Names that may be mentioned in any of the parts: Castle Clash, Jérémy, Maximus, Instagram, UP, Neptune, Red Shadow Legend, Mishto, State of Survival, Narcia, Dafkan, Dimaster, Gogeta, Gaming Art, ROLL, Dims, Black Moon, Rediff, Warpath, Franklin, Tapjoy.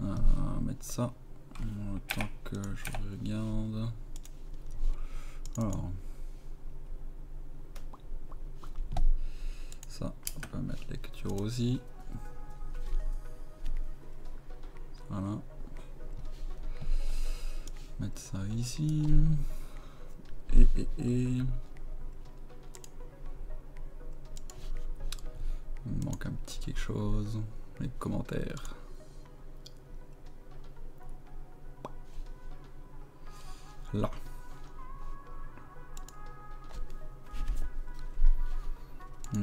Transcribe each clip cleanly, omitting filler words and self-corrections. On va mettre ça. Tant que je regarde. Alors. Ça, on peut mettre lecture aussi. Voilà. Mettre ça ici. Et. Il manque un petit quelque chose. Les commentaires. Là. Je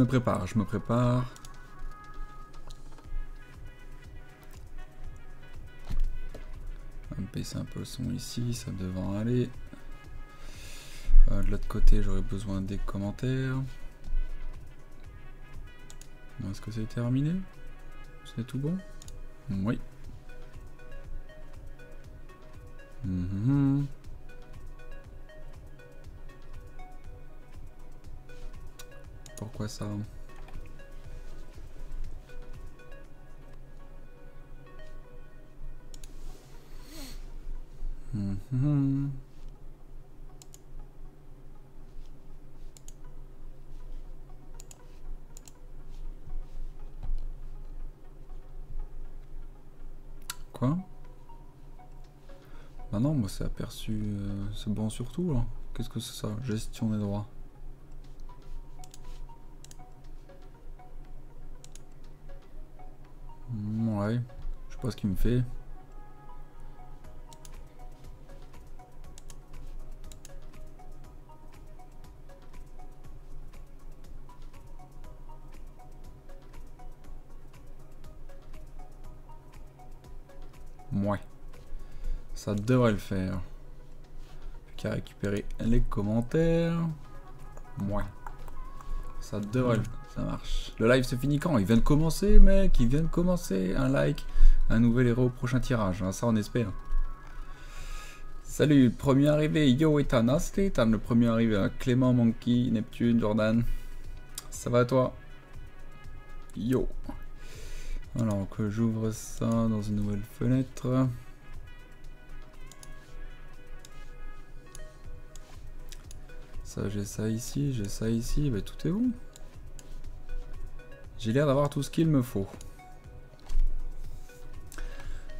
me prépare. On va baisser un peu le son ici, ça devrait aller. De l'autre côté, j'aurais besoin des commentaires. Est-ce que c'est terminé? C'est tout bon? Oui. Pourquoi ça? Quoi? Bah non, moi c'est aperçu, c'est bon surtout là. Qu'est-ce que c'est ça? Gestion des droits. Ouais, je sais pas ce qu'il me fait. Ça devrait le faire. Plus qu'à récupérer les commentaires. Ouais. Ça devrait le faire. Ça marche. Le live se finit quand? Il vient de commencer, mec. Il vient de commencer. Un like. Un nouvel héros au prochain tirage. Ça, on espère. Salut. Premier arrivé. Yo et Tanaste. T'as le premier arrivé. Clément, Monkey, Neptune, Jordan. Ça va toi? Yo. Alors que j'ouvre ça dans une nouvelle fenêtre. Ça, j'ai ça ici, bah tout est bon. J'ai l'air d'avoir tout ce qu'il me faut.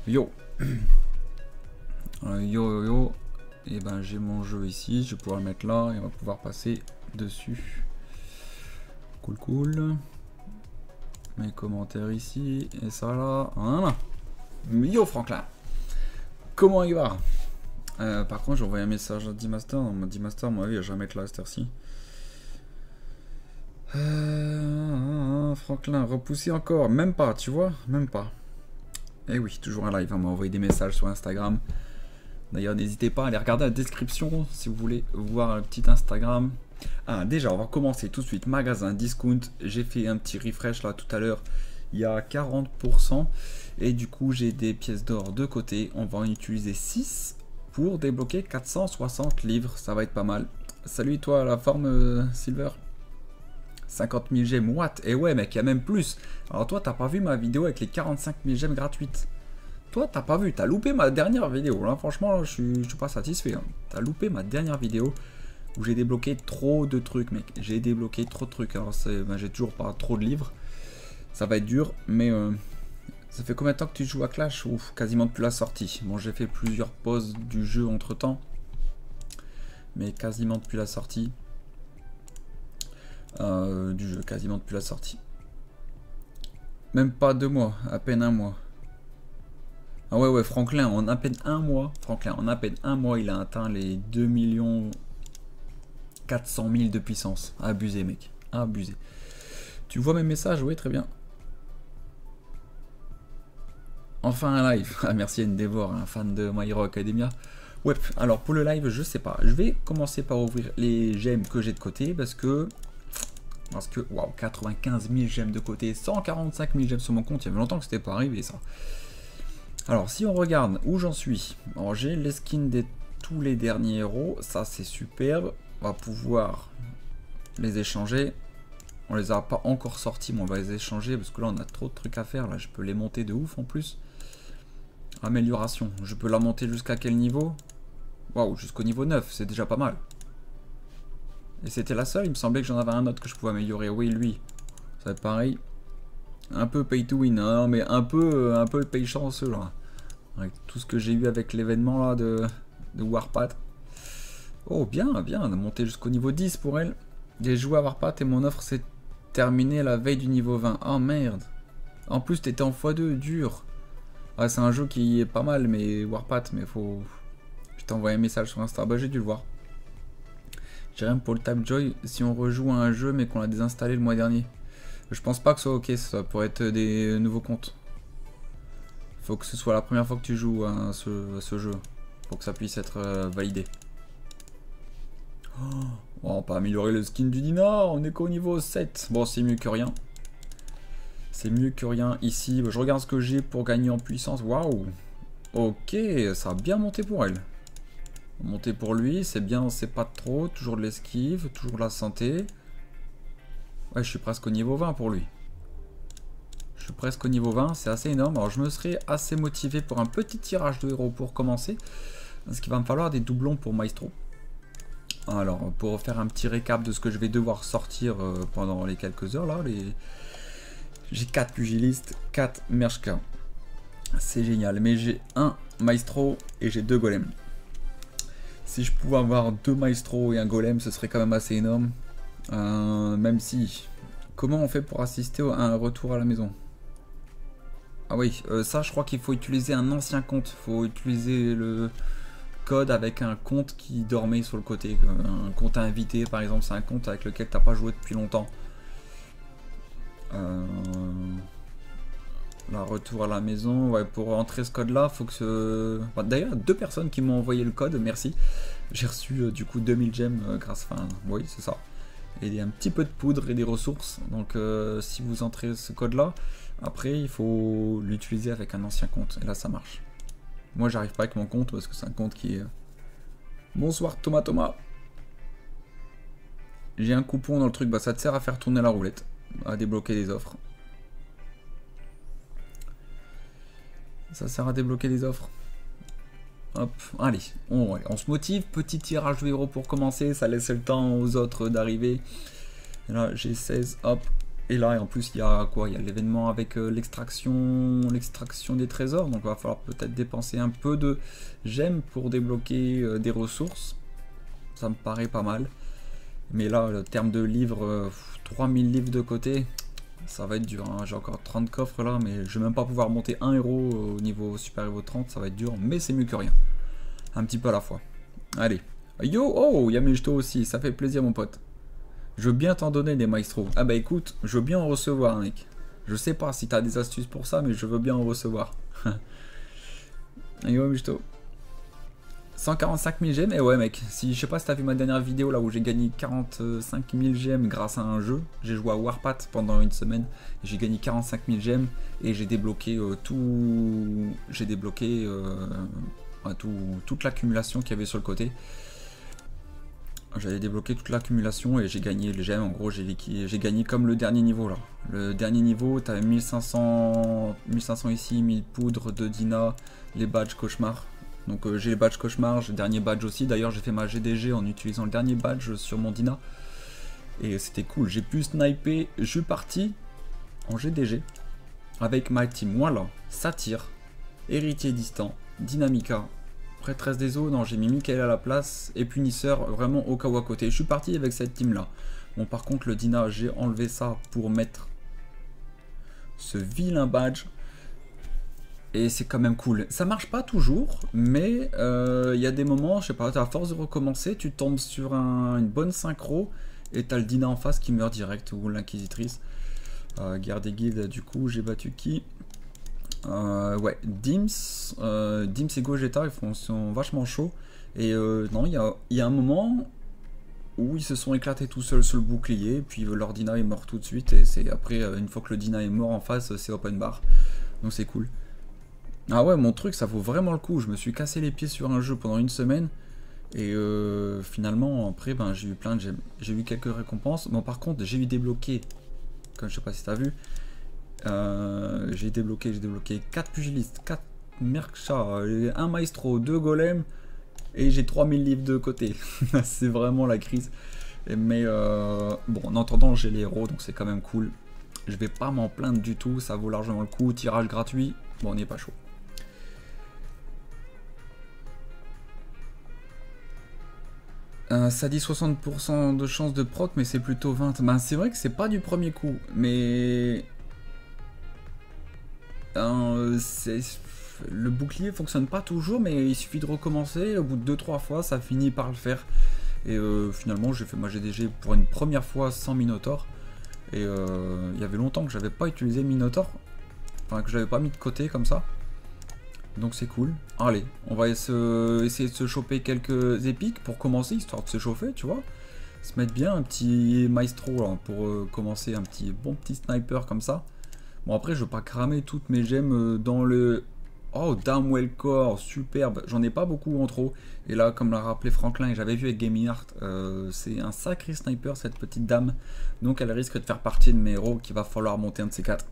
Yo. Et ben j'ai mon jeu ici, je vais pouvoir le mettre là et on va pouvoir passer dessus. Cool, cool. Mes commentaires ici et ça là. Voilà. Yo Franklin. Comment il va? Par contre, j'ai envoyé un message à Dimaster. Dimaster, moi, il va jamais être là à cette heure-ci. Franklin, repoussé encore. Même pas, tu vois, même pas. Et oui, toujours un live. On m'a envoyé des messages sur Instagram. D'ailleurs, n'hésitez pas à aller regarder la description si vous voulez voir le petit Instagram. Ah, déjà, on va commencer tout de suite. Magasin discount. J'ai fait un petit refresh là tout à l'heure. Il y a 40%. Et du coup, j'ai des pièces d'or de côté. On va en utiliser 6. Pour débloquer 460 livres, ça va être pas mal. Salut toi, la forme Silver. 50 000 gemmes, what? Et ouais mec, il y a même plus. Alors toi, t'as pas vu ma vidéo avec les 45 000 gemmes gratuites. Toi, t'as pas vu, t'as loupé ma dernière vidéo. Là, franchement, là, je suis pas satisfait. Hein. T'as loupé ma dernière vidéo où j'ai débloqué trop de trucs, mec. J'ai débloqué trop de trucs. Alors ben, j'ai toujours pas trop de livres. Ça va être dur, mais... Ça fait combien de temps que tu joues à Clash? Ouf, quasiment depuis la sortie. Bon, j'ai fait plusieurs pauses du jeu entre temps. Mais quasiment depuis la sortie. Même pas 2 mois, à peine 1 mois. Ah ouais, Franklin, en à peine 1 mois. Franklin, en à peine 1 mois, il a atteint les 2 400 000 de puissance. Abusé, mec. Abusé. Tu vois mes messages? Oui, très bien. Enfin un live, ah, merci Ndevor, un fan de My Hero Academia. Ouais, alors pour le live, je sais pas. Je vais commencer par ouvrir les gemmes que j'ai de côté parce que waouh, 95 000 gemmes de côté, 145 000 gemmes sur mon compte. Il y avait longtemps que c'était pas arrivé ça. Alors si on regarde où j'en suis, j'ai les skins de tous les derniers héros, ça c'est superbe. On va pouvoir les échanger. On les a pas encore sortis, mais on va les échanger parce que là on a trop de trucs à faire. Là je peux les monter de ouf en plus. Amélioration, je peux la monter jusqu'à quel niveau? Waouh, jusqu'au niveau 9, c'est déjà pas mal. Et c'était la seule, il me semblait que j'en avais un autre que je pouvais améliorer. Oui, lui, ça va être pareil. Un peu pay to win, hein, mais un peu pay chanceux là. Avec tout ce que j'ai eu avec l'événement là de Warpath. Oh bien, bien, on a monté jusqu'au niveau 10 pour elle. J'ai joué à Warpath et mon offre s'est terminée la veille du niveau 20. Oh merde. En plus t'étais en x2, dur. Ah, c'est un jeu qui est pas mal, mais Warpath, mais faut... Je t'ai envoyé un message sur Insta, bah j'ai dû le voir. Jérémy pour le Tapjoy, si on rejoue à un jeu mais qu'on l'a désinstallé le mois dernier. Je pense pas que ce soit ok, ça pourrait être des nouveaux comptes. Faut que ce soit la première fois que tu joues à ce jeu. Faut que ça puisse être validé. Oh, on peut améliorer le skin du Dinar, on est qu'au niveau 7. Bon, c'est mieux que rien. C'est mieux que rien ici. Je regarde ce que j'ai pour gagner en puissance. Waouh. Ok, ça a bien monté pour elle. Monté pour lui, c'est bien, c'est pas trop. Toujours de l'esquive, toujours de la santé. Ouais, je suis presque au niveau 20 pour lui. Je suis presque au niveau 20, c'est assez énorme. Alors je me serais assez motivé pour un petit tirage de héros pour commencer. Parce qu'il va me falloir des doublons pour Maestro. Alors, pour faire un petit récap de ce que je vais devoir sortir pendant les quelques heures, là, j'ai 4 pugilistes, 4 merchka. C'est génial, mais j'ai un maestro et j'ai 2 golems. Si je pouvais avoir 2 maestros et un golem, ce serait quand même assez énorme. Même si... Comment on fait pour assister à un retour à la maison? Ah oui, ça je crois qu'il faut utiliser un ancien compte. Faut utiliser le... avec un compte qui dormait sur le côté, un compte à inviter par exemple, c'est un compte avec lequel t'as pas joué depuis longtemps. Là, retour à la maison, ouais, pour entrer ce code là, faut que ce... Enfin, d'ailleurs, 2 personnes qui m'ont envoyé le code, merci. J'ai reçu du coup 2000 gemmes grâce, enfin, oui, c'est ça. Et un petit peu de poudre et des ressources, donc si vous entrez ce code là, après il faut l'utiliser avec un ancien compte, et là ça marche. Moi j'arrive pas avec mon compte parce que c'est un compte qui est... Bonsoir Thomas. J'ai un coupon dans le truc, bah ça te sert à faire tourner la roulette, à débloquer des offres. Ça sert à débloquer des offres. Hop, allez, on se motive, petit tirage de héros pour commencer, ça laisse le temps aux autres d'arriver. Là j'ai 16, hop. Et là, et en plus, il y a quoi? Il y a l'événement avec l'extraction des trésors. Donc, il va falloir peut-être dépenser un peu de gemmes pour débloquer des ressources. Ça me paraît pas mal. Mais là, le terme de livres, 3000 livres de côté, ça va être dur. Hein. J'ai encore 30 coffres là, mais je vais même pas pouvoir monter un héros au niveau super héros 30. Ça va être dur, mais c'est mieux que rien. Un petit peu à la fois. Allez. Yo, oh, il y a Mishto aussi. Ça fait plaisir, mon pote. Je veux bien t'en donner des maestros. Ah bah écoute, je veux bien en recevoir, mec. Je sais pas si t'as des astuces pour ça, mais je veux bien en recevoir. Et ouais, Mishto. 145 000 gemmes, et ouais, mec. Si, je sais pas si t'as vu ma dernière vidéo là où j'ai gagné 45 000 gemmes grâce à un jeu. J'ai joué à Warpath pendant une semaine. J'ai gagné 45 000 gemmes et j'ai débloqué tout. J'ai débloqué toute l'accumulation qu'il y avait sur le côté. J'avais débloqué toute l'accumulation et j'ai gagné les gemmes. En gros, j'ai gagné comme le dernier niveau là. Le dernier niveau, t'avais 1500 ici, 1000 poudres, 2 dinas, les badges cauchemar. Donc j'ai les badges cauchemar, j'ai le dernier badge aussi. D'ailleurs, j'ai fait ma GDG en utilisant le dernier badge sur mon dina. Et c'était cool. J'ai pu sniper. Je suis parti en GDG avec ma team. Voilà, Satyr, Héritier distant, Dynamica. Prêtresse des eaux, non j'ai mis Michael à la place et Punisseur vraiment au cas où à côté. Je suis parti avec cette team là. Bon par contre le Dina, j'ai enlevé ça pour mettre ce vilain badge. Et c'est quand même cool. Ça marche pas toujours, mais il y a des moments, je sais pas, à force de recommencer, tu tombes sur une bonne synchro et t'as le Dina en face qui meurt direct ou l'inquisitrice. Guerre des guildes, du coup j'ai battu qui? Ouais, Dims et Gogeta sont vachement chauds. Et non, il y a un moment où ils se sont éclatés tout seuls sur le bouclier. Et puis leur Dina est mort tout de suite. Et c'est après, une fois que le Dina est mort en face, c'est open bar. Donc c'est cool. Ah ouais, mon truc, ça vaut vraiment le coup. Je me suis cassé les pieds sur un jeu pendant une semaine. Et finalement, après, ben, j'ai eu plein de gemmes. J'ai eu quelques récompenses. Bon, par contre, j'ai eu débloqué comme je sais pas si t'as vu. J'ai débloqué 4 pugilistes, 4 merchas, 1 maestro, 2 golems et j'ai 3000 livres de côté. C'est vraiment la crise. Mais bon, en attendant, j'ai les héros, donc c'est quand même cool. Je vais pas m'en plaindre du tout, ça vaut largement le coup. Tirage gratuit, bon, on n'est pas chaud. Ça dit 60% de chance de proc, mais c'est plutôt 20. Ben, c'est vrai que c'est pas du premier coup, mais le bouclier fonctionne pas toujours, mais il suffit de recommencer. Au bout de 2-3 fois, ça finit par le faire. Et finalement, j'ai fait ma GDG pour une première fois sans Minotaur. Et il y avait longtemps que j'avais pas utilisé Minotaur, enfin que je l'avais pas mis de côté comme ça. Donc c'est cool. Allez, on va essayer de se choper quelques épiques pour commencer, histoire de se chauffer, tu vois. Se mettre bien un petit maestro là, pour commencer un petit bon petit sniper comme ça. Bon après je veux pas cramer toutes mes gemmes dans le... Oh, Damwellcore, superbe. J'en ai pas beaucoup en trop. Et là, comme l'a rappelé Franklin et j'avais vu avec Gaming Art, c'est un sacré sniper cette petite dame. Donc elle risque de faire partie de mes héros qu'il va falloir monter un de ces 4.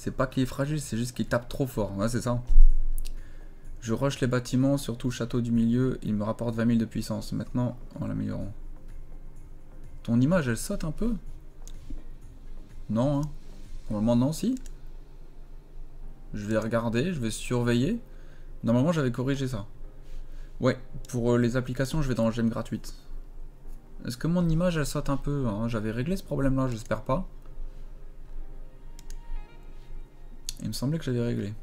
C'est pas qu'il est fragile, c'est juste qu'il tape trop fort. Ouais, c'est ça. Je rush les bâtiments, surtout le château du milieu. Il me rapporte 20 000 de puissance. Maintenant, en l'améliorant. Ton image, elle saute un peu? Non, hein. Normalement, non, si. Je vais regarder, je vais surveiller. Normalement, j'avais corrigé ça. Ouais, pour les applications, je vais dans Gemmes gratuites. Est-ce que mon image, elle saute un peu hein? J'avais réglé ce problème-là, j'espère pas. Il me semblait que j'avais réglé.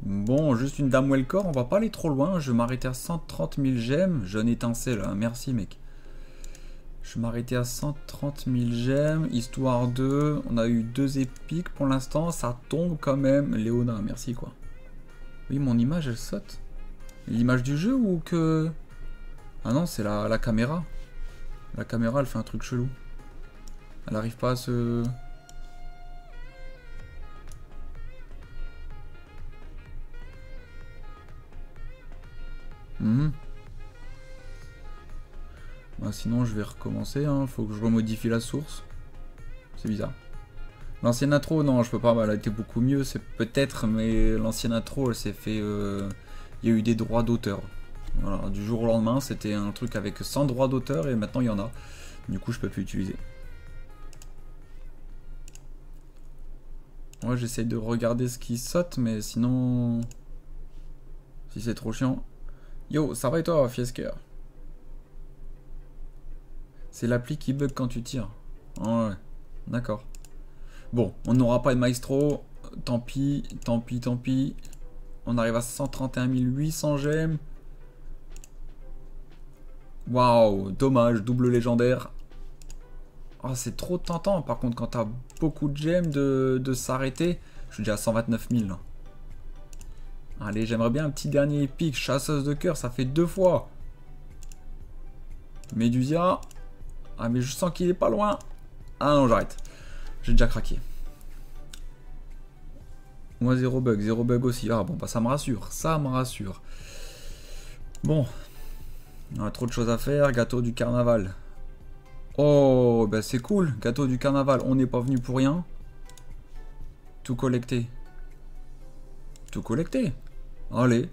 Bon, juste une dame Wellcore, on va pas aller trop loin. Je vais m'arrêter à 130 000 gemmes. Jeune étincelle, hein. Merci mec. Je vais m'arrêter à 130 000 gemmes. Histoire 2, on a eu 2 épiques pour l'instant. Ça tombe quand même. Léonin, merci quoi. Oui, mon image elle saute. L'image du jeu ou que... Ah non, c'est la caméra. La caméra elle fait un truc chelou. Elle arrive pas à se... Mmh. Bah sinon je vais recommencer, hein. Faut que je remodifie la source. C'est bizarre. L'ancienne intro, non je peux pas, elle a été beaucoup mieux, c'est peut-être, mais l'ancienne intro elle s'est fait... Il y a eu des droits d'auteur. Voilà, du jour au lendemain c'était un truc avec 100 droits d'auteur et maintenant il y en a. Du coup je peux plus utiliser. Ouais j'essaye de regarder ce qui saute, mais sinon... Si c'est trop chiant... Yo, ça va et toi, Fiesker? C'est l'appli qui bug quand tu tires. Oh, ouais, d'accord. Bon, on n'aura pas de maestro. Tant pis, tant pis, tant pis. On arrive à 131 800 gemmes. Waouh, dommage, double légendaire. Oh, c'est trop tentant, par contre, quand t'as beaucoup de gemmes de s'arrêter. Je suis déjà à 129 000, là. Allez, j'aimerais bien un petit dernier épique. Chasseuse de cœur, ça fait 2 fois. Médusia. Ah, mais je sens qu'il est pas loin. Ah non, j'arrête. J'ai déjà craqué. Moi, 0 bug. 0 bug aussi. Ah bon, bah ça me rassure. Ça me rassure. Bon. On a trop de choses à faire. Gâteau du carnaval. Oh, bah c'est cool. Gâteau du carnaval. On n'est pas venu pour rien. Tout collecter. Tout collecter. Allez.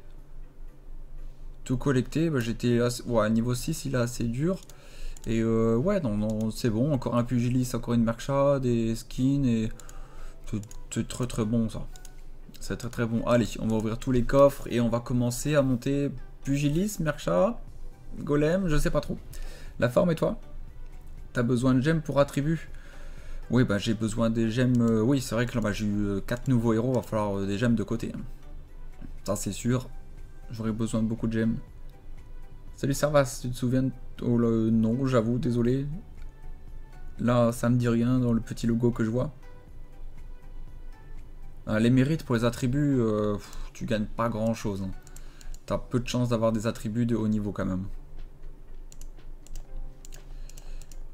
Tout collecter. Bah, j'étais ouais, niveau 6, il est assez dur. Et ouais, non, c'est bon. Encore un pugilis, encore une mercha, des skins. Et c'est très très bon ça. C'est très très bon. Allez, on va ouvrir tous les coffres et on va commencer à monter pugilis, mercha, golem, je sais pas trop. La forme et toi? T'as besoin de gemmes pour attribut? Oui, bah, j'ai besoin des gemmes. Oui, c'est vrai que là, bah, j'ai eu 4 nouveaux héros. Il va falloir des gemmes de côté. Ça, c'est sûr. J'aurais besoin de beaucoup de gemmes. Salut, Servas. Tu te souviens? Oh, non, j'avoue, désolé. Là, ça me dit rien dans le petit logo que je vois. Les mérites pour les attributs, tu gagnes pas grand chose. Hein. T'as peu de chance d'avoir des attributs de haut niveau quand même.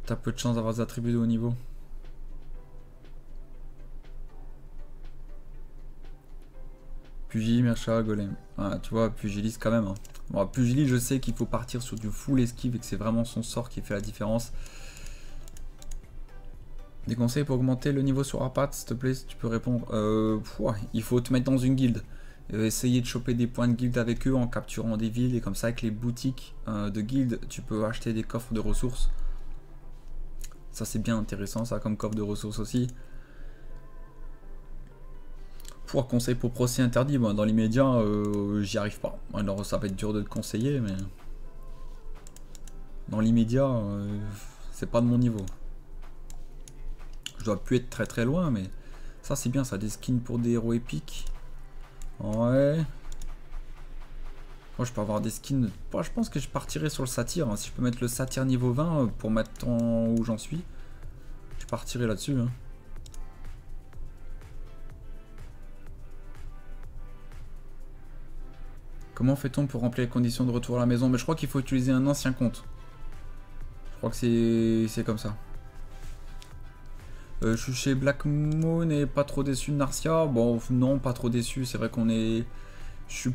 T'as peu de chance d'avoir des attributs de haut niveau. Pugi, mercha, golem. Ah, tu vois, pugilis quand même. Hein. Bon, plus je lis, je sais qu'il faut partir sur du full esquive et que c'est vraiment son sort qui fait la différence. Des conseils pour augmenter le niveau sur Warpath, s'il te plaît, si tu peux répondre. Il faut te mettre dans une guilde. Essayer de choper des points de guilde avec eux en capturant des villes. Et comme ça, avec les boutiques de guilde, tu peux acheter des coffres de ressources. Ça, c'est bien intéressant, ça, comme coffre de ressources aussi. Pour conseil pour procès interdit, bon, dans l'immédiat, j'y arrive pas. Alors, ça va être dur de te conseiller, mais... Dans l'immédiat, c'est pas de mon niveau. Je dois plus être très loin, mais... Ça, c'est bien, ça, des skins pour des héros épiques. Ouais. Moi, je peux avoir des skins... Moi, je pense que je partirai sur le satyre. Hein. Si je peux mettre le satyre niveau 20 pour mettre ton... où j'en suis, je partirai là-dessus. Hein. Comment fait-on pour remplir les conditions de retour à la maison? Mais je crois qu'il faut utiliser un ancien compte. Je crois que c'est comme ça. Je suis chez Black Moon et pas trop déçu de Narcia. Bon, non, pas trop déçu. C'est vrai qu'on est... Je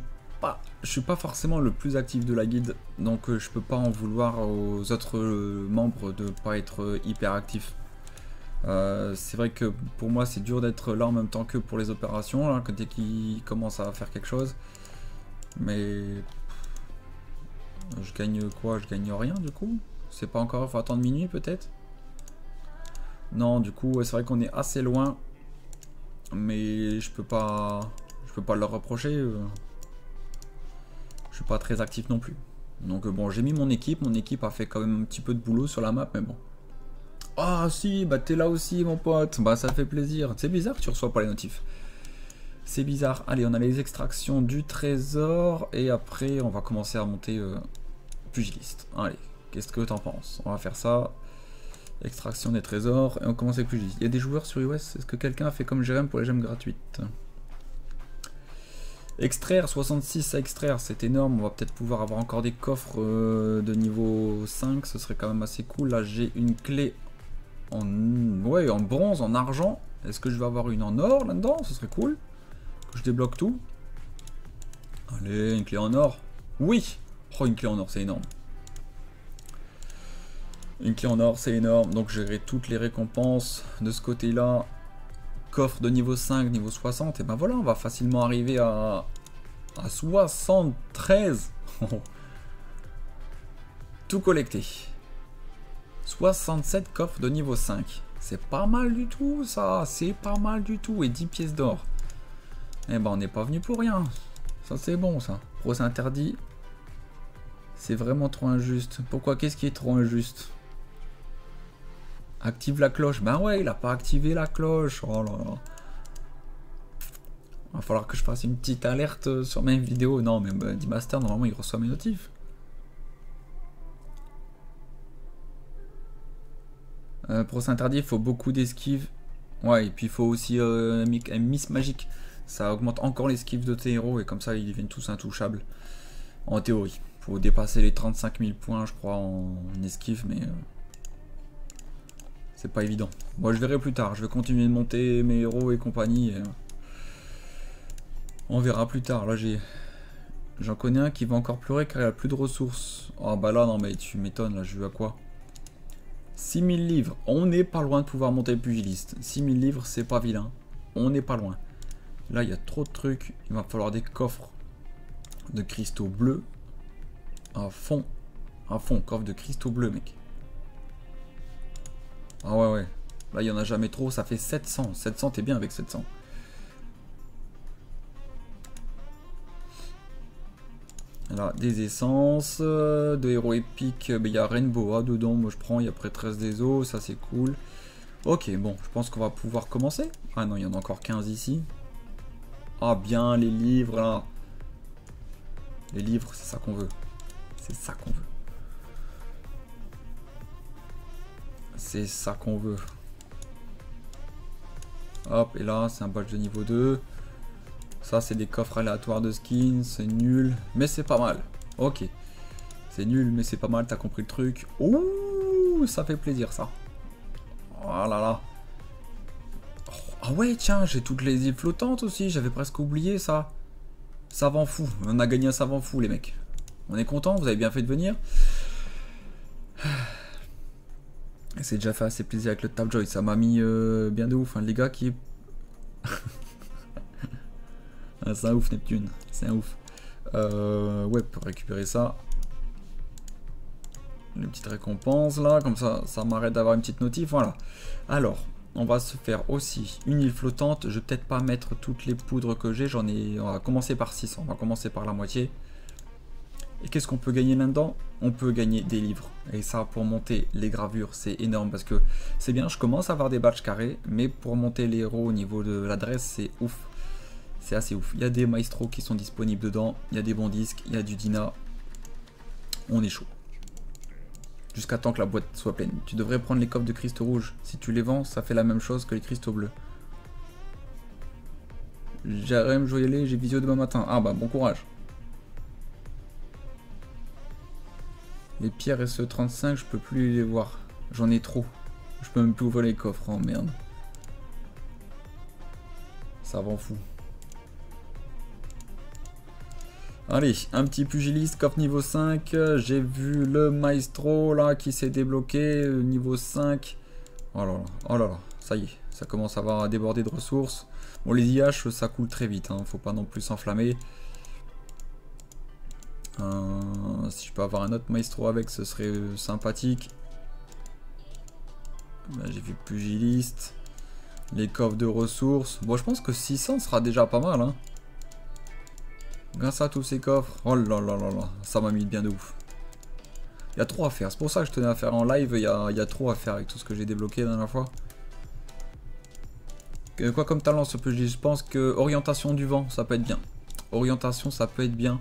suis pas forcément le plus actif de la guilde. Donc je peux pas en vouloir aux autres membres de pas être hyper actifs. C'est vrai que pour moi c'est dur d'être là en même temps que pour les opérations. Hein, dès qu'ils commencent à faire quelque chose. Mais je gagne quoi? Je gagne rien du coup. C'est pas encore, faut attendre minuit peut-être. Non, du coup, c'est vrai qu'on est assez loin. Mais je peux pas leur reprocher. Je suis pas très actif non plus. Donc bon, j'ai mis mon équipe. Mon équipe a fait quand même un petit peu de boulot sur la map, mais bon. Ah si, bah t'es là aussi mon pote. Bah ça fait plaisir. C'est bizarre que tu reçois pas les notifs. C'est bizarre. Allez, on a les extractions du trésor. Et après, on va commencer à monter pugiliste. Allez, qu'est-ce que t'en penses? On va faire ça. Extraction des trésors. Et on commence avec pugiliste. Il y a des joueurs sur iOS. Est-ce que quelqu'un a fait comme Jérémy pour les gemmes gratuites? Extraire, 66 à extraire. C'est énorme. On va peut-être pouvoir avoir encore des coffres de niveau 5. Ce serait quand même assez cool. Là, j'ai une clé en... Ouais, en bronze, en argent. Est-ce que je vais avoir une en or là-dedans? Ce serait cool. Je débloque tout. Allez, une clé en or. Oui. Oh, une clé en or, c'est énorme. Une clé en or, c'est énorme. Donc, j'ai toutes les récompenses de ce côté-là. Coffre de niveau 5, niveau 60. Et ben voilà, on va facilement arriver à 73. Tout collecté. 67 coffres de niveau 5. C'est pas mal du tout, ça. C'est pas mal du tout. Et 10 pièces d'or. Eh ben on n'est pas venu pour rien. Ça c'est bon ça. Procès interdit. C'est vraiment trop injuste. Pourquoi? Qu'est-ce qui est trop injuste? Active la cloche. Ben ouais, il a pas activé la cloche. Oh là là. Va falloir que je fasse une petite alerte sur mes vidéos. Non mais ben, Dimaster normalement il reçoit mes notifs. Procès interdit, il faut beaucoup d'esquives. Ouais, et puis il faut aussi un miss magique. Ça augmente encore l'esquive de tes héros et comme ça ils deviennent tous intouchables. En théorie. Faut dépasser les 35 000 points je crois en esquive mais... c'est pas évident. Moi je verrai plus tard. Je vais continuer de monter mes héros et compagnie. Et... on verra plus tard. Là j'ai... J'en connais un qui va encore pleurer car il a plus de ressources. Ah bah là non mais tu m'étonnes là. Je vais à quoi? 6000 livres. On n'est pas loin de pouvoir monter le pugiliste. 6000 livres c'est pas vilain. On n'est pas loin. Là, il y a trop de trucs. Il va falloir des coffres de cristaux bleus. À fond. À fond. Coffre de cristaux bleus, mec. Ah ouais, ouais. Là, il n'y en a jamais trop. Ça fait 700. 700, t'es bien avec 700. Là, des essences. De héros épiques. Mais il y a Rainbow hein, dedans. Moi, je prends. Il y a Prêtresse des eaux. Ça, c'est cool. Ok, bon. Je pense qu'on va pouvoir commencer. Ah non, il y en a encore 15 ici. Ah bien les livres là. Les livres c'est ça qu'on veut. C'est ça qu'on veut. C'est ça qu'on veut. Hop et là c'est un badge de niveau 2. Ça c'est des coffres aléatoires de skins. C'est nul mais c'est pas mal. Ok. C'est nul mais c'est pas mal. T'as compris le truc. Ouh ça fait plaisir ça. Oh là là. Ah ouais, tiens, j'ai toutes les îles flottantes aussi. J'avais presque oublié ça. Savant fou. On a gagné un savant fou, les mecs. On est content, vous avez bien fait de venir. C'est déjà fait assez plaisir avec le Tapjoy, ça m'a mis bien de ouf, hein, les gars qui... ah, c'est un ouf Neptune, c'est un ouf. Ouais, pour récupérer ça. Une petite récompense là, comme ça, ça m'arrête d'avoir une petite notif, voilà. Alors, on va se faire aussi une île flottante. Je vais peut-être pas mettre toutes les poudres que j'ai, j'en ai... On va commencer par 6, on va commencer par la moitié. Et qu'est-ce qu'on peut gagner là-dedans? On peut gagner des livres. Et ça, pour monter les gravures, c'est énorme parce que c'est bien, je commence à avoir des badges carrés, mais pour monter les héros au niveau de l'adresse, c'est ouf. C'est assez ouf. Il y a des maestros qui sont disponibles dedans, il y a des bons disques, il y a du Dina. On est chaud. Jusqu'à temps que la boîte soit pleine. Tu devrais prendre les coffres de cristaux rouges. Si tu les vends, ça fait la même chose que les cristaux bleus. Jérémy, je vais y aller, j'ai visio demain matin. Ah bah, bon courage. Les pierres SE35, je peux plus les voir. J'en ai trop. Je peux même plus ouvrir les coffres, hein, merde. Ça vend fou. Allez, un petit pugiliste, coffre niveau 5. J'ai vu le maestro là qui s'est débloqué, niveau 5. Oh là là, ça y est, ça commence à avoir débordé de ressources. Bon, les IH, ça coule très vite, hein, faut pas non plus s'enflammer. Si je peux avoir un autre maestro avec, ce serait sympathique. Là, j'ai vu pugiliste, les coffres de ressources. Bon, je pense que 600 sera déjà pas mal, hein. Grâce à tous ces coffres. Oh là là là là, ça m'a mis bien de ouf. Il y a trop à faire, c'est pour ça que je tenais à faire en live. Il y a trop à faire avec tout ce que j'ai débloqué la dernière fois. Quoi comme talent ce pugiliste? Je pense que orientation du vent, ça peut être bien. Orientation, ça peut être bien.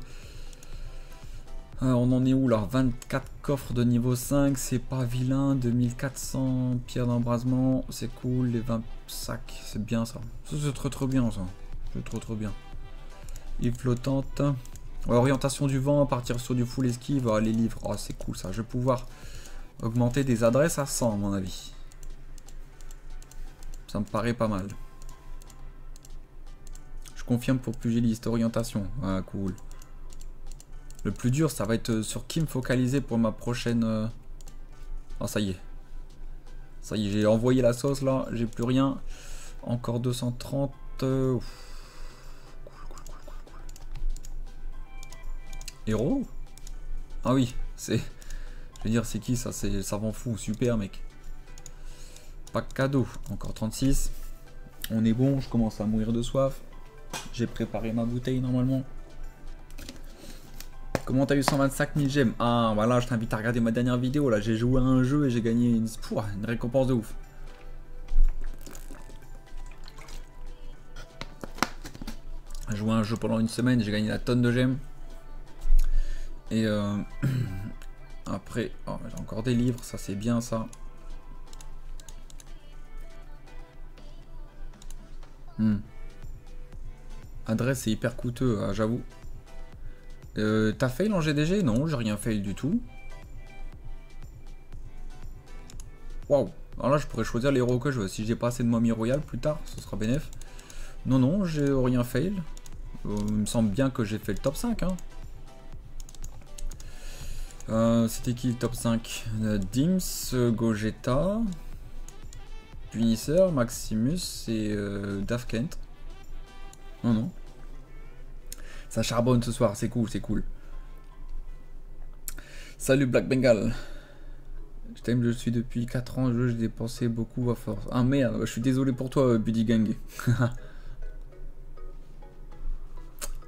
On en est où là? 24 coffres de niveau 5, c'est pas vilain. 2400 pierres d'embrasement, c'est cool. Les 20 sacs, c'est bien ça. C'est trop trop bien ça. C'est trop trop bien. Île flottante. Orientation du vent, partir sur du full esquive. Ah, les livres, oh, c'est cool ça. Je vais pouvoir augmenter des adresses à 100 à mon avis. Ça me paraît pas mal. Je confirme pour pugiliste, orientation. Ah cool. Le plus dur, ça va être sur qui me focaliser pour ma prochaine... Ah, ça y est. Ça y est, j'ai envoyé la sauce, là. J'ai plus rien. Encore 230. Cool, cool, cool, cool, cool. Héros? Ah oui, c'est... Je veux dire, c'est qui, ça? C'est savant fou. Super, mec. Pack cadeau. Encore 36. On est bon, je commence à mourir de soif. J'ai préparé ma bouteille, normalement. Comment t'as eu 125 000 gemmes? Ah, voilà, je t'invite à regarder ma dernière vidéo. Là, j'ai joué à un jeu et j'ai gagné une récompense de ouf. J'ai joué à un jeu pendant une semaine, j'ai gagné la tonne de gemmes. Et après, oh, j'ai encore des livres, ça c'est bien ça. Adresse, c'est hyper coûteux, hein, j'avoue. T'as fail en GDG? Non, j'ai rien fail du tout. Waouh! Alors là, je pourrais choisir les héros que je veux. Si j'ai pas assez de momie royale plus tard, ce sera bénéf. Non, non, j'ai rien fail. Il me semble bien que j'ai fait le top 5. Hein. C'était qui le top 5? Dims, Gogeta, Punisseur, Maximus et Dafkan. Non, non. Ça charbonne ce soir, c'est cool, c'est cool. Salut Black Bengal. Je t'aime, je suis depuis 4 ans, j'ai dépensé beaucoup à force. Ah merde, je suis désolé pour toi, Buddy Gang.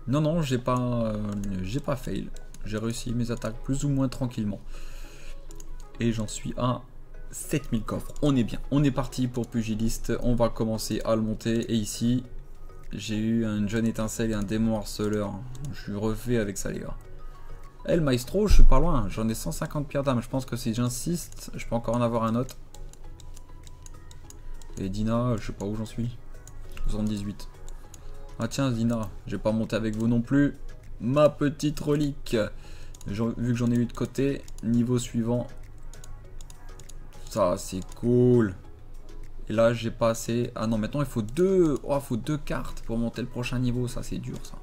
Non, non, j'ai pas fail. J'ai réussi mes attaques plus ou moins tranquillement. Et j'en suis à 7000 coffres. On est bien, on est parti pour Pugiliste. On va commencer à le monter. Et ici... J'ai eu une jeune étincelle et un démon harceleur. Je suis refait avec ça, les gars. Eh, le maestro, je suis pas loin. J'en ai 150 pierres d'âme. Je pense que si j'insiste, je peux encore en avoir un autre. Et Dina, je sais pas où j'en suis. 78. Ah tiens, Dina, j'ai pas monté avec vous non plus. Ma petite relique. Vu que j'en ai eu de côté, niveau suivant. Ça, c'est cool. Et là, j'ai pas assez... Ah non, maintenant, il faut deux cartes pour monter le prochain niveau. Ça, c'est dur, ça.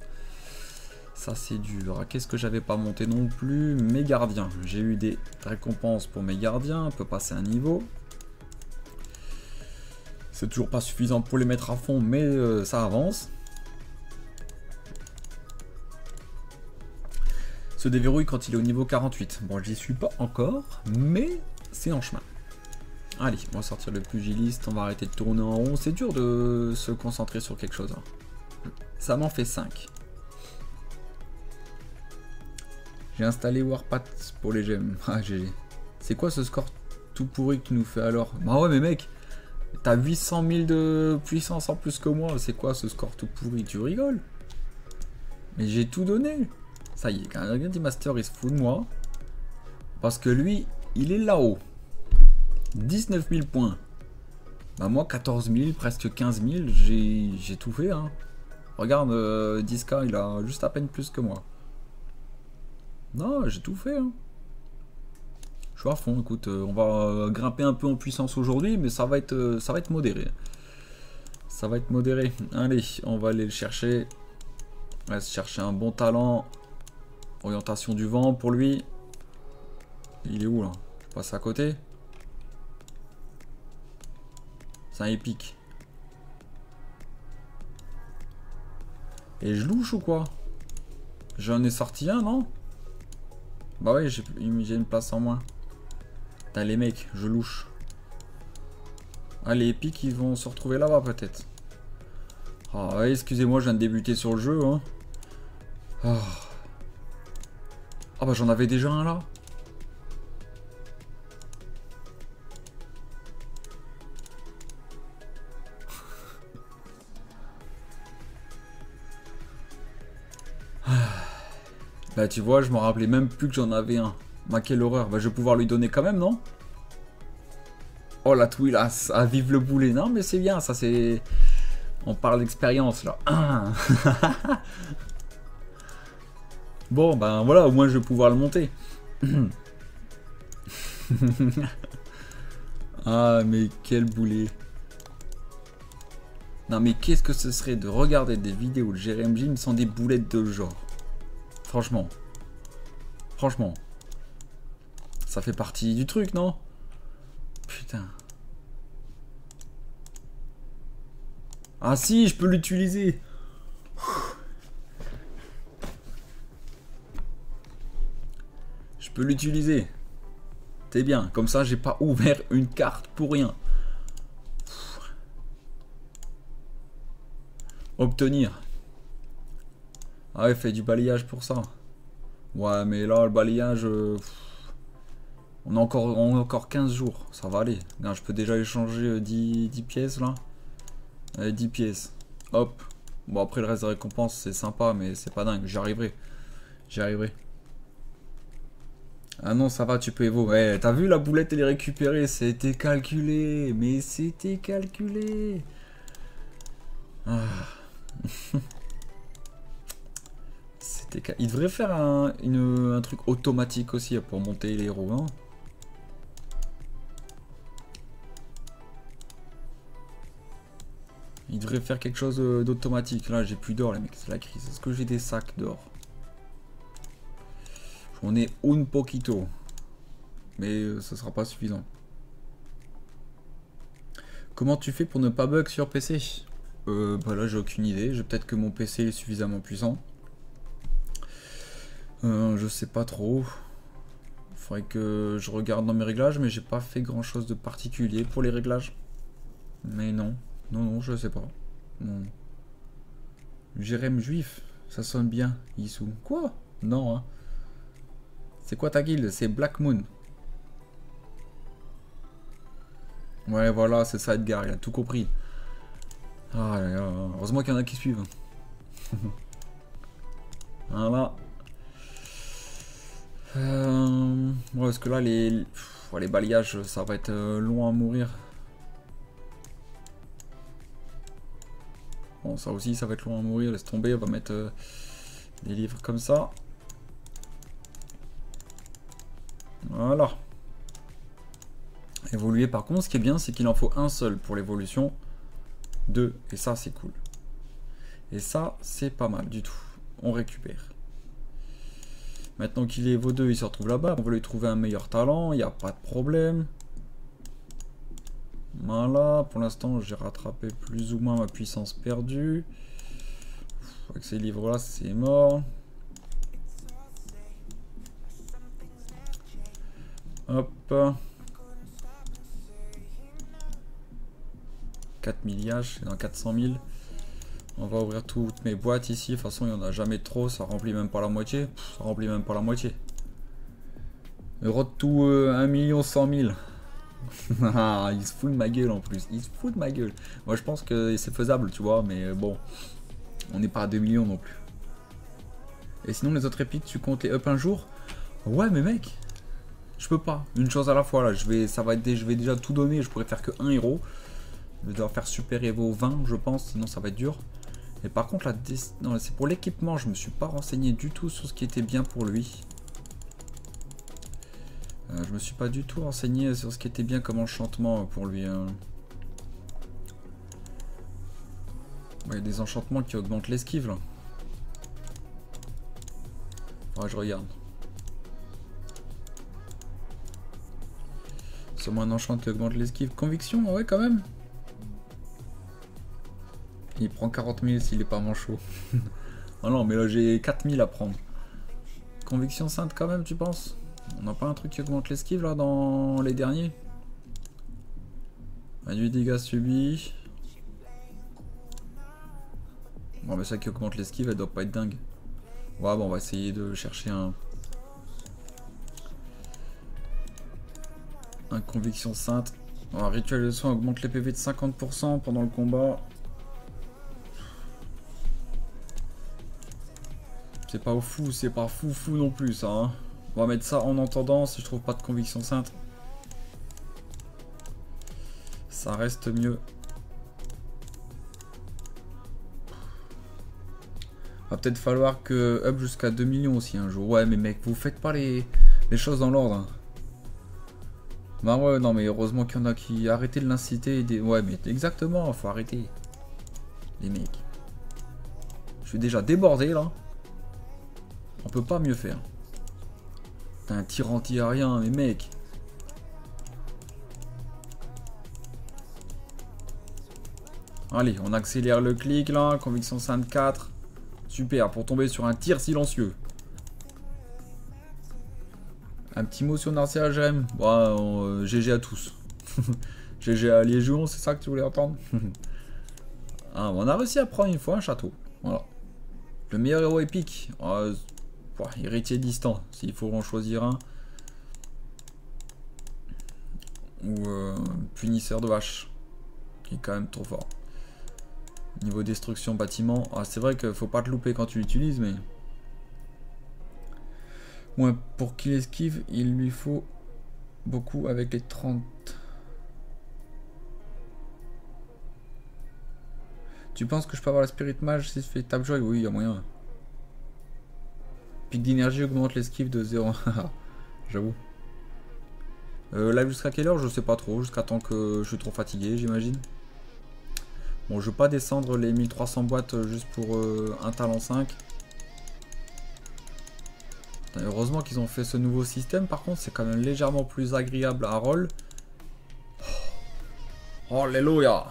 Ça c'est dur. Qu'est-ce que j'avais pas monté non plus? Mes gardiens. J'ai eu des récompenses pour mes gardiens. On peut passer un niveau. C'est toujours pas suffisant pour les mettre à fond, mais ça avance. Se déverrouille quand il est au niveau 48. Bon, j'y suis pas encore, mais c'est en chemin. Allez, on va sortir le pugiliste. On va arrêter de tourner en rond. C'est dur de se concentrer sur quelque chose. Ça m'en fait 5. J'ai installé Warpath pour les gemmes. Ah, GG. C'est quoi ce score tout pourri que tu nous fais alors? Bah ouais, mais mec, t'as 800 000 de puissance en plus que moi. C'est quoi ce score tout pourri? Tu rigoles? Mais j'ai tout donné. Ça y est, quand un Dimaster, il se fout de moi. Parce que lui, il est là-haut. 19 000 points. Bah moi, 14 000, presque 15 000. J'ai tout fait, hein. Regarde, Diska, il a juste à peine plus que moi. Non, j'ai tout fait, hein. Je suis à fond, écoute, on va grimper un peu en puissance aujourd'hui, mais ça va être modéré. Ça va être modéré. Allez, on va aller le chercher. On va se chercher un bon talent. Orientation du vent pour lui. Il est où, là? Je passe à côté. C'est un épique. Et je louche ou quoi? J'en ai sorti un, non? Bah ouais, j'ai une place en moins. Putain, les mecs, je louche. Ah, les épiques, ils vont se retrouver là-bas, peut-être. Ah ouais, excusez-moi, je viens de débuter sur le jeu, hein. Oh. Ah bah, j'en avais déjà un, là. Bah tu vois, je me rappelais même plus que j'en avais un. Bah quelle horreur. Bah je vais pouvoir lui donner quand même, non? Oh la twilasse, à vive le boulet. Non mais c'est bien, ça c'est... On parle d'expérience là. Bon ben voilà, au moins je vais pouvoir le monter. Ah mais quel boulet. Non mais qu'est-ce que ce serait de regarder des vidéos de Jérémy sans des boulettes de genre. Franchement. Franchement. Ça fait partie du truc, non? Putain. Ah si, je peux l'utiliser. Je peux l'utiliser. T'es bien. Comme ça, j'ai pas ouvert une carte pour rien. Obtenir. Ah ouais, fait du balayage pour ça. Ouais, mais là, le balayage... on a encore 15 jours. Ça va aller. Là, je peux déjà échanger 10 pièces, là. Allez, 10 pièces. Hop. Bon, après, le reste des récompenses, c'est sympa, mais c'est pas dingue. J'y arriverai. J'y arriverai. Ah non, ça va, tu peux évo. Ouais, t'as vu, la boulette, elle est récupérée. C'était calculé. Mais c'était calculé. Ah... Il devrait faire un truc automatique aussi pour monter les héros. Hein. Il devrait faire quelque chose d'automatique. Là, j'ai plus d'or, les mecs. C'est la crise. Est-ce que j'ai des sacs d'or? J'en ai un poquito. Mais ça sera pas suffisant. Comment tu fais pour ne pas bug sur PC? Bah là, j'ai aucune idée. Peut-être que mon PC est suffisamment puissant. Je sais pas trop. Faudrait que je regarde dans mes réglages, mais j'ai pas fait grand chose de particulier pour les réglages. Mais non. Non, non, je sais pas. Non. Jérémy Juif, ça sonne bien, Issou. Quoi? Non, hein. C'est quoi ta guilde? C'est Black Moon. Ouais, voilà, c'est ça, Edgar, il a tout compris. Ah là là, heureusement qu'il y en a qui suivent. Voilà. Ouais, parce que là les balayages, ça va être long à mourir. Bon, ça aussi ça va être long à mourir, laisse tomber. On va mettre des livres comme ça. Voilà. Évoluer, par contre, ce qui est bien, c'est qu'il en faut un seul pour l'évolution. 2, et ça c'est cool. Et ça c'est pas mal du tout. On récupère. Maintenant qu'il est Evo 2, il se retrouve là-bas. On veut lui trouver un meilleur talent, il n'y a pas de problème. Voilà, pour l'instant, j'ai rattrapé plus ou moins ma puissance perdue. Avec ces livres-là, c'est mort. Hop. 4 milliages, c'est dans 400 000. On va ouvrir toutes mes boîtes ici. De toute façon, il n'y en a jamais trop. Ça remplit même pas la moitié. Pff, ça remplit même pas la moitié. Euro de tout 1 100 000. Il se fout de ma gueule en plus. Il se fout de ma gueule. Moi, je pense que c'est faisable, tu vois. Mais bon, on n'est pas à 2 millions non plus. Et sinon, les autres épiques, tu comptes les up un jour? Ouais, mais mec, je peux pas. Une chose à la fois, là. Je vais déjà tout donner. Je pourrais faire que 1 héros. Je vais devoir faire Super Evo 20, je pense. Sinon, ça va être dur. Et par contre, là, c'est pour l'équipement. Je me suis pas renseigné du tout sur ce qui était bien pour lui. Je me suis pas du tout renseigné sur ce qui était bien comme enchantement pour lui. Il y a des enchantements qui augmentent l'esquive là. Ouais, je regarde. Seulement un enchant qui augmente l'esquive. Conviction, ouais, quand même. Il prend 40 000 s'il n'est pas manchot. Ah non, mais là j'ai 4 000 à prendre. Conviction sainte quand même, tu penses? On n'a pas un truc qui augmente l'esquive là dans les derniers? Réduit dégâts subis. Bon, mais ça qui augmente l'esquive, elle doit pas être dingue. Ouais, bon, on va essayer de chercher un conviction sainte. Bon, un rituel de soin augmente les PV de 50% pendant le combat. C'est pas fou, c'est pas fou fou non plus ça. Hein. On va mettre ça en entendant si je trouve pas de conviction sainte. Ça reste mieux. Va peut-être falloir que up jusqu'à 2 millions aussi un jour. Ouais, mais mec, vous faites pas les choses dans l'ordre. Bah ouais, non, mais heureusement qu'il y en a qui arrêtez de l'inciter. Ouais, mais exactement, faut arrêter. Les mecs. Je suis déjà débordé là. On peut pas mieux faire. T'as un tir anti-aérien, mais mec. Allez, on accélère le clic là. Conviction 54. Super, pour tomber sur un tir silencieux. Un petit mot sur Narcia, Jérémy. Bah, GG à tous. GG à Légion, c'est ça que tu voulais entendre? Ah, on a réussi à prendre une fois un château. Voilà. Le meilleur héros épique. Héritier distant, s'il faut en choisir un. Ou punisseur de vache. Qui est quand même trop fort. Niveau destruction bâtiment, c'est vrai qu'il faut pas te louper quand tu l'utilises, mais ouais, pour qu'il esquive, il lui faut beaucoup avec les 30. Tu penses que je peux avoir la Spirit Mage si je fais Tapjoy? Oui, il y a moyen. Pic d'énergie augmente l'esquive de 0. J'avoue. Là jusqu'à quelle heure? Je sais pas trop, jusqu'à temps que je suis trop fatigué, j'imagine. Bon, je ne veux pas descendre les 1300 boîtes juste pour un talent 5. Heureusement qu'ils ont fait ce nouveau système. Par contre, c'est quand même légèrement plus agréable à roll. Oh, alléluia.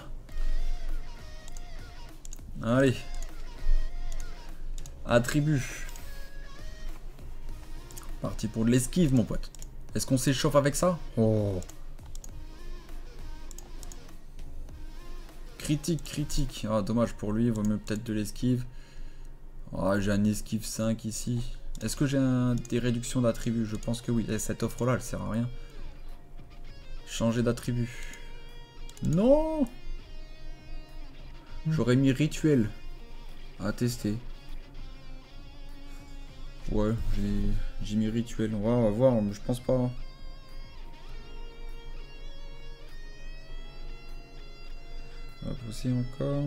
Allez. Attribut. Parti pour de l'esquive, mon pote. Est-ce qu'on s'échauffe avec ça? Oh. Critique, critique. Ah, dommage pour lui, il vaut mieux peut-être de l'esquive. Ah, j'ai un esquive 5 ici. Est-ce que j'ai des réductions d'attributs? Je pense que oui. Et cette offre-là, elle sert à rien. Changer d'attribut. Non. J'aurais mis rituel. À tester. Ouais, j'ai mis rituel. On va voir, je pense pas... On va pousser encore.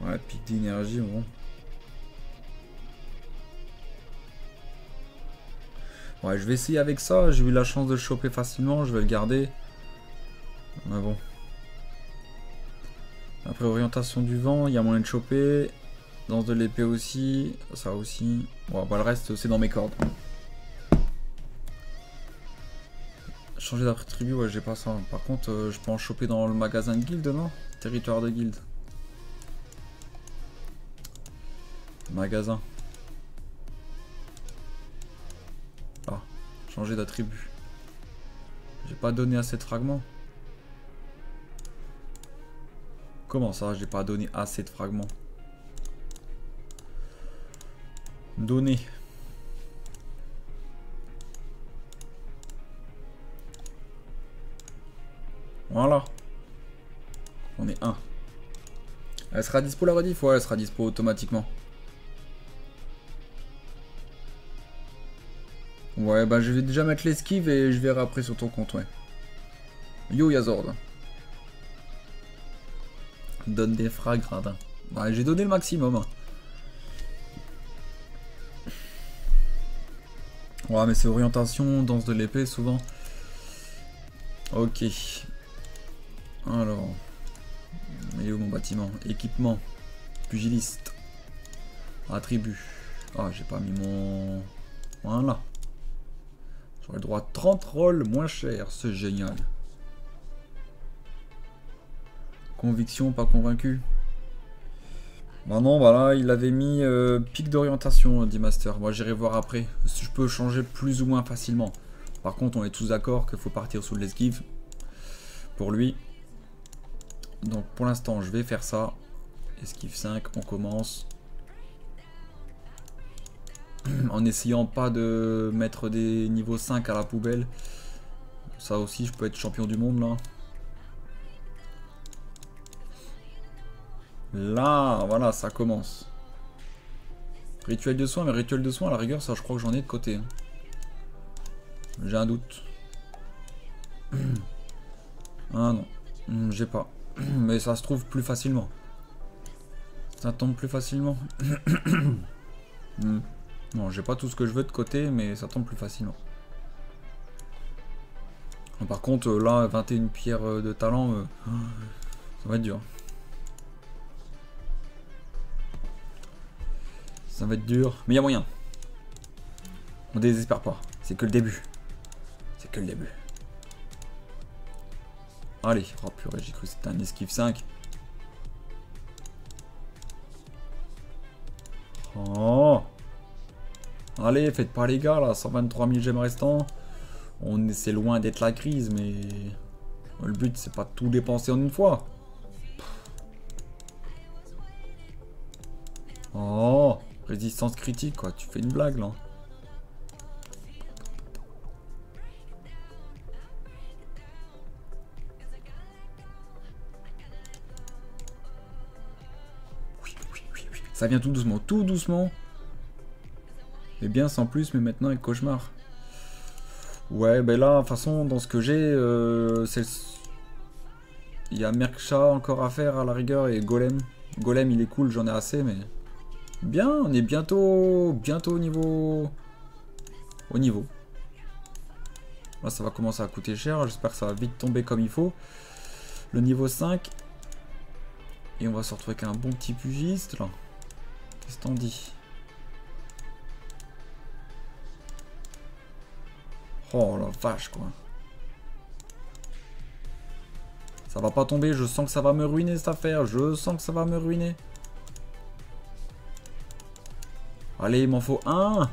Ouais, pic d'énergie, bon. Ouais, je vais essayer avec ça. J'ai eu la chance de le choper facilement. Je vais le garder. Mais bon. Après, orientation du vent, il y a moyen de choper. Danse de l'épée aussi. Ça aussi. Bon, bah, le reste, c'est dans mes cordes. Changer d'attribut, ouais, j'ai pas ça. Par contre, je peux en choper dans le magasin de guilde, non? Territoire de guilde. Magasin. Ah, changer d'attribut. J'ai pas donné assez de fragments. Comment ça, j'ai pas donné assez de fragments? Donner. Voilà. On est 1. Elle sera dispo la rediff? Ouais, elle sera dispo automatiquement. Ouais, bah je vais déjà mettre l'esquive et je verrai après sur ton compte, ouais. Yo Yazord. Donne des frags, radin. Bah j'ai donné le maximum. Hein. Ouais, mais c'est orientation, danse de l'épée souvent. Ok. Alors. Il est où mon bâtiment? Équipement. Pugiliste. Attribut. Ah, j'ai pas mis mon. Voilà. J'aurai le droit à 30 rolls moins cher. C'est génial. Conviction, pas convaincu. Bah non, voilà, il avait mis pic d'orientation, Dimaster. Moi, j'irai voir après si je peux changer plus ou moins facilement. Par contre, on est tous d'accord qu'il faut partir sous l'esquive pour lui. Donc, pour l'instant, je vais faire ça. Esquive 5, on commence. En essayant pas de mettre des niveaux 5 à la poubelle. Ça aussi, je peux être champion du monde, là. Là, voilà, ça commence. Rituel de soin, mais rituel de soin, à la rigueur, ça, je crois que j'en ai de côté. J'ai un doute. Ah non, j'ai pas. Mais ça se trouve plus facilement. Ça tombe plus facilement. Non, j'ai pas tout ce que je veux de côté, mais ça tombe plus facilement. Par contre, là, 21 pierres de talent, ça va être dur. Ça va être dur, mais il y a moyen. On désespère pas, c'est que le début. C'est que le début. Allez, oh purée, j'ai cru que c'était un esquive 5. Oh. Allez, faites pas les gars, là, 123 000 gemmes restants. C'est loin d'être la crise, mais... Le but, c'est pas de tout dépenser en une fois. Oh. Résistance critique, quoi. Tu fais une blague, là. Oui. Ça vient tout doucement, tout doucement. Et bien, sans plus, mais maintenant, avec cauchemar. Ouais, ben là, de toute façon, dans ce que j'ai, il y a Merksha encore à faire, à la rigueur, et Golem. Golem, il est cool, j'en ai assez, mais... Bien, on est bientôt au niveau. Là, ça va commencer à coûter cher. J'espère que ça va vite tomber comme il faut. Le niveau 5. Et on va se retrouver avec un bon petit pugiste, là. Qu'est-ce qu'on dit? Oh la vache, quoi. Ça va pas tomber. Je sens que ça va me ruiner, cette affaire. Je sens que ça va me ruiner. Allez, il m'en faut un.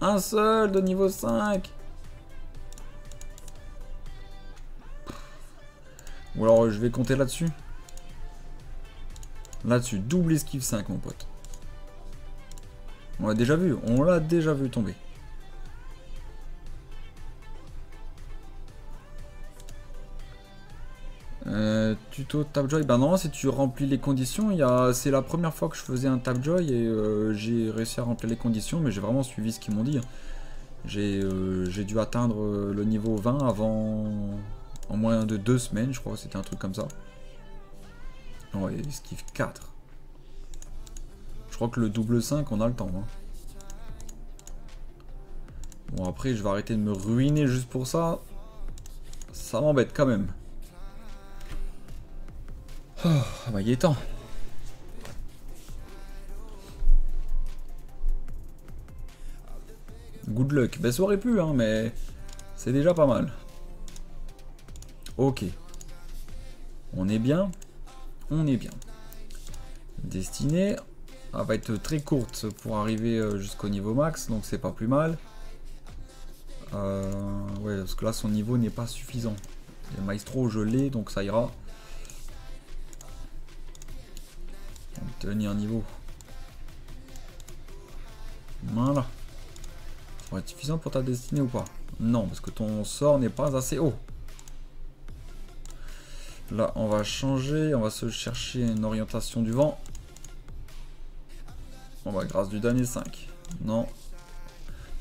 Un seul de niveau 5. Ou alors, je vais compter là-dessus. Là-dessus, double esquive 5, mon pote. On l'a déjà vu. On l'a déjà vu tomber. Tuto Tapjoy, ben non, si tu remplis les conditions, c'est la première fois que je faisais un Tapjoy et j'ai réussi à remplir les conditions, mais j'ai vraiment suivi ce qu'ils m'ont dit. J'ai dû atteindre le niveau 20 en moins de 2 semaines, je crois, c'était un truc comme ça. Ouais, esquive 4. Je crois que le double 5, on a le temps. Hein. Bon, après, je vais arrêter de me ruiner juste pour ça. Ça m'embête quand même. Oh, bah il est temps. Good luck. Ben ça aurait pu, hein, mais c'est déjà pas mal. Ok. On est bien. On est bien. Destinée. Elle va être très courte pour arriver jusqu'au niveau max, donc c'est pas plus mal. Ouais, parce que là son niveau n'est pas suffisant. Les maestros je l'ai, donc ça ira. Tenir niveau. Voilà. Ça va être suffisant pour ta destinée ou pas? Non, parce que ton sort n'est pas assez haut. Là, on va changer. On va se chercher une orientation du vent. On va grâce du dernier 5. Non.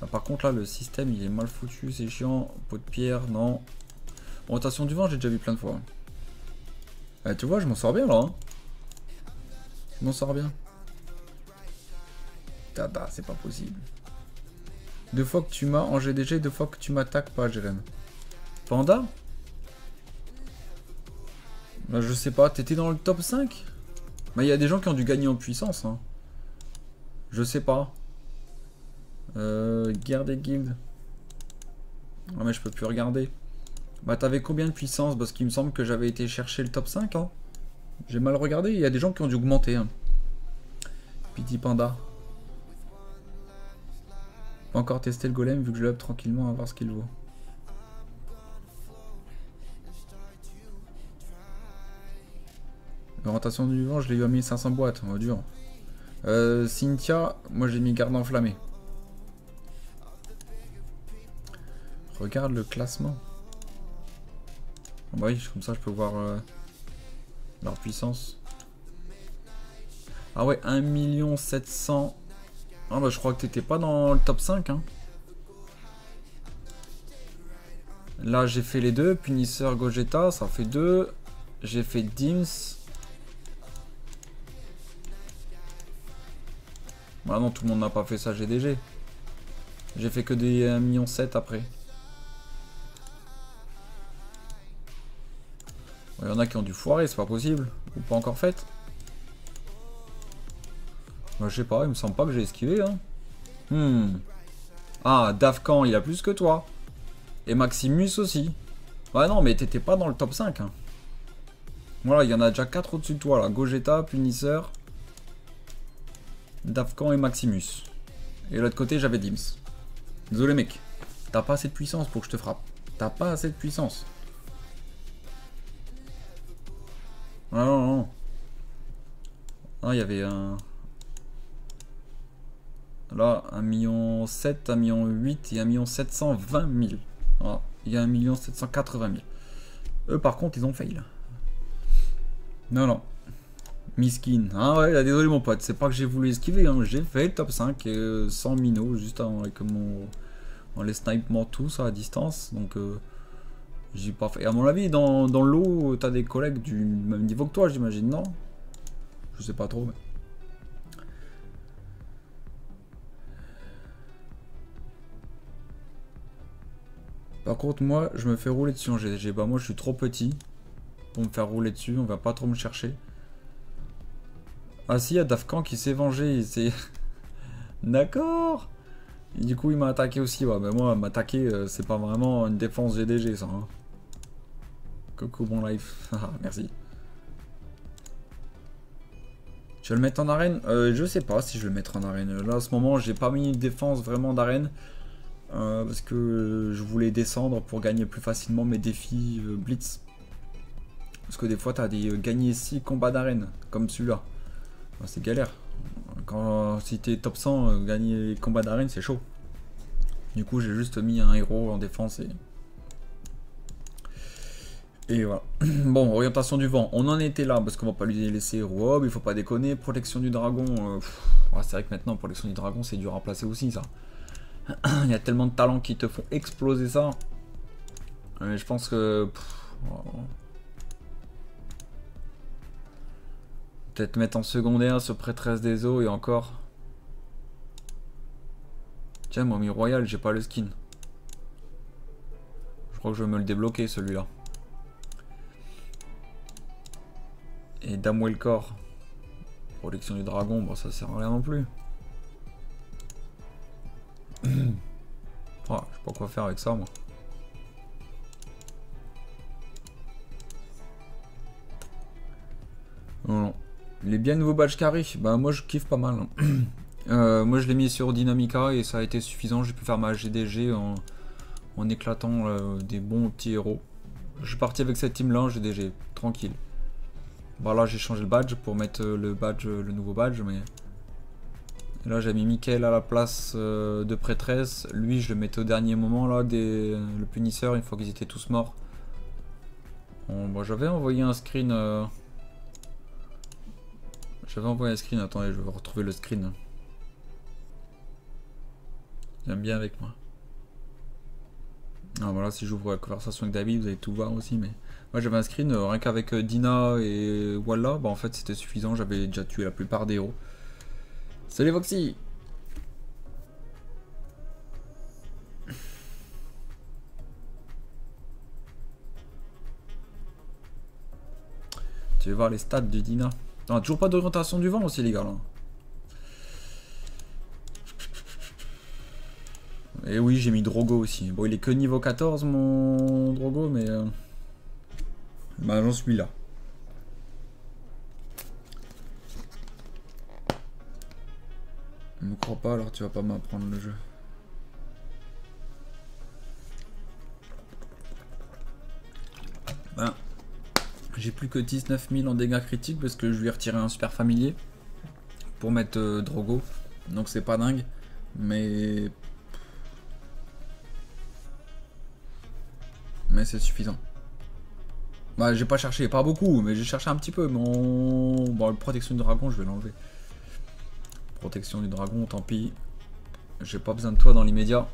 Là, par contre, là, le système, il est mal foutu. C'est chiant. Pot de pierre, non. Orientation du vent, j'ai déjà vu plein de fois. Eh, tu vois, je m'en sors bien, là. Hein. Je m'en sors bien. Tada, c'est pas possible. Deux fois que tu m'as en GDG, deux fois que tu m'attaques pas, Jérémy. Panda? Là, je sais pas, t'étais dans le top 5? Bah, il y a des gens qui ont dû gagner en puissance. Hein. Je sais pas. Guerre des guildes. Ah, mais je peux plus regarder. Bah, t'avais combien de puissance? Parce qu'il me semble que j'avais été chercher le top 5. Hein. J'ai mal regardé, il y a des gens qui ont dû augmenter. Hein. Petit panda. Pas encore testé le golem vu que je l'up tranquillement à voir ce qu'il vaut. L'orientation du vent, je l'ai eu à 1500 boîtes, on va dire. Cynthia, moi j'ai mis garde enflammée. Regarde le classement. Bah oui, comme ça je peux voir leur puissance. Ah ouais, 1 700 000. Ah bah je crois que t'étais pas dans le top 5 hein. Là j'ai fait les deux. Punisseur Gogeta, ça fait 2. J'ai fait Dims. Bah non, tout le monde n'a pas fait ça GDG. J'ai fait que des 1,7 million après. Il y en a qui ont dû foirer, c'est pas possible. Ou pas encore fait. Bah, je sais pas, il me semble pas que j'ai esquivé. Hein. Ah, Dafkan, il a plus que toi. Et Maximus aussi. Ouais, non, mais t'étais pas dans le top 5. Hein. Voilà, il y en a déjà 4 au-dessus de toi. Là. Gogeta, Punisseur, Dafkan et Maximus. Et de l'autre côté, j'avais Dims. Désolé, mec. T'as pas assez de puissance pour que je te frappe. T'as pas assez de puissance. Non, non, non. Ah, il y avait un... Là, 1,7 million, 1,8 million et 1,720 000. Voilà. Il y a 1,780 000. Eux, par contre, ils ont fail. Non, non. Miskin. Ah ouais, là, désolé mon pote, c'est pas que j'ai voulu esquiver, hein. J'ai fait le top 5 sans minot, juste avec mon... En les snipement tous à distance, donc j'ai pas fait. Et à mon avis, dans l'eau, t'as des collègues du même niveau que toi, j'imagine, non? Je sais pas trop, mais... Par contre, moi, je me fais rouler dessus en GDG. Bah moi, je suis trop petit pour me faire rouler dessus, on va pas trop me chercher. Ah si, il y a Dafkan qui s'est vengé, d'accord. Du coup, il m'a attaqué aussi. Ouais, mais moi, m'attaquer, c'est pas vraiment une défense GDG, ça. Hein. Coucou, bon life. Merci. Je vais le mettre en arène. Je sais pas si je vais le mettre en arène. Là, à ce moment, j'ai pas mis une défense vraiment d'arène. Parce que je voulais descendre pour gagner plus facilement mes défis Blitz. Parce que des fois, t'as des gagner 6 combats d'arène, comme celui-là. C'est galère. Si t'es top 100, gagner combat d'arène, c'est chaud. Du coup, j'ai juste mis un héros en défense et voilà. Bon, orientation du vent. On en était là parce qu'on va pas lui laisser héros. Oh, il faut pas déconner. Protection du dragon. Ouais, c'est vrai que maintenant, protection du dragon, c'est dur à placer aussi, ça. Il y a tellement de talents qui te font exploser ça. Mais je pense que... Voilà. Peut-être mettre en secondaire ce prêtresse des eaux et encore. Tiens, mon ami royal, j'ai pas le skin. Je crois que je vais me le débloquer celui-là. Et damouer le corps. Protection du dragon, bon ça sert à rien non plus. Pas quoi faire avec ça, moi. Non, non. Les bien nouveaux badges carry, bah moi je kiffe pas mal. Hein. Moi je l'ai mis sur Dynamica et ça a été suffisant. J'ai pu faire ma GDG en éclatant des bons petits héros. Je suis parti avec cette team là en GDG, tranquille. Bon là j'ai changé le badge pour mettre le nouveau badge, mais et là j'ai mis Michael à la place de prêtresse. Lui je le mettais au dernier moment là, le punisseur, une fois qu'ils étaient tous morts. Bon, bah, j'avais envoyé un screen. J'avais envoyé un screen, attendez, je vais retrouver le screen. Il aime bien avec moi. Ah voilà, si j'ouvre la conversation avec David, vous allez tout voir aussi, mais... Moi j'avais un screen, rien qu'avec Dina et Walla, bah en fait c'était suffisant, j'avais déjà tué la plupart des héros. Salut Voxy! Tu veux voir les stats du Dina? Non, toujours pas d'orientation du vent aussi les gars là. Et oui, j'ai mis Drogo aussi. Bon, il est que niveau 14 mon Drogo, mais... Bah j'en suis là. Ne me crois pas, alors tu vas pas m'apprendre le jeu. Ben, j'ai plus que 19 000 en dégâts critiques parce que je lui ai retiré un super familier pour mettre Drogo. Donc c'est pas dingue, mais... Mais c'est suffisant. Bah j'ai pas cherché, pas beaucoup, mais j'ai cherché un petit peu. Mon... Bon, protection du dragon, je vais l'enlever. Protection du dragon, tant pis. J'ai pas besoin de toi dans l'immédiat.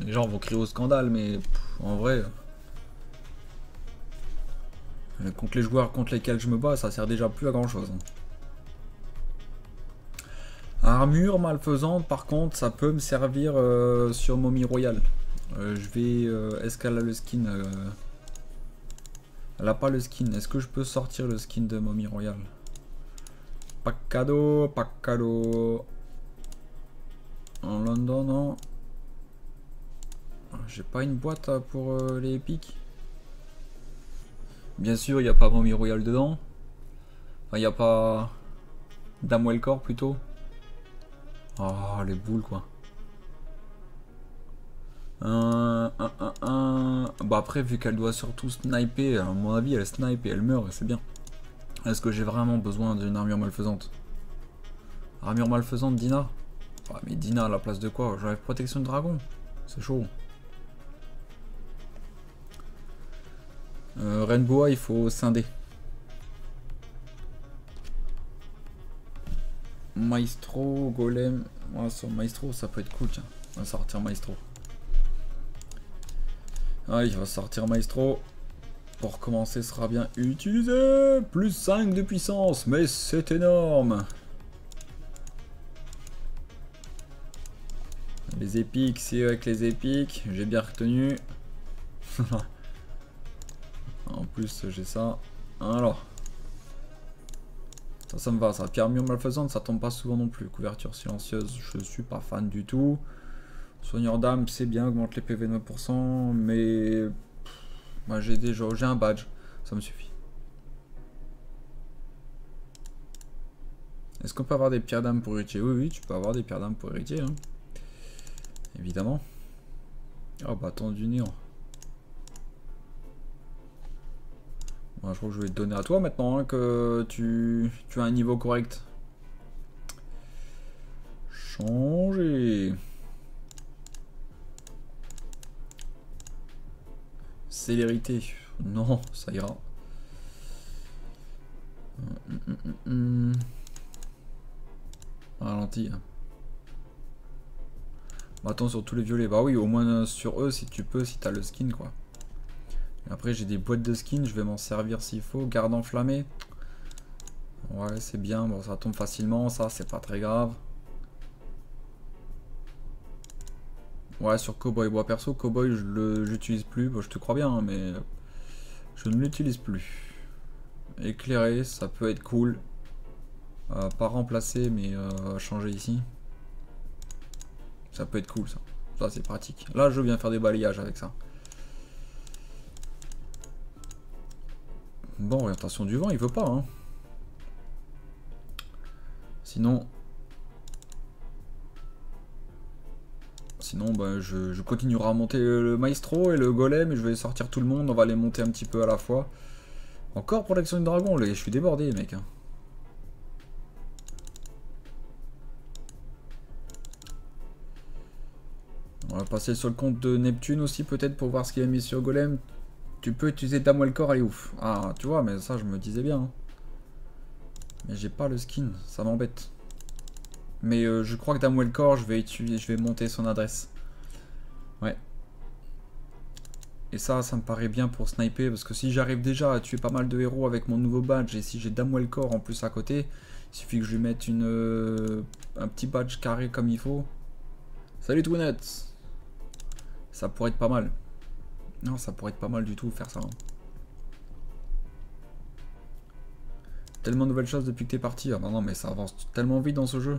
Les gens vont crier au scandale, mais en vrai... Contre les joueurs contre lesquels je me bats, ça sert déjà plus à grand chose. Armure malfaisante, par contre, ça peut me servir sur Mommy Royal. Je vais escaler le skin. Elle a pas le skin. Est-ce que je peux sortir le skin de Mommy Royal? Pack cadeau, pack cadeau. En London, non. J'ai pas une boîte pour les épiques. Bien sûr, il n'y a pas Mommy Royal dedans. Enfin, il n'y a pas Dame Welcor plutôt. Oh, les boules quoi. Bah après vu qu'elle doit surtout sniper, à mon avis elle snipe et elle meurt et c'est bien. Est-ce que j'ai vraiment besoin d'une armure malfaisante? Armure malfaisante Dina? Ah mais Dina à la place de quoi? J'enlève protection de dragon. C'est chaud. Rainbow, il faut scinder. Maestro, golem. Moi sur Maestro ça peut être cool tiens. On va sortir Maestro. Ah, il va sortir Maestro. Pour commencer, sera bien utilisé. Plus 5 de puissance, mais c'est énorme. Les épiques, c'est avec les épiques. J'ai bien retenu. En plus, j'ai ça. Alors. Ça me va, ça. Pierre mur malfaisante, ça tombe pas souvent non plus. Couverture silencieuse, je suis pas fan du tout. Soigneur d'âme, c'est bien, augmente les PV de 9%, mais moi j'ai déjà un badge, ça me suffit. Est-ce qu'on peut avoir des pierres d'âme pour héritier? Oui, oui, tu peux avoir des pierres d'âme pour héritier, hein. Évidemment. Oh bah attends du néant. Bon, je crois que je vais te donner à toi maintenant hein, que tu as un niveau correct. Changer. Célérité, non, ça ira. Ralenti. Attends sur tous les violets. Bah oui, au moins sur eux, si tu peux, si t'as le skin quoi. Et après, j'ai des boîtes de skins, je vais m'en servir s'il faut. Garde enflammé. Ouais, c'est bien. Bon, ça tombe facilement, ça, c'est pas très grave. Ouais, sur Cowboy. Bon, perso, Cowboy, je l'utilise plus. Bon, je te crois bien, hein, mais je ne l'utilise plus. Éclairé, ça peut être cool. Pas remplacer, mais changer ici. Ça peut être cool, ça. Ça c'est pratique. Là je viens faire des balayages avec ça. Bon, orientation du vent, il veut pas. Hein. Sinon... Sinon bah, je continuerai à monter le maestro et le golem et je vais sortir tout le monde, on va les monter un petit peu à la fois. Encore protection du dragon, je suis débordé mec. On va passer sur le compte de Neptune aussi peut-être pour voir ce qu'il a mis sur golem. Tu peux utiliser Dame Welkor, elle est ouf. Ah tu vois, mais ça je me disais bien. Hein. Mais j'ai pas le skin, ça m'embête. Mais je crois que Dame Welkor, je vais monter son adresse. Ouais. Et ça, ça me paraît bien pour sniper. Parce que si j'arrive déjà à tuer pas mal de héros avec mon nouveau badge, et si j'ai Dame Welkor en plus à côté, il suffit que je lui mette une, un petit badge carré comme il faut. Salut Twinette. Ça pourrait être pas mal. Non, ça pourrait être pas mal du tout faire ça. Hein. Tellement de nouvelles choses depuis que t'es parti. Ah, non, mais ça avance tellement vite dans ce jeu.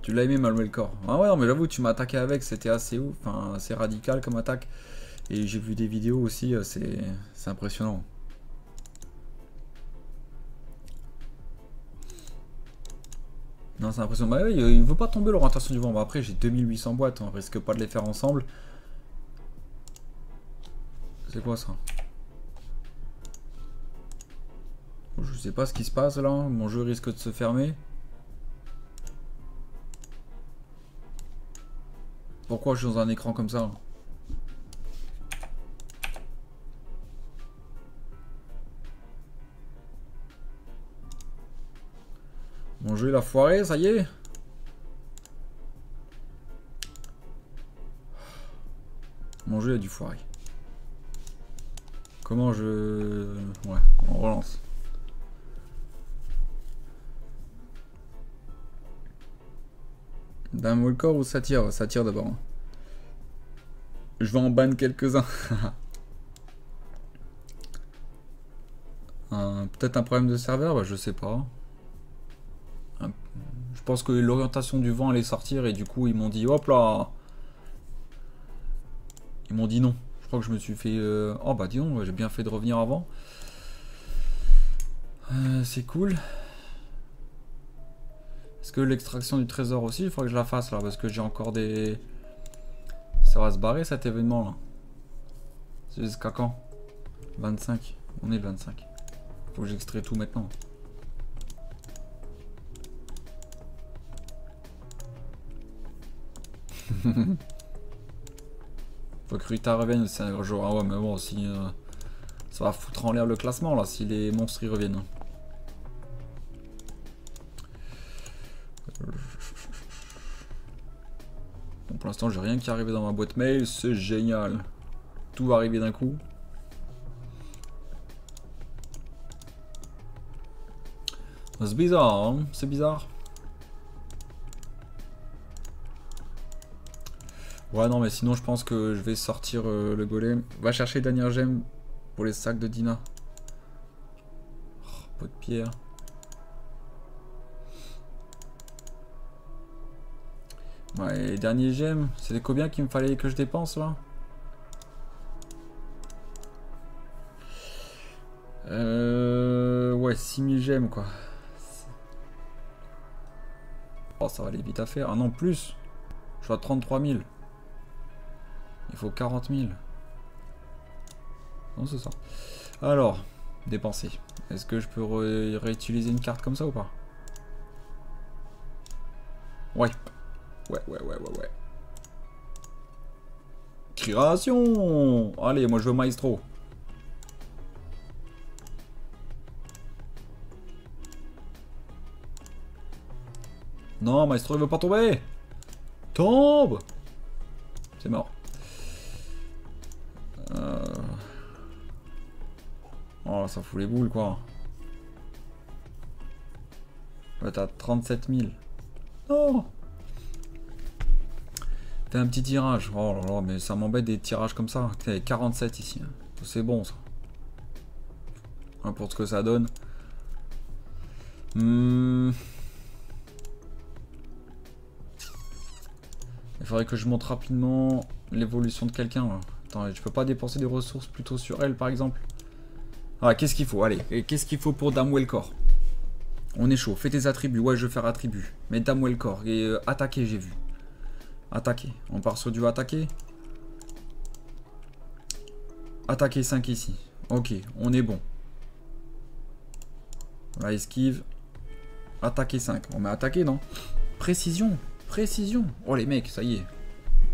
Tu l'as aimé Malwell Corps. Ah ouais non mais j'avoue tu m'as attaqué avec, c'était assez ouf, enfin assez radical comme attaque. Et j'ai vu des vidéos aussi, c'est impressionnant. Non c'est impressionnant. Bah oui, il ne veut pas tomber l'orientation du vent. Bah, après j'ai 2800 boîtes, on risque pas de les faire ensemble. C'est quoi ça? Je sais pas ce qui se passe là, mon jeu risque de se fermer. Pourquoi je suis dans un écran comme ça? Mon jeu il a foiré, ça y est. Mon jeu il a dû foirer. Comment je... Ouais, on relance. Dame Welkor ou ça tire? Ça tire d'abord. Je vais en ban quelques-uns. Peut-être un problème de serveur, bah, je sais pas. Je pense que l'orientation du vent allait sortir et du coup ils m'ont dit hop là. Ils m'ont dit non. Je crois que je me suis fait... Oh bah dis donc, j'ai bien fait de revenir avant. C'est cool. Est-ce que l'extraction du trésor aussi, il faudra que je la fasse là, parce que j'ai encore des... Ça va se barrer cet événement là. C'est jusqu'à quand? 25, on est le 25. Faut que j'extrais tout maintenant. Faut que Ruta revienne aussi un jour. Ah ouais mais bon, si ça va foutre en l'air le classement là, si les monstres y reviennent. Bon, pour l'instant j'ai rien qui est arrivé dans ma boîte mail, c'est génial. Tout va arriver d'un coup. C'est bizarre, hein, c'est bizarre. Ouais non mais sinon je pense que je vais sortir le golem. Va chercher les dernières gemmes pour les sacs de Dina. Oh, pot de pierre. Ouais, et les derniers gemmes, c'est combien qu'il me fallait que je dépense là? Ouais, 6000 gemmes quoi. Oh, ça va aller vite à faire. Ah non, plus. Je suis à 33 000. Il faut 40 000. Non, c'est ça. Alors, dépenser. Est-ce que je peux réutiliser une carte comme ça ou pas? Ouais. Ouais. Création! Allez, moi je veux maestro. Non, maestro il veut pas tomber! Tombe! C'est mort. Oh, ça fout les boules quoi. Là t'as 37 000. Non! T'as un petit tirage, oh là là, mais ça m'embête des tirages comme ça. T'es 47 ici, c'est bon ça. N'importe ce que ça donne. Il faudrait que je monte rapidement l'évolution de quelqu'un. Attends, je peux pas dépenser des ressources plutôt sur elle par exemple. Ah, qu'est-ce qu'il faut? Allez, qu'est-ce qu'il faut pour Dame Welkor? On est chaud, fais tes attributs. Ouais, je vais faire attributs. Mais Dame Welkor, et attaquer, j'ai vu. Attaquer, on part sur du attaquer. Attaquer 5 ici. Ok, on est bon. Là, esquive. Attaquer 5. On met attaquer, non? Précision, précision. Oh les mecs, ça y est.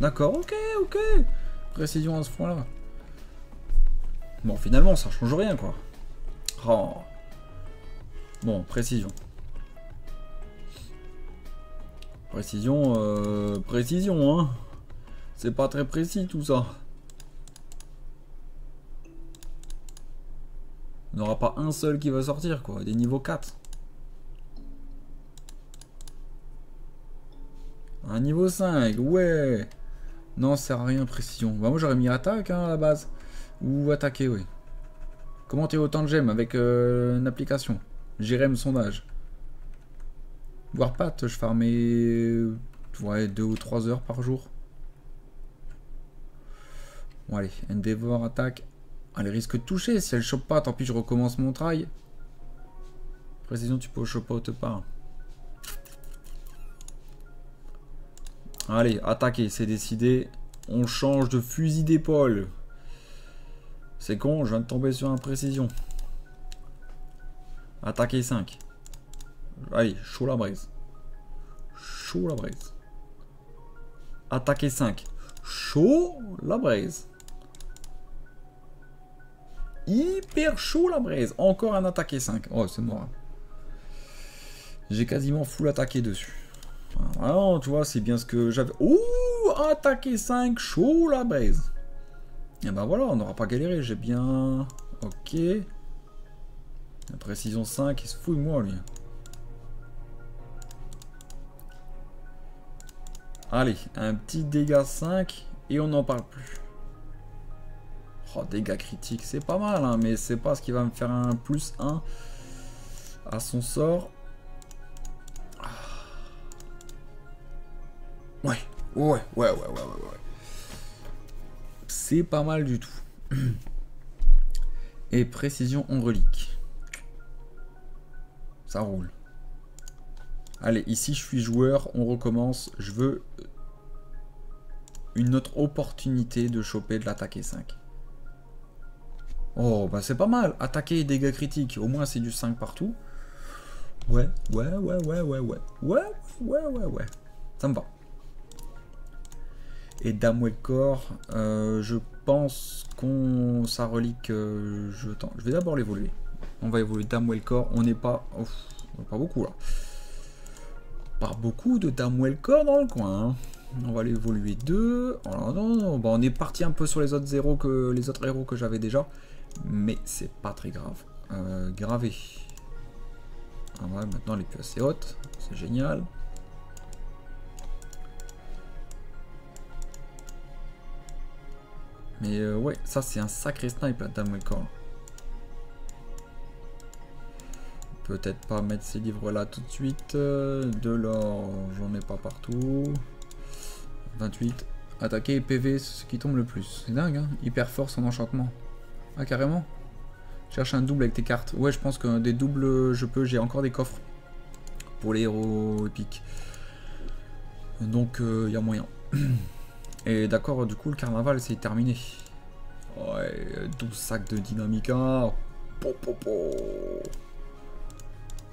D'accord, ok, ok. Précision à ce point-là. Bon, finalement, ça change rien, quoi. Oh. Bon, précision. Précision, précision, hein. C'est pas très précis, tout ça. Il n'y aura pas un seul qui va sortir, quoi. Des niveaux 4. Un niveau 5, ouais. Non, ça sert à rien, précision. Bah, moi, j'aurais mis attaque, hein, à la base. Ou attaquer, oui. Comment t'es autant de gemmes avec une application Jérémy sondage. Warpath, je farmais ouais, 2 ou 3 heures par jour. Bon, allez, Endeavor, attaque. Elle risque de toucher. Si elle chope pas, tant pis, je recommence mon trail. Précision, tu peux choper autre part. Allez, attaquer, c'est décidé. On change de fusil d'épaule. C'est con, je viens de tomber sur un précision. Attaquer 5. Allez, chaud la braise. Chaud la braise. Attaquer 5. Chaud la braise. Hyper chaud la braise. Encore un attaquer 5. Oh, c'est mort. J'ai quasiment full attaqué dessus. Vraiment, tu vois, c'est bien ce que j'avais. Ouh, attaquer 5. Chaud la braise. Et ben voilà, on n'aura pas galéré, j'ai bien... Ok. La précision 5, il se fout de moi, lui. Allez, un petit dégât 5, et on n'en parle plus. Oh, dégâts critiques, c'est pas mal, hein, mais c'est pas ce qui va me faire un plus 1 à son sort. Ouais, ouais. C'est pas mal du tout. Et précision en relique. Ça roule. Allez, ici je suis joueur. On recommence. Je veux une autre opportunité de choper de l'attaquer 5. Oh, bah c'est pas mal. Attaquer et dégâts critiques. Au moins c'est du 5 partout. Ouais. Ça me va. Et Dame Welkor, je pense qu'on sa relique. Je vais d'abord l'évoluer. On va évoluer Dame Welkor. On n'est pas, ouf, on est pas beaucoup là. Pas beaucoup de Dame Welkor dans le coin. Hein. On va l'évoluer 2. Oh, non. Bah, on est parti un peu sur les autres héros que j'avais déjà, mais c'est pas très grave. Gravé. Ah ouais, maintenant elle est plus assez haute. C'est génial. Mais ouais, ça c'est un sacré snipe la Dame Welkor. Peut-être pas mettre ces livres là tout de suite. De l'or, j'en ai pas partout. 28. Attaquer et PV, ce qui tombe le plus. C'est dingue, hein. Hyper force en enchantement. Ah, carrément. Cherche un double avec tes cartes. Ouais, je pense que des doubles, je peux. J'ai encore des coffres pour les héros épiques. Donc, y a moyen. Et d'accord, du coup, le carnaval, c'est terminé. Ouais, 12 sacs de dynamica.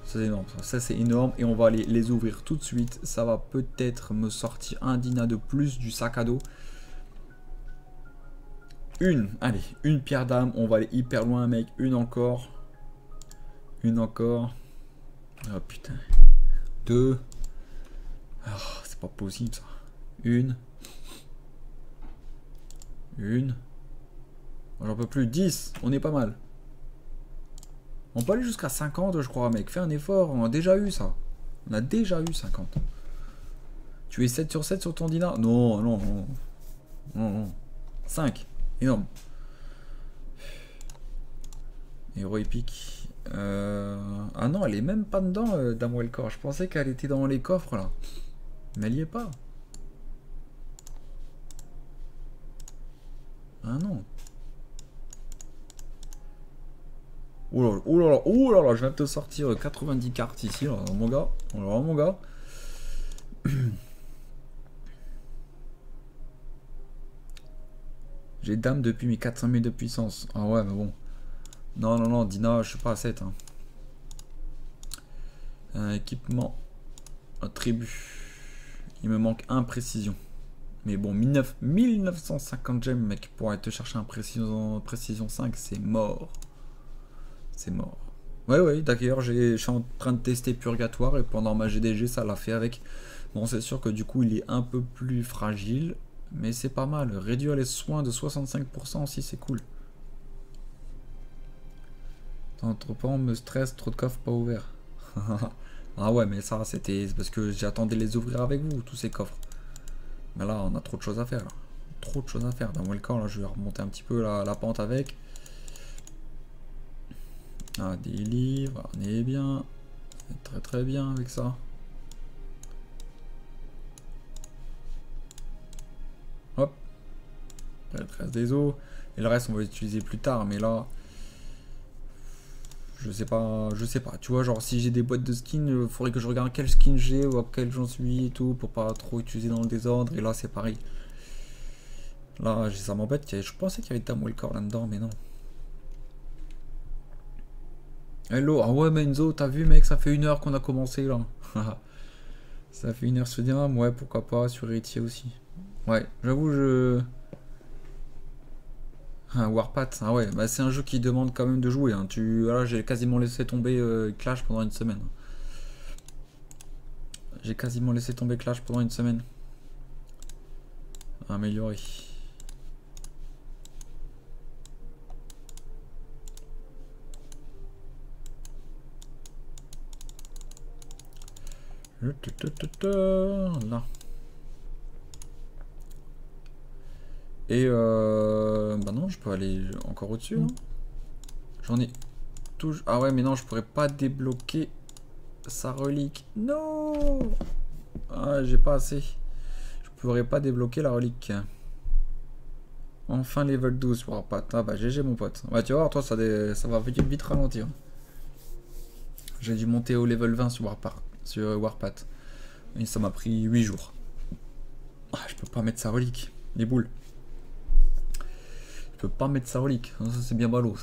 C'est énorme, ça c'est énorme. Et on va aller les ouvrir tout de suite. Ça va peut-être me sortir un dina de plus du sac à dos. Allez, une pierre d'âme. On va aller hyper loin, mec. Une encore. Une encore. Oh putain. 2. Oh, c'est pas possible ça. Une. Une. J'en peux plus. 10. On est pas mal. On peut aller jusqu'à 50, je crois, mec. Fais un effort. On a déjà eu ça. On a déjà eu 50. Tu es 7 sur 7 sur ton dinar. Non. 5. Énorme. Héros épique. Ah non, elle est même pas dedans, Dame Welkor. Je pensais qu'elle était dans les coffres, là. Mais elle y est pas. Ah non. Oh là là, je viens de te sortir 90 cartes ici, là, mon gars. Alors, mon gars. J'ai dame depuis mes 400 000 de puissance. Ah ouais, mais bon. Non, non, non, Dina, je suis pas à 7. Hein. Équipement. Attribut. Il me manque un précision. Mais bon, 1950 gemmes, mec. Pour aller te chercher un précision 5, c'est mort. C'est mort. Ouais, ouais, d'ailleurs, je suis en train de tester Purgatoire et pendant ma GDG, ça l'a fait avec. Bon, c'est sûr que du coup, il est un peu plus fragile. Mais c'est pas mal. Réduire les soins de 65% aussi, c'est cool. T'entreprends, me stresse, trop de coffres pas ouverts. Ah ouais, mais ça, c'était parce que j'attendais les ouvrir avec vous, tous ces coffres. Mais là, on a trop de choses à faire. Là. Trop de choses à faire. Dans le camp, là, je vais remonter un petit peu la pente avec. Ah, des livres, on est bien. C'est très très bien avec ça. Hop. La trace des eaux. Et le reste, on va l'utiliser plus tard, mais là... Je sais pas, tu vois, genre si j'ai des boîtes de skins, il faudrait que je regarde quel skin j'ai ou à quel j'en suis et tout pour pas trop utiliser dans le désordre. Et là, c'est pareil. Là, ça m'embête. Je pensais qu'il y avait Tam Walker là-dedans, mais non. Hello, ah ouais, Menzo, t'as vu, mec, ça fait 1 heure qu'on a commencé là. Ça fait 1 heure sur Dinam, ouais, pourquoi pas, sur Héritier aussi. Ouais, j'avoue, Warpath, ah ouais, bah c'est un jeu qui demande quand même de jouer. Hein. Voilà, j'ai quasiment laissé tomber Clash pendant 1 semaine. J'ai quasiment laissé tomber Clash pendant 1 semaine. Améliorer. Là. Et bah non, je peux aller encore au-dessus. Hein. J'en ai toujours. Ah ouais, mais non, je pourrais pas débloquer sa relique. Non, ah, j'ai pas assez. Je pourrais pas débloquer la relique. Enfin, level 12 pour Warpath. Ah bah, GG, mon pote. Bah, tu vois, toi, ça va vite ralentir. J'ai dû monter au level 20 sur Warpath. Et ça m'a pris 8 jours. Ah, je peux pas mettre sa relique. Les boules. Pas mettre sa relique, ça c'est bien ballot,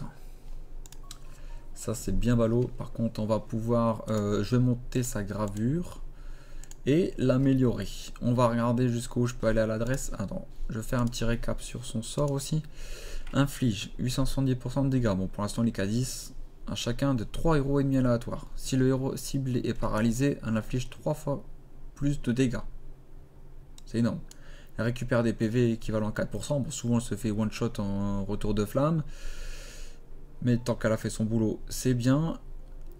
ça c'est bien ballot. Par contre, on va pouvoir je vais monter sa gravure et l'améliorer. On va regarder jusqu'où je peux aller à l'adresse. Attends, je fais un petit récap sur son sort aussi. Inflige 870% de dégâts. Bon, pour l'instant il est qu'à 10 à chacun de 3 héros ennemis aléatoires. Si le héros ciblé est paralysé, on inflige 3 fois plus de dégâts. C'est énorme. Elle récupère des PV équivalent à 4%. Bon, souvent elle se fait one shot en retour de flamme, mais tant qu'elle a fait son boulot, c'est bien.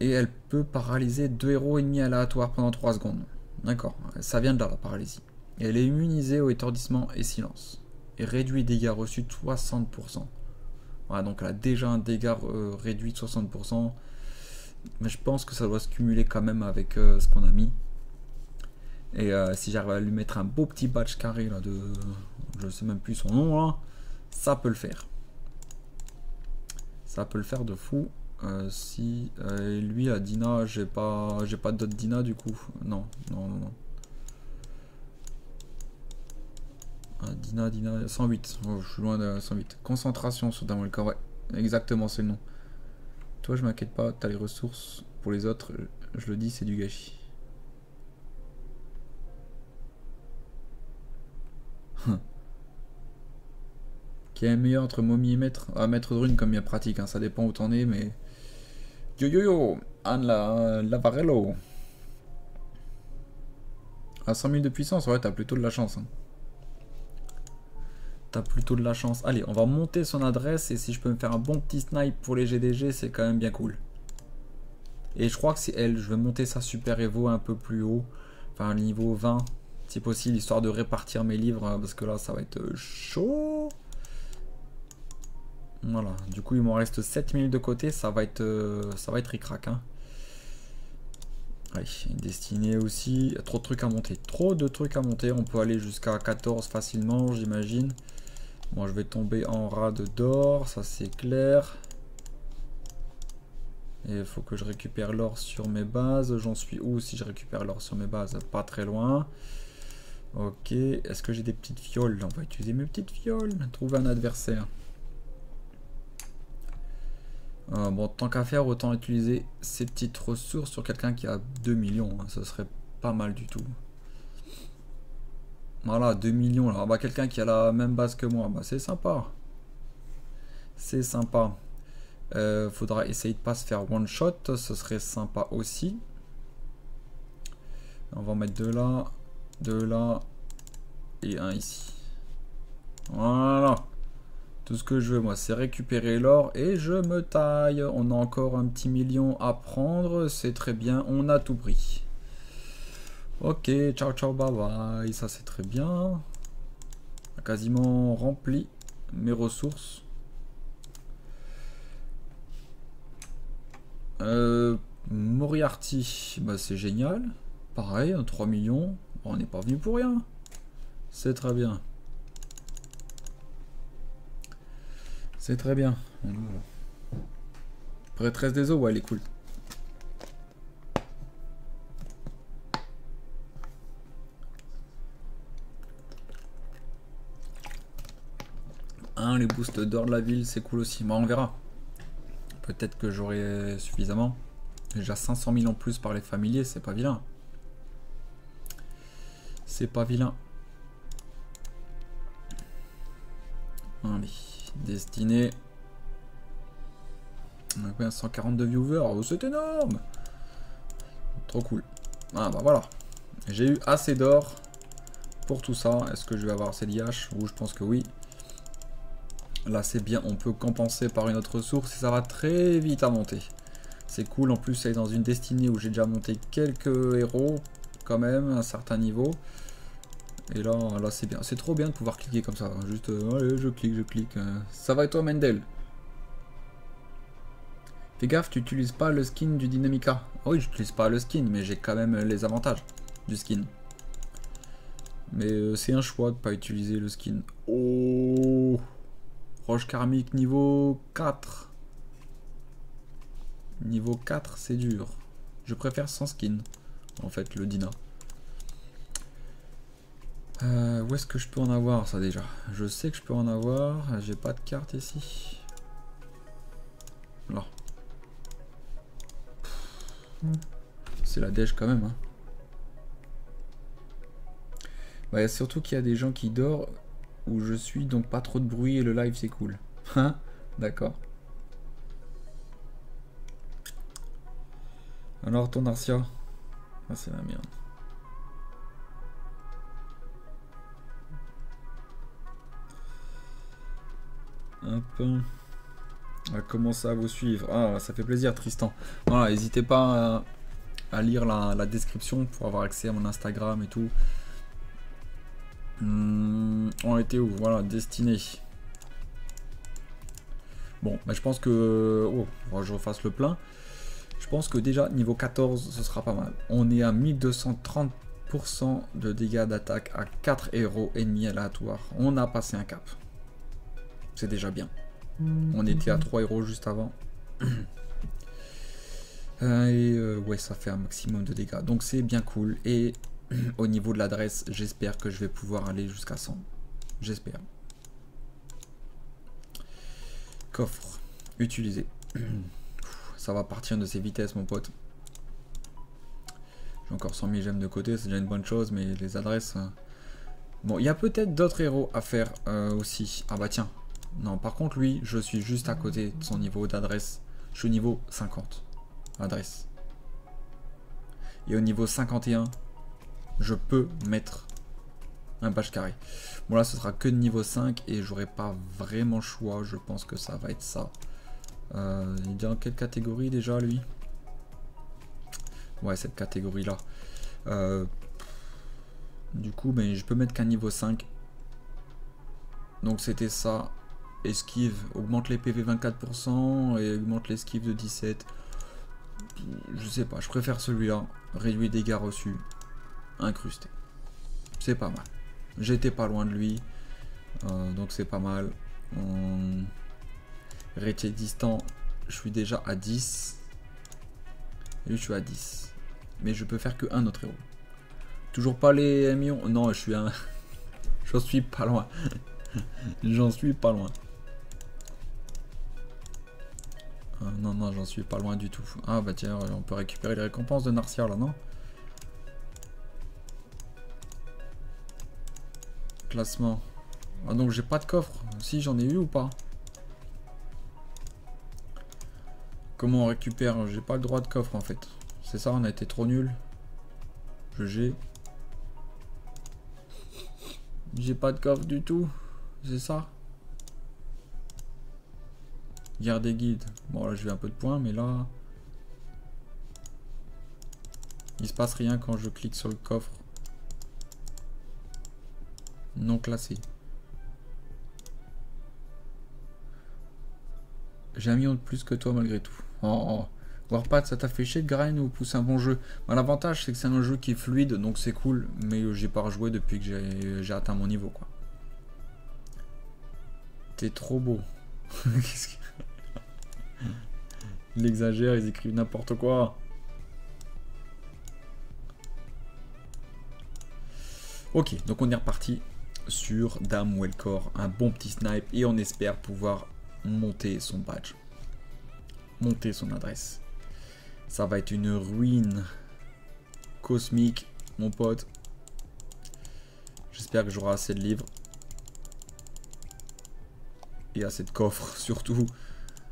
Et elle peut paralyser 2 héros ennemis aléatoires pendant 3 secondes. D'accord, ça vient de là, la paralysie. Et elle est immunisée au étourdissement et silence. Et réduit dégâts reçus de 60%. Voilà, donc elle a déjà un dégât réduit de 60%. Mais je pense que ça doit se cumuler quand même avec ce qu'on a mis. Et si j'arrive à lui mettre un beau petit badge carré là de... Je sais même plus son nom là. Ça peut le faire. Ça peut le faire de fou. Si lui à Dina, j'ai pas d'autres Dina du coup. Non, non, non, non. Ah, Dina, 108. Oh, je suis loin de 108. Concentration sur Damolka, ouais. Exactement, c'est le nom. Toi, je m'inquiète pas, t'as les ressources. Pour les autres, je le dis, c'est du gâchis. Qui est meilleur entre momie et maître? Ah, maître de rune comme il y a pratique, hein, ça dépend où t'en es, mais... Yo Anne Lavarello. À 100 000 de puissance, ouais, t'as plutôt de la chance. Hein. T'as plutôt de la chance. Allez, on va monter son adresse, et si je peux me faire un bon petit snipe pour les GDG, c'est quand même bien cool. Et je crois que c'est elle, je vais monter sa super Evo un peu plus haut, enfin niveau 20. Si possible, histoire de répartir mes livres, parce que là ça va être chaud. Voilà, du coup il m'en reste 7 000 de côté, ça va être ric-rac, hein. Allez, destinée aussi, trop de trucs à monter, on peut aller jusqu'à 14 facilement, j'imagine. Moi, je vais tomber en rade d'or, ça c'est clair. Et il faut que je récupère l'or sur mes bases. J'en suis où si je récupère l'or sur mes bases? Pas très loin. Ok, est-ce que j'ai des petites fioles? On va utiliser mes petites fioles. Trouver un adversaire. Bon, tant qu'à faire, autant utiliser ces petites ressources sur quelqu'un qui a 2 millions. Hein. Ce serait pas mal du tout. Voilà, 2 millions. Là. Bah, quelqu'un qui a la même base que moi, bah, c'est sympa. C'est sympa. Faudra essayer de pas se faire one shot, ce serait sympa aussi. On va en mettre deux là et un ici. Voilà. Tout ce que je veux moi c'est récupérer l'or et je me taille. On a encore un petit million à prendre, c'est très bien, on a tout pris. Ok, ciao ciao bye bye, ça c'est très bien. Quasiment rempli mes ressources. Moriarty, bah c'est génial. Pareil, 3 millions. On n'est pas venu pour rien. C'est très bien. C'est très bien. Prêtresse des eaux, ouais, elle est cool. Hein, les boosts d'or de la ville, c'est cool aussi. Bah, on verra. Peut-être que j'aurai suffisamment. Déjà 500 000 en plus par les familiers, c'est pas vilain. C'est pas vilain. Allez, destiné. On a combien? 142 viewers. Oh, c'est énorme! Trop cool. Ah bah voilà. J'ai eu assez d'or pour tout ça. Est-ce que je vais avoir assez d'IH? Ou je pense que oui. Là c'est bien, on peut compenser par une autre ressource et ça va très vite à monter. C'est cool, en plus c'est dans une destinée où j'ai déjà monté quelques héros quand même à un certain niveau. Et là, là c'est bien, c'est trop bien de pouvoir cliquer comme ça. Juste, allez, je clique, ça va et toi Mendel? Fais gaffe, tu n'utilises pas le skin du Dynamica. Oh, oui, je n'utilise pas le skin, mais j'ai quand même les avantages du skin. Mais c'est un choix de ne pas utiliser le skin. Oh, roche karmique niveau 4. Niveau 4, c'est dur. Je préfère sans skin, en fait, le Dyna. Où est-ce que je peux en avoir, ça, déjà? Je sais que je peux en avoir. J'ai pas de carte ici. Là. C'est la dèche, quand même. Hein. Bah, surtout qu'il y a des gens qui dorment. Où je suis, donc pas trop de bruit et le live c'est cool. Hein? D'accord. Alors ton Narcia, ah, c'est la merde. Hop. On va commencer à vous suivre. Ah, ça fait plaisir Tristan. Voilà, n'hésitez pas à lire la description pour avoir accès à mon Instagram et tout. On était où? Voilà, destiné. Bon, bah, je pense que... Oh, faut que je refasse le plein. Je pense que déjà, niveau 14, ce sera pas mal. On est à 1230% de dégâts d'attaque à 4 héros ennemis aléatoires. On a passé un cap. C'est déjà bien. On était à 3 héros juste avant. Ouais, ça fait un maximum de dégâts. Donc c'est bien cool. Et... au niveau de l'adresse, j'espère que je vais pouvoir aller jusqu'à 100. J'espère. Coffre. Utiliser. Ça va partir de ses vitesses, mon pote. J'ai encore 100 000 gemmes de côté, c'est déjà une bonne chose, mais les adresses... Bon, il y a peut-être d'autres héros à faire aussi. Ah bah tiens. Non, par contre, lui, je suis juste à côté de son niveau d'adresse. Je suis au niveau 50. Adresse. Et au niveau 51... je peux mettre un badge carré. Bon là ce sera que de niveau 5 et j'aurai pas vraiment le choix. Je pense que ça va être ça. Il est dans quelle catégorie déjà lui? Ouais, cette catégorie là. Du coup ben, je peux mettre qu'un niveau 5. Donc c'était ça. Esquive, augmente les PV 24% et augmente l'esquive de 17. Je sais pas, je préfère celui-là. Réduit les dégâts reçus. Incrusté, c'est pas mal. J'étais pas loin de lui. donc c'est pas mal. Rétier distant, je suis déjà à 10. Et lui, je suis à 10. Mais je peux faire que un autre héros. Toujours pas les millions. Non, je suis un. J'en suis pas loin. J'en suis pas loin. Non, non, j'en suis pas loin du tout. Ah bah tiens, on peut récupérer les récompenses de Narcia là, non? Classement. Ah donc j'ai pas de coffre. Si, j'en ai eu ou pas? Comment on récupère? J'ai pas le droit de coffre en fait. C'est ça, on a été trop nuls. GG. J'ai pas de coffre du tout. C'est ça? Guerre des guides. Bon là je vais un peu de points mais là... il se passe rien quand je clique sur le coffre. Non classé. J'ai un million de plus que toi malgré tout. Oh, oh. Warpath, ça t'a fait chier de grind ou pousse un bon jeu? Bah, l'avantage c'est que c'est un jeu qui est fluide donc c'est cool, mais j'ai pas rejoué depuis que j'ai atteint mon niveau quoi. T'es trop beau. Qu'est-ce que... ils exagèrent, ils écrivent n'importe quoi. Ok, donc on est reparti sur Dame Welkor, un bon petit snipe et on espère pouvoir monter son badge, monter son adresse. Ça va être une ruine cosmique, mon pote. J'espère que j'aurai assez de livres. Et assez de coffres, surtout.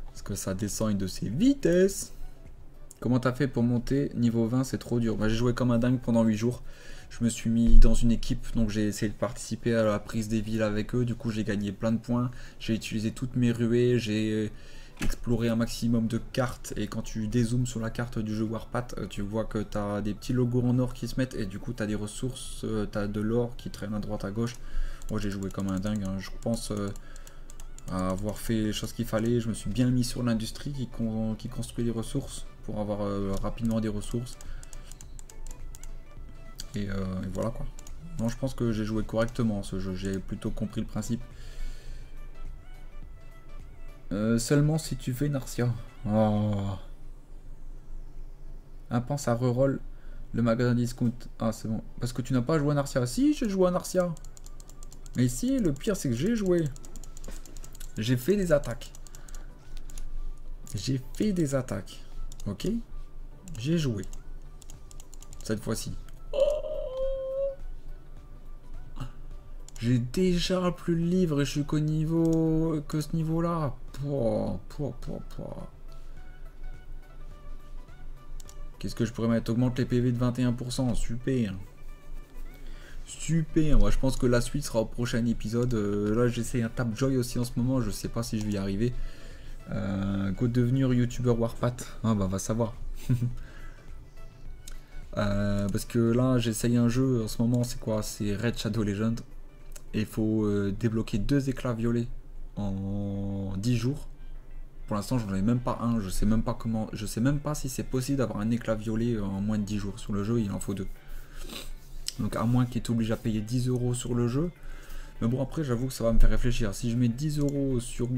Parce que ça descend une de ses vitesses. Comment t'as fait pour monter niveau 20? C'est trop dur. Bah, j'ai joué comme un dingue pendant 8 jours. Je me suis mis dans une équipe. Donc j'ai essayé de participer à la prise des villes avec eux. Du coup, j'ai gagné plein de points. J'ai utilisé toutes mes ruées. J'ai... explorer un maximum de cartes, et quand tu dézoomes sur la carte du jeu Warpath, tu vois que tu as des petits logos en or qui se mettent et du coup tu as des ressources, tu as de l'or qui traîne à droite à gauche. Moi j'ai joué comme un dingue, hein. Je pense avoir fait les choses qu'il fallait. Je me suis bien mis sur l'industrie qui construit les ressources pour avoir rapidement des ressources. Et voilà quoi. Non, je pense que j'ai joué correctement ce jeu, j'ai plutôt compris le principe. Seulement si tu fais Narcia. Oh. Pense à reroll le magasin discount. Ah c'est bon. Parce que tu n'as pas joué à Narcia. Si j'ai joué à Narcia. Mais si, le pire c'est que j'ai joué. J'ai fait des attaques. J'ai fait des attaques. Ok. J'ai joué. Cette fois-ci. J'ai déjà plus de livres et je suis qu'au niveau... que ce niveau-là. Qu'est-ce que je pourrais mettre? Augmente les PV de 21%. Super. Super. Moi, je pense que la suite sera au prochain épisode. Là, j'essaie un Tapjoy aussi en ce moment. Je sais pas si je vais y arriver. Go devenir youtubeur Warpath. Ah bah, va savoir. Parce que là, j'essaye un jeu en ce moment. C'est quoi? C'est Red Shadow Legend. Et il faut débloquer 2 éclats violets en 10 jours. Pour l'instant, j'en ai même pas un. Je sais même pas comment. Je sais même pas si c'est possible d'avoir un éclat violet en moins de 10 jours sur le jeu. Il en faut 2. Donc, à moins qu'il t'oblige à payer 10 € sur le jeu. Mais bon, après, j'avoue que ça va me faire réfléchir. Si je mets 10 € sur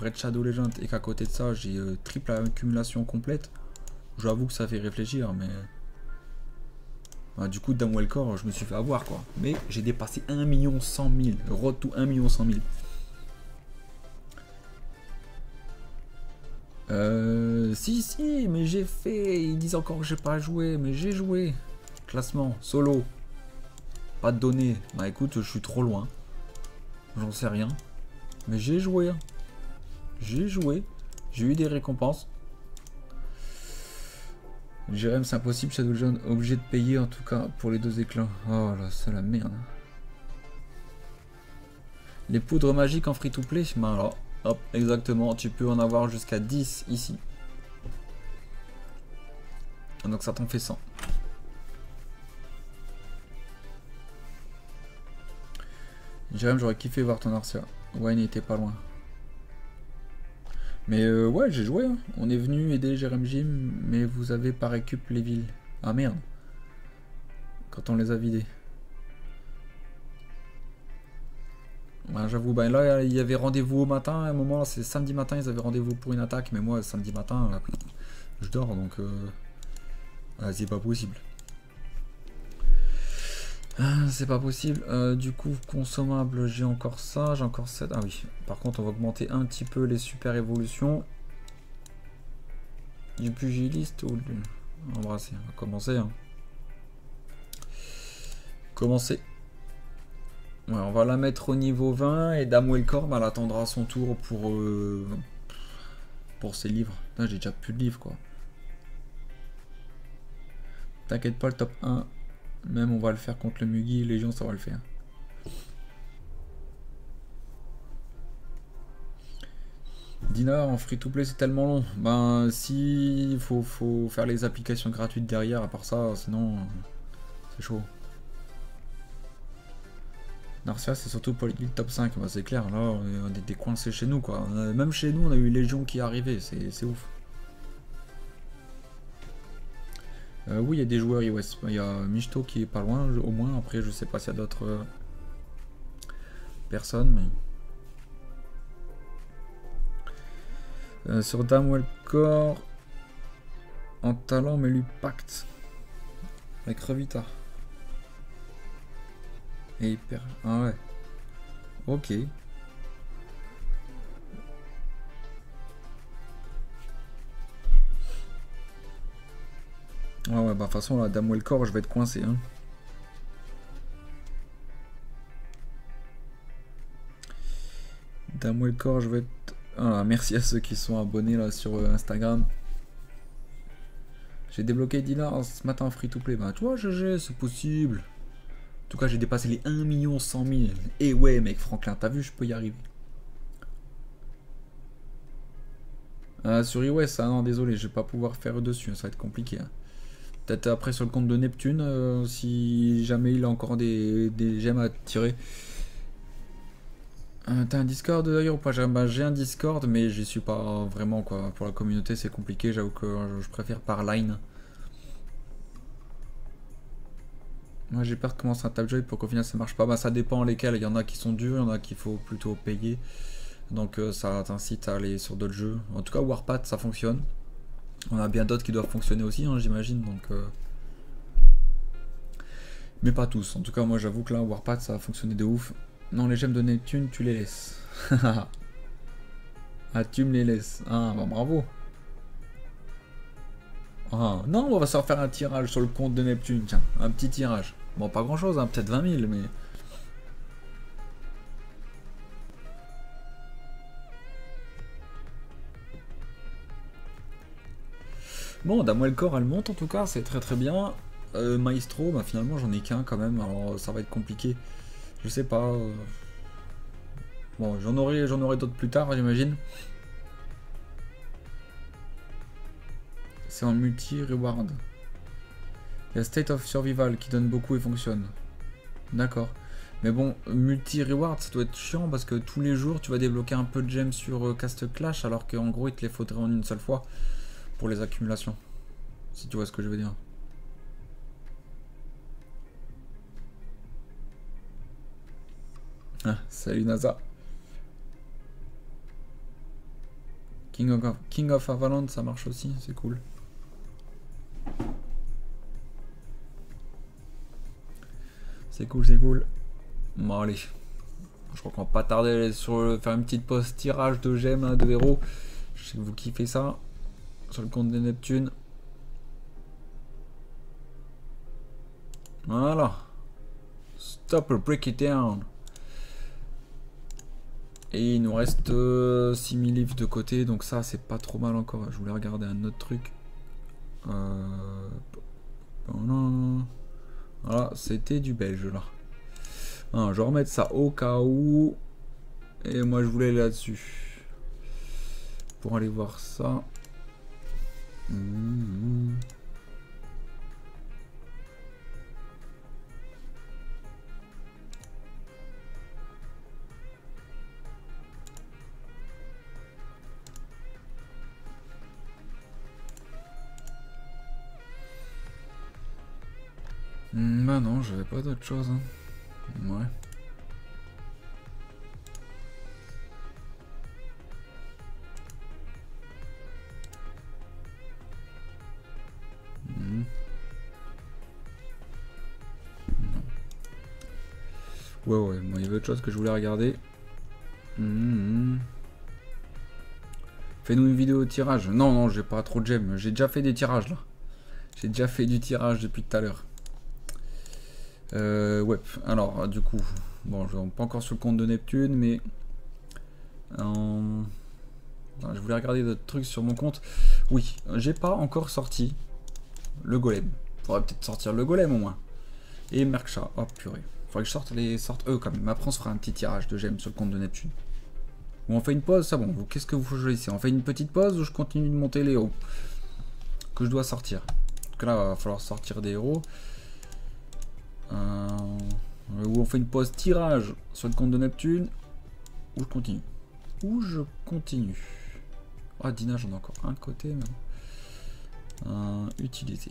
Red Shadow Legend et qu'à côté de ça, j'ai triple accumulation complète, j'avoue que ça fait réfléchir. Mais. Bah, du coup, Dame Welkor, je me suis fait avoir quoi. Mais j'ai dépassé 1 100 000. Road to 1 100 000. Si, mais j'ai fait. Ils disent encore que j'ai pas joué, mais j'ai joué. Classement, solo. Pas de données. Bah écoute, je suis trop loin. J'en sais rien. Mais j'ai joué. J'ai joué. J'ai eu des récompenses. Jérémy, c'est impossible, Shadow Legend, obligé de payer en tout cas pour les 2 éclats. Oh là, c'est la merde. Les poudres magiques en free-to-play, ben alors, hop, exactement, tu peux en avoir jusqu'à 10 ici. Donc ça t'en fait 100. Jérémy, j'aurais kiffé voir ton Narcia. Ouais, il n'était pas loin. Mais ouais, j'ai joué, hein. On est venu aider Jérémy Jim, mais vous avez pas récup les villes. Ah merde. Quand on les a vidées. Ouais, j'avoue, ben là, il y avait rendez-vous au matin, à un moment, c'est samedi matin, ils avaient rendez-vous pour une attaque, mais moi, samedi matin, je dors, donc c'est pas possible. C'est pas possible. Du coup, consommable, j'ai encore ça, j'ai encore 7. Ah oui, par contre, on va augmenter un petit peu les super évolutions. Du pugiliste ou du... Embrasser, on va commencer. Hein. Commencer. Ouais, on va la mettre au niveau 20 et Dame Welkorm, elle attendra son tour pour ses livres. J'ai déjà plus de livres, quoi. T'inquiète pas, le top 1, même on va le faire contre le Mugi, Légion, ça va le faire. Dinar en free to play, c'est tellement long. Ben si, faut faire les applications gratuites derrière, à part ça, sinon c'est chaud. Narcia, c'est surtout pour le top 5, ben, c'est clair, là on est des coincés chez nous, quoi. Même chez nous on a eu Légion qui est arrivée, c'est ouf. Oui, il y a des joueurs iOS, il y a Mishto qui est pas loin au moins, après je sais pas s'il y a d'autres personnes, mais... sur Dame Welkorm en talent, mais lui pacte avec Revita et hyper. Ah ouais, ok. Ah ouais, bah de toute façon la Dame Welkorm, je vais être coincé, hein. Dame Welkorm, je vais être... Ah, merci à ceux qui sont abonnés là sur Instagram. J'ai débloqué Dinar ce matin en free to play. Bah tu vois, GG, c'est possible. En tout cas, j'ai dépassé les 1 100 000. Et ouais, mec, Franklin, t'as vu, je peux y arriver. Sur iOS, ah non, désolé, je vais pas pouvoir faire dessus, ça va être compliqué. Hein. Peut-être après sur le compte de Neptune, si jamais il a encore des gemmes à tirer. T'as un Discord d'ailleurs ou pas? J'ai un Discord, mais j'y suis pas vraiment, quoi. Pour la communauté c'est compliqué, j'avoue que je préfère par line. Moi j'ai peur de commencer un Tapjoy pour qu'au final ça marche pas. Bah ça dépend lesquels, il y en a qui sont durs, il y en a qu'il faut plutôt payer. Donc ça t'incite à aller sur d'autres jeux. En tout cas Warpath ça fonctionne. On a bien d'autres qui doivent fonctionner aussi, hein, j'imagine, donc... Mais pas tous, en tout cas moi j'avoue que là Warpath ça a fonctionné de ouf. Non, les gemmes de Neptune, tu les laisses. Ah, tu me les laisses. Ah, bah bravo. Ah, non, on va se faire un tirage sur le compte de Neptune. Tiens, un petit tirage. Bon, pas grand chose, hein, peut-être 20 000, mais... Bon, Dame Welkorm, elle monte en tout cas, c'est très très bien. Maestro, bah finalement, j'en ai qu'un quand même, alors ça va être compliqué. Je sais pas. Bon, j'en aurai d'autres plus tard, j'imagine. C'est en multi-reward. Il y a State of Survival qui donne beaucoup et fonctionne. D'accord. Mais bon, multi-reward, ça doit être chiant parce que tous les jours, tu vas débloquer un peu de gemmes sur Castle Clash, alors qu'en gros, il te les faudrait en une seule fois pour les accumulations. Si tu vois ce que je veux dire. Ah, salut NASA. King of Avalon, ça marche aussi, c'est cool. C'est cool, c'est cool. Bon allez, je crois qu'on va pas tarder sur faire une petite pause tirage de gemmes, hein, de héros. Je sais que vous kiffez ça. Sur le compte de Neptune. Voilà. Stop or break it down. Et il nous reste 6000 livres de côté, donc ça c'est pas trop mal encore. Je voulais regarder un autre truc. Voilà, c'était du belge là. Alors, je vais remettre ça au cas où. Et moi je voulais aller là-dessus. Pour aller voir ça. Bah non, j'avais pas d'autre chose. Hein. Ouais. Ouais, bon, il y avait autre chose que je voulais regarder. Fais-nous une vidéo tirage. Non, j'ai pas trop de gemmes. J'ai déjà fait des tirages là. J'ai déjà fait du tirage depuis tout à l'heure. Ouais, alors du coup, bon, je ne vais pas encore sur le compte de Neptune, mais je voulais regarder d'autres trucs sur mon compte. Oui, j'ai pas encore sorti le golem. Faudrait peut-être sortir le golem au moins. Et Merkcha, oh purée. Faudrait que je sorte les sortes. Quand même, après on se fera un petit tirage de gemmes sur le compte de Neptune. Ou on fait une pause, ça bon, qu'est-ce que vous choisissez? On fait une petite pause ou je continue de monter les héros que je dois sortir? Parce que là, il va falloir sortir des héros. Ou on fait une pause tirage sur le compte de Neptune, ou je continue. Ah, Dina, j'en ai encore un de côté maintenant. Utiliser.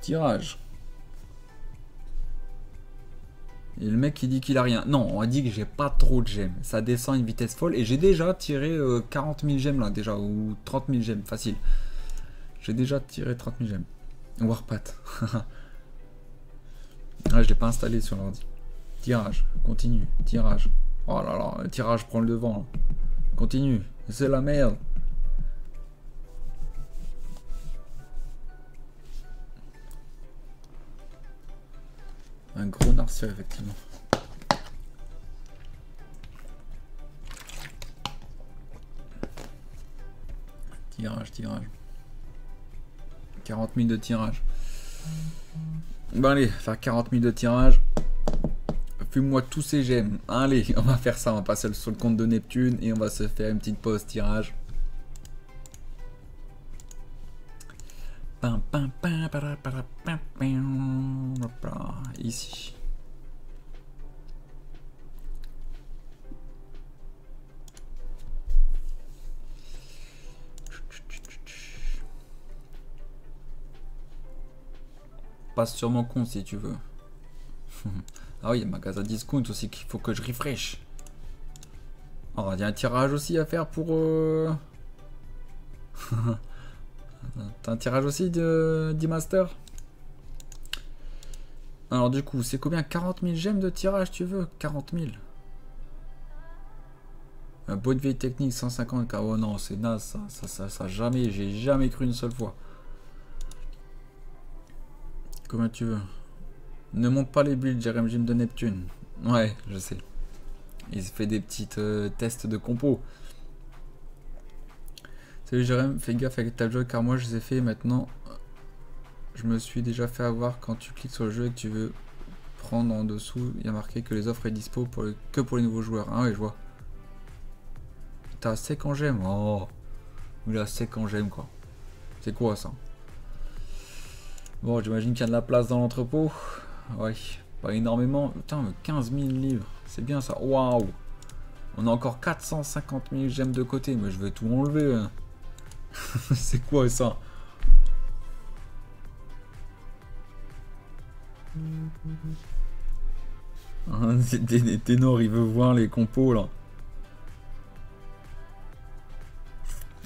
Tirage. Et le mec qui dit qu'il a rien. Non, on a dit que j'ai pas trop de gemmes. Ça descend à une vitesse folle. Et j'ai déjà tiré 40 000 gemmes là, déjà. Ou 30 000 gemmes, facile. J'ai déjà tiré 30 000 gemmes. Warpath. Ah, je l'ai pas installé sur l'ordi. Tirage, continue, tirage. Oh là là, le tirage prend le devant. Là. Continue, c'est la merde. Un gros Narcia, effectivement. Tirage, tirage. 40 000 de tirage. Ben allez, faire 40 000 de tirage. Fume-moi tous ces gemmes. Allez, on va faire ça. On va passer sur le compte de Neptune et on va se faire une petite pause tirage. Ici. Passe sur mon compte si tu veux. Ah oui, il y a ma casa discount aussi qu'il faut que je refresh. Alors, il y a un tirage aussi à faire pour... T'as un tirage aussi de Dimaster. Alors du coup, c'est combien? 40 000 gemmes de tirage, tu veux? 40 000. Un beau de vieille technique, 150 k. Oh non, c'est naze, ça jamais, j'ai jamais cru une seule fois. Comment tu veux? Ne monte pas les builds, Jérémy Gym de Neptune. Ouais, je sais. Il se fait des petites tests de compo. Salut Jérémy, fais gaffe avec Tapjoy car moi je les ai fait et maintenant je me suis déjà fait avoir. Quand tu cliques sur le jeu et que tu veux prendre en dessous, il y a marqué que les offres est dispo pour que pour les nouveaux joueurs. Ah ouais, je vois. T'as assez quand j'aime. Oh, mais assez quand j'aime quoi. C'est quoi ça? Bon, j'imagine qu'il y a de la place dans l'entrepôt. Ouais, pas énormément. Putain, 15 000 livres. C'est bien ça. Waouh! On a encore 450 000 gemmes de côté. Mais je vais tout enlever. Hein. C'est quoi ça? C'est des ténors, il veut voir les compos là.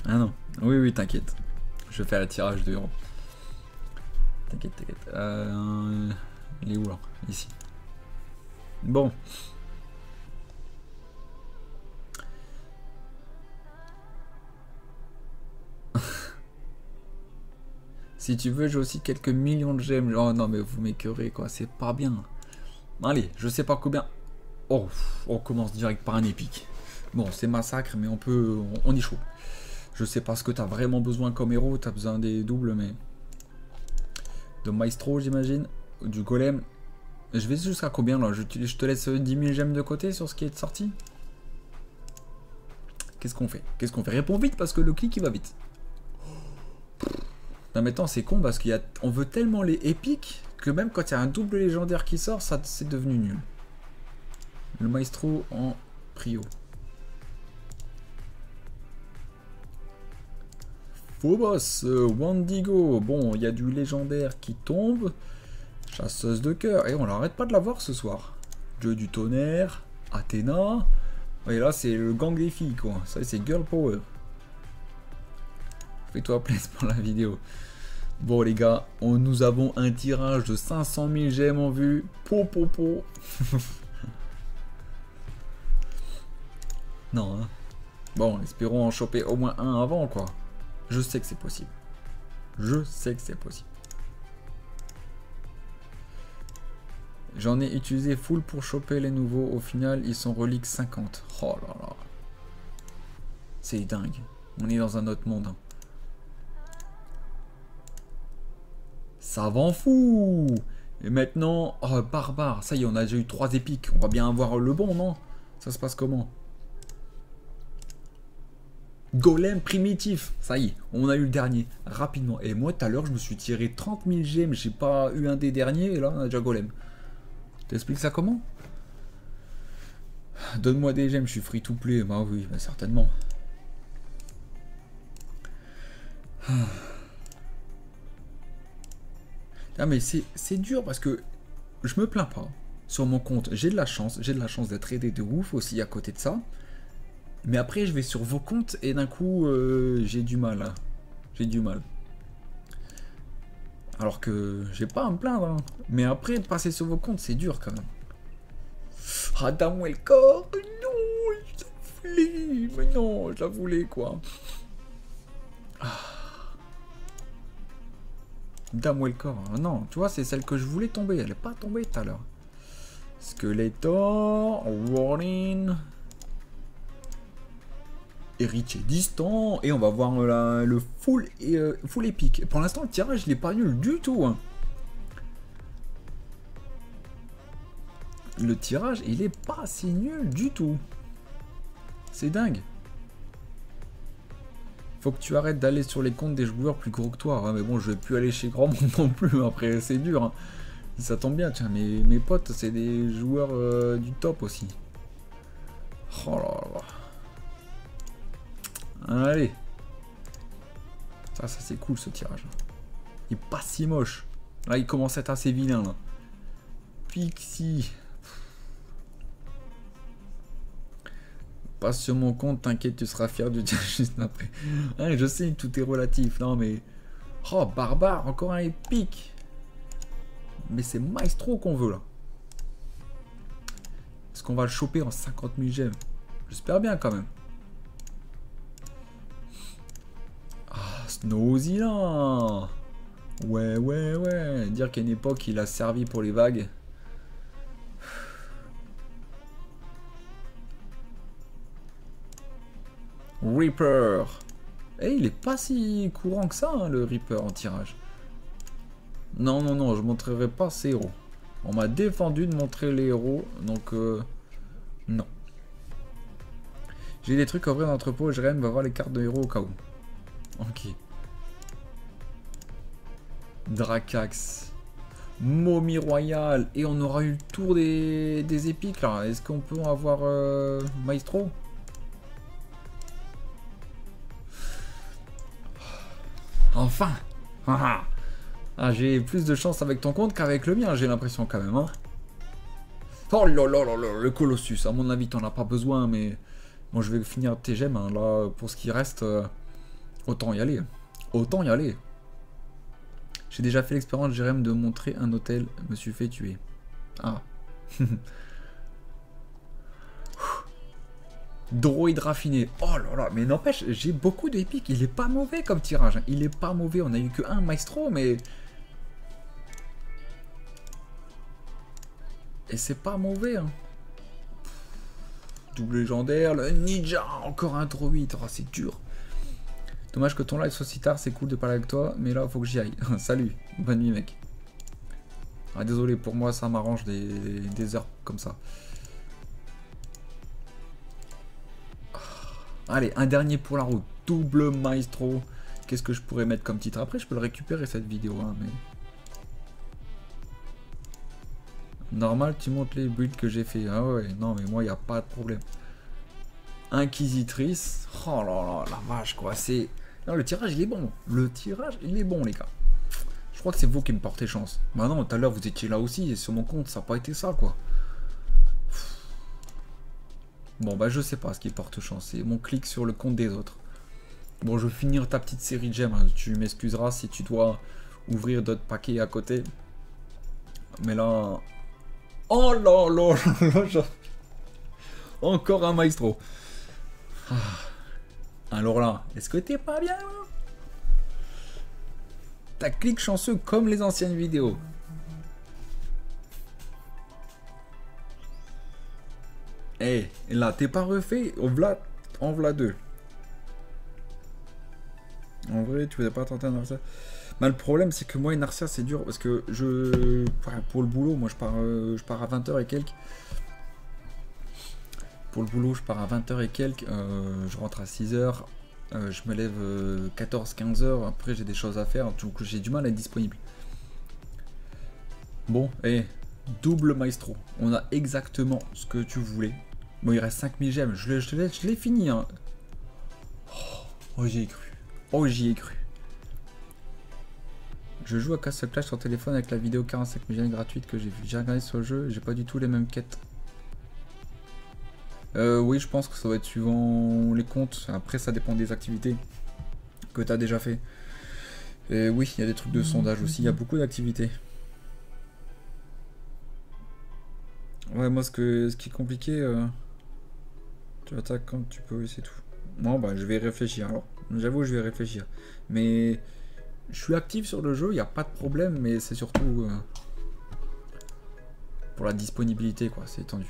Ah non. Oui, t'inquiète. Je vais faire le tirage de héros. T'inquiète, t'inquiète. Il est où là? Ici. Bon. Si tu veux, j'ai aussi quelques millions de gemmes. Oh non, mais vous m'écœurez quoi, c'est pas bien. Allez, je sais pas combien. Oh, on commence direct par un épique. Bon, c'est massacre, mais on peut. On est chaud. Je sais pas ce que t'as vraiment besoin comme héros. T'as besoin des doubles, mais. De Maestro, j'imagine. Du Golem. Je vais jusqu'à combien là? Je te laisse 10 000 gemmes de côté sur ce qui est sorti. Qu'est-ce qu'on fait? Qu'est-ce qu'on fait? Réponds vite parce que le clic il va vite. Non mais attends, c'est con parce qu'on veut tellement les épiques que même quand il y a un double légendaire qui sort, ça c'est devenu nul. Le Maestro en prio. Phobos, Wandigo, bon, il y a du légendaire qui tombe, chasseuse de cœur, et on n'arrête pas de la voir ce soir. Dieu du tonnerre, Athéna, et là c'est le gang des filles quoi, ça c'est girl power. Fais-toi plaisir pour la vidéo. Bon les gars, nous avons un tirage de 500 000 gemmes en vue. Non, hein. Bon, espérons en choper au moins un avant, quoi. Je sais que c'est possible. J'en ai utilisé full pour choper les nouveaux. Au final, ils sont reliques 50. Oh là là. C'est dingue. On est dans un autre monde. Hein. Ça vend fou. Et maintenant, oh, barbare. Ça y est, on a déjà eu 3 épiques. On va bien avoir le bon, non? Ça se passe comment? Golem primitif, ça y est, on a eu le dernier, rapidement. Et moi, tout à l'heure, je me suis tiré 30 000 gemmes, j'ai pas eu un des derniers, et là, on a déjà Golem. T'expliques ça comment? Donne-moi des gemmes, je suis free to play, bah oui, bah certainement. Ah mais c'est dur, parce que je me plains pas, sur mon compte, j'ai de la chance d'être aidé de ouf aussi à côté de ça. Mais après, je vais sur vos comptes et d'un coup, j'ai du mal. Hein. J'ai du mal. Alors que j'ai pas à me plaindre. Hein. Mais après, passer sur vos comptes, c'est dur quand même. Adam Welcor, non, mais non, je la voulais quoi. Adam Welcor, non, tu vois, c'est celle que je voulais tomber. Elle est pas tombée tout à l'heure. Skeletor, Warning. Héritier distant, et on va voir le full, full épique. Pour l'instant, le tirage n'est pas nul du tout. Hein. Le tirage, il est pas si nul du tout. C'est dingue. Faut que tu arrêtes d'aller sur les comptes des joueurs plus gros que toi. Hein. Mais bon, je vais plus aller chez grand monde non plus. Après, c'est dur. Hein. Ça tombe bien, tiens, mes potes, c'est des joueurs du top aussi. Oh là là. Allez, ça c'est cool ce tirage. Il est pas si moche. Là il commence à être assez vilain là. Pixie. Passe sur mon compte, t'inquiète, tu seras fier du tirage juste après. Hein, je sais, tout est relatif. Non mais. Oh barbare, encore un épique. Mais c'est maestro qu'on veut là. Est-ce qu'on va le choper en 50 000 gemmes? J'espère bien quand même. Snowzilla. Ouais, ouais, ouais. Dire qu'à une époque, il a servi pour les vagues. Reaper. Eh, il est pas si courant que ça, hein, le Reaper en tirage. Non, non, non, je montrerai pas ces héros. On m'a défendu de montrer les héros, donc non. J'ai des trucs à ouvrir dans l'entrepôt, Jérémy va voir les cartes de héros au cas où. Ok. Dracax. Momie Royale. Et on aura eu le tour des épiques là. Est-ce qu'on peut en avoir Maestro? Enfin. Ah, j'ai plus de chance avec ton compte qu'avec le mien, j'ai l'impression quand même. Hein. Oh là là là là, le Colossus. À mon avis, t'en as pas besoin, mais... Bon, je vais finir tes gemmes hein, là, pour ce qui reste... Autant y aller. Autant y aller. J'ai déjà fait l'expérience, Jérémy, de montrer un hôtel. Me suis fait tuer. Ah. Droïde raffiné. Oh là là. Mais n'empêche, j'ai beaucoup d'épiques. Il est pas mauvais comme tirage. Hein. Il est pas mauvais. On a eu que un maestro, mais... Et c'est pas mauvais. Hein. Double légendaire. Le ninja. Encore un droïde. Oh, c'est dur. Dommage que ton live soit si tard, c'est cool de parler avec toi, mais là, faut que j'y aille. Salut, bonne nuit, mec. Ah, désolé, pour moi, ça m'arrange des heures comme ça. Allez, un dernier pour la route. Double maestro. Qu'est-ce que je pourrais mettre comme titre? Après, je peux le récupérer, cette vidéo. Hein, mais... Normal, tu montes les builds que j'ai fait. Ah ouais, non, mais moi, il n'y a pas de problème. Inquisitrice. Oh là là, la vache, quoi. C'est... Non, le tirage, il est bon. Le tirage, il est bon, les gars. Je crois que c'est vous qui me portez chance. Bah non, tout à l'heure, vous étiez là aussi. Et sur mon compte, ça n'a pas été ça, quoi. Bon, bah, je sais pas ce qui porte chance. C'est mon clic sur le compte des autres. Bon, je vais finir ta petite série de gemmes. Hein. Tu m'excuseras si tu dois ouvrir d'autres paquets à côté. Mais là... Oh là là, là, là. Encore un maestro. Alors là, est-ce que t'es pas bien? T'as clic chanceux comme les anciennes vidéos. Hey, là, t'es pas refait, en v'là deux. En vrai, tu voulais pas tenter un Narcia. Bah, le problème, c'est que moi et Narcia, c'est dur parce que je. Pour le boulot, moi, je pars à 20h et quelques. Pour le boulot, je pars à 20h et quelques. Je rentre à 6h. Je me lève 14-15h. Après, j'ai des choses à faire. Donc, j'ai du mal à être disponible. Bon, et double maestro. On a exactement ce que tu voulais. Bon, il reste 5000 gemmes. Je l'ai fini. Hein. Oh, j'y ai cru. Oh, j'y ai cru. Je joue à Castle Clash sur téléphone avec la vidéo 45 gemmes gratuite que j'ai vue. J'ai regardé sur le jeu. J'ai pas du tout les mêmes quêtes. Oui, je pense que ça va être suivant les comptes. Après, ça dépend des activités que tu as déjà fait. Et oui, il y a des trucs de sondage aussi. Il y a beaucoup d'activités. Ouais, moi, ce qui est compliqué, tu attaques quand tu peux, c'est tout. Non, bah, je vais réfléchir. Alors, j'avoue, je vais réfléchir. Mais je suis actif sur le jeu, il n'y a pas de problème, mais c'est surtout pour la disponibilité, quoi. C'est tendu.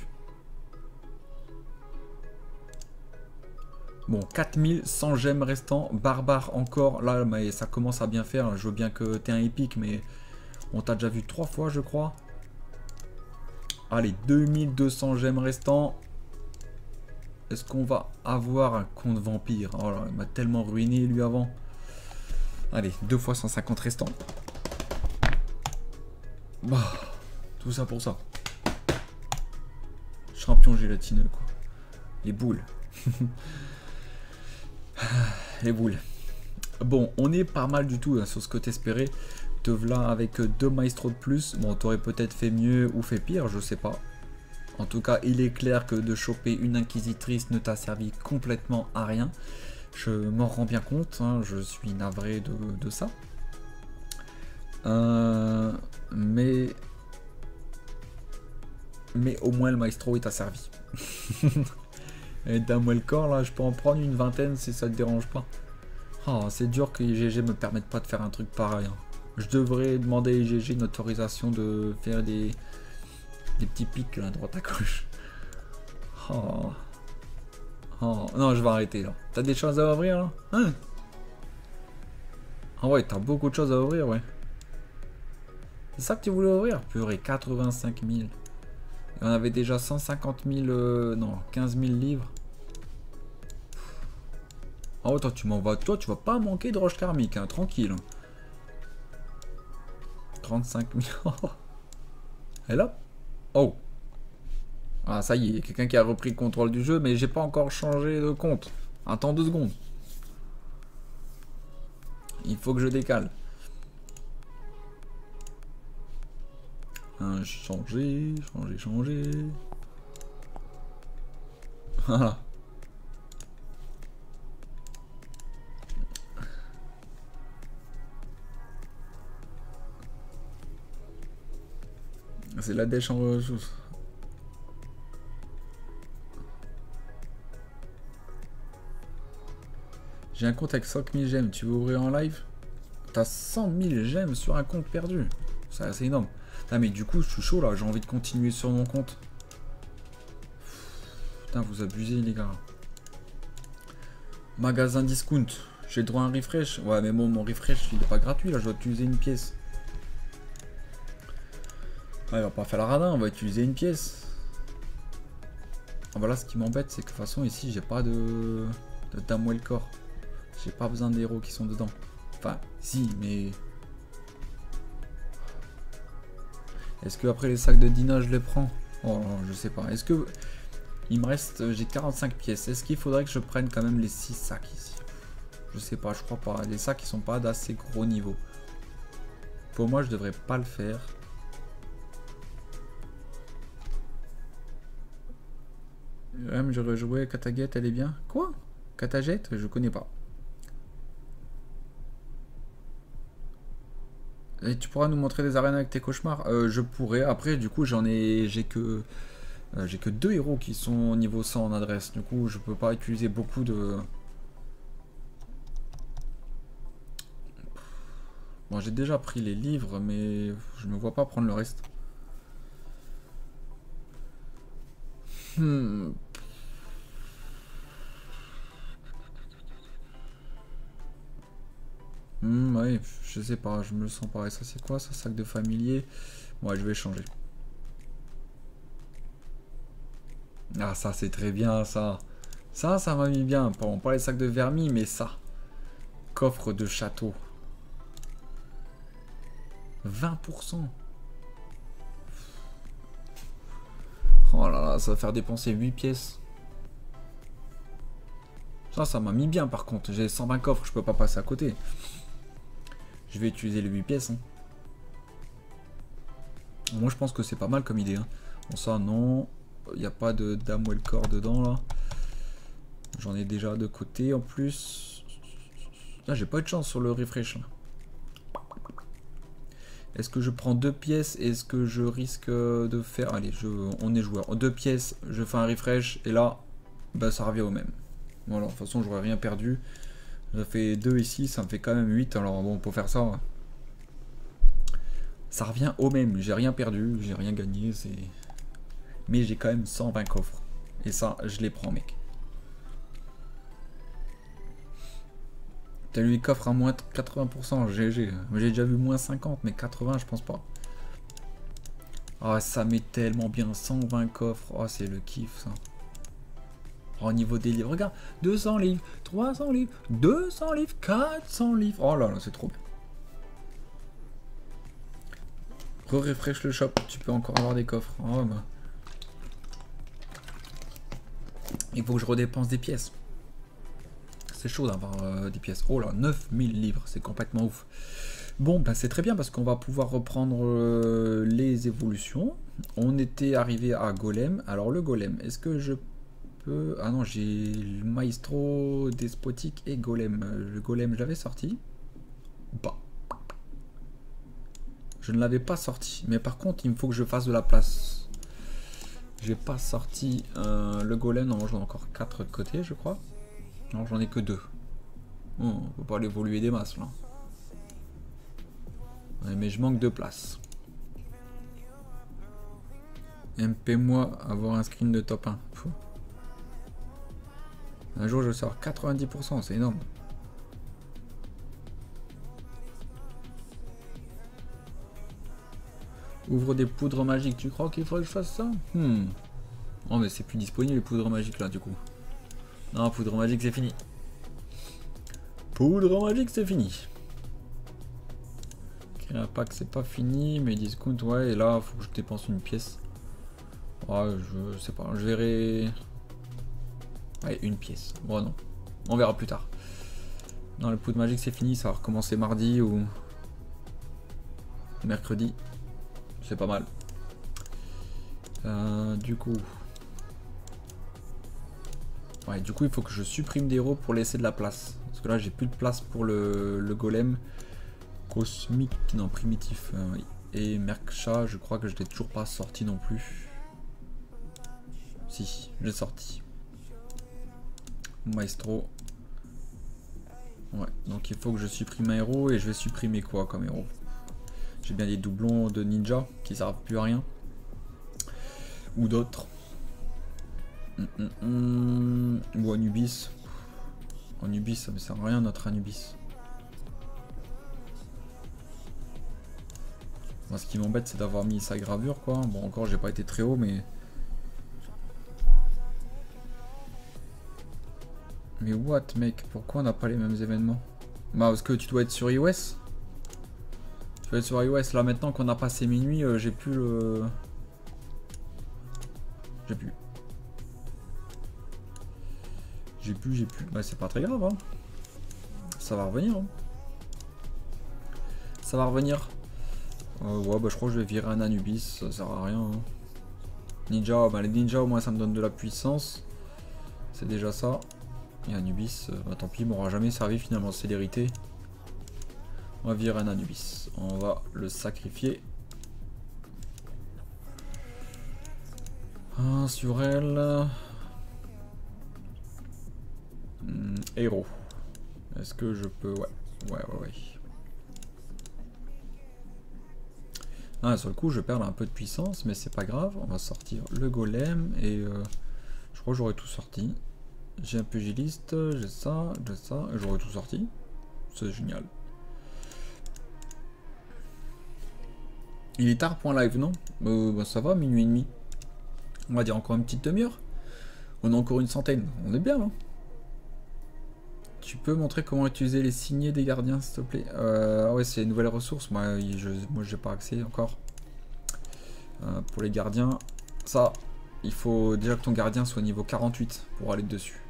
Bon, 4100 gemmes restants, barbare encore, là, mais ça commence à bien faire, je veux bien que t'aies un épique, mais on t'a déjà vu 3 fois, je crois. Allez, 2200 gemmes restants. Est-ce qu'on va avoir un compte vampire? Oh là, il m'a tellement ruiné, lui, avant. Allez, 2 fois 150 restants. Bah, tout ça pour ça. Champion gélatineux, quoi. Les boules. Les boules. Bon, on est pas mal du tout hein, sur ce que t'espérais. Te v'là avec 2 maestros de plus. Bon, t'aurais peut-être fait mieux ou fait pire, je sais pas. En tout cas, il est clair que de choper une inquisitrice ne t'a servi complètement à rien. Je m'en rends bien compte, hein, je suis navré de ça. Mais au moins le maestro il t'a servi. Et d'un mois le corps là, je peux en prendre une vingtaine si ça te dérange pas. Oh, c'est dur que IGG me permette pas de faire un truc pareil. Hein. Je devrais demander à IGG une autorisation de faire des petits pics là, droite à gauche. Oh. Oh. Non, je vais arrêter là. T'as des choses à ouvrir là hein? Ah ouais, t'as beaucoup de choses à ouvrir, ouais. C'est ça que tu voulais ouvrir? Purée, 85 000. On avait déjà 150 000, non, 15 000 livres. Oh, attends, tu m'envoies, toi, tu vas pas manquer de roche karmique, hein, tranquille. 35 000. Et là, oh. Ah, ça y est, quelqu'un qui a repris le contrôle du jeu, mais j'ai pas encore changé de compte. Attends 2 secondes. Il faut que je décale. Changer, changer, changer. Voilà. C'est la dèche en ressources. J'ai un compte avec 5000 gemmes. Tu veux ouvrir en live? T'as 100 000 gemmes sur un compte perdu. C'est assez énorme. Ah mais du coup je suis chaud là, j'ai envie de continuer sur mon compte. Putain vous abusez les gars. Magasin discount, j'ai le droit à un refresh. Ouais mais bon, mon refresh il est pas gratuit là, je dois utiliser une pièce. Ouais, on va pas faire la radin, on va utiliser une pièce. Ah bah là ce qui m'embête c'est que de toute façon ici j'ai pas de dame ou le corps. J'ai pas besoin des héros qui sont dedans. Enfin si mais... Est-ce que après les sacs de Dina je les prends? Oh non, je sais pas. Est-ce que. Il me reste. J'ai 45 pièces. Est-ce qu'il faudrait que je prenne quand même les 6 sacs ici? Je sais pas, je crois pas. Les sacs ils sont pas d'assez gros niveau. Pour moi je devrais pas le faire. Même je rejouais Katagette, elle est bien. Quoi? Katagette? Je connais pas. Et tu pourras nous montrer des arènes avec tes cauchemars? Je pourrais. Après, du coup, j'ai que deux héros qui sont au niveau 100 en adresse. Du coup, je peux pas utiliser beaucoup de... Bon, j'ai déjà pris les livres, mais je me vois pas prendre le reste. Ouais, je sais pas, je me le sens pareil. Ça, c'est quoi ça? Sac de familier. Ouais, je vais changer. Ah, ça, c'est très bien, ça. Ça, ça m'a mis bien. Bon, pas les sacs de vermis, mais ça. Coffre de château. 20%. Oh là là, ça va faire dépenser 8 pièces. Ça, ça m'a mis bien par contre. J'ai 120 coffres, je peux pas passer à côté. Je vais utiliser les 8 pièces. Hein. Moi, je pense que c'est pas mal comme idée. Hein. Bon, ça, non. Il n'y a pas de dame ou le corps dedans là. J'en ai déjà de côté en plus. Là, j'ai pas eu de chance sur le refresh. Est-ce que je prends 2 pièces? Est-ce que je risque de faire... Allez, on est joueur. 2 pièces, je fais un refresh et là, bah, ça revient au même. Voilà, de toute façon, j'aurais rien perdu. Ça fait 2 ici, ça me fait quand même 8. Alors bon, pour faire ça, ça revient au même. J'ai rien perdu, j'ai rien gagné, c'est... Mais j'ai quand même 120 coffres. Et ça, je les prends, mec. T'as eu les coffres à moins 80%, GG. J'ai déjà vu moins 50, mais 80, je pense pas. Ah, oh, ça met tellement bien, 120 coffres. Oh, c'est le kiff, ça. Au niveau des livres, regarde, 200 livres, 300 livres, 200 livres, 400 livres. Oh là là, c'est trop bien. Refresh le shop, tu peux encore avoir des coffres. Oh, bah. Il faut que je redépense des pièces. C'est chaud d'avoir des pièces. Oh là, 9000 livres, c'est complètement ouf. Bon, bah, c'est très bien parce qu'on va pouvoir reprendre les évolutions. On était arrivé à Golem. Alors le Golem, est-ce que je peux... Ah non, j'ai le Maestro, Despotique et Golem. Le Golem, je l'avais sorti. Bah. Je ne l'avais pas sorti. Mais par contre, il me faut que je fasse de la place. J'ai pas sorti le golem, non j'en ai encore 4 de côté je crois. Non j'en ai que 2. Oh, on peut pas l'évoluer des masses là. Ouais, mais je manque de place. MP moi avoir un screen de top 1. Pfff. Un jour je sors 90%, c'est énorme. Ouvre des poudres magiques, tu crois qu'il faudrait que je fasse ça? Oh mais c'est plus disponible les poudres magiques là du coup. Non, poudre magique c'est fini. Poudre magique c'est fini. Créer un pack c'est pas fini, mais discount ouais, et là faut que je dépense une pièce. Ouais, je sais pas, je verrai... Ouais, une pièce, bon non, on verra plus tard. Non, le poudre magique c'est fini, ça va recommencer mardi ou... mercredi. C'est pas mal. Du coup. Ouais, du coup, il faut que je supprime des héros pour laisser de la place. Parce que là, j'ai plus de place pour le golem cosmique. Non, primitif. Et Merksha, je crois que je l'ai toujours pas sorti non plus. Si, j'ai sorti. Maestro. Ouais, donc il faut que je supprime un héros. Et je vais supprimer quoi comme héros? J'ai bien des doublons de ninja qui servent plus à rien. Ou d'autres. Ou Anubis. Anubis, ça ne sert à rien notre Anubis. Moi, ce qui m'embête, c'est d'avoir mis sa gravure, quoi. Bon, encore, j'ai pas été très haut, mais... Mais what, mec? Pourquoi on n'a pas les mêmes événements? Bah, parce que tu dois être sur iOS. Sur iOS là maintenant qu'on a passé minuit, j'ai plus le... j'ai plus bah c'est pas très grave hein. Ça va revenir hein. Ça va revenir. Ouais bah je crois que je vais virer un Anubis, ça sert à rien hein. Ninja, bah les ninjas au moins ça me donne de la puissance, c'est déjà ça. Et Anubis, bah tant pis, m'aura jamais servi finalement, célérité. On va virer un Anubis. On va le sacrifier. Ah, sur elle. Héros. Est-ce que je peux... Ouais. Ah, sur le coup, je perds un peu de puissance, mais c'est pas grave. On va sortir le golem et je crois que j'aurai tout sorti. J'ai un pugiliste, j'ai ça, et j'aurai tout sorti. C'est génial. Il est tard pour un live, non? Bah, ça va, 00h30. On va dire encore une petite demi-heure. On a encore une centaine. On est bien, là. Tu peux montrer comment utiliser les signets des gardiens, s'il te plaît? Ouais, c'est une nouvelle ressource. Moi, j'ai pas accès encore. Pour les gardiens, ça, il faut déjà que ton gardien soit niveau 48 pour aller dessus.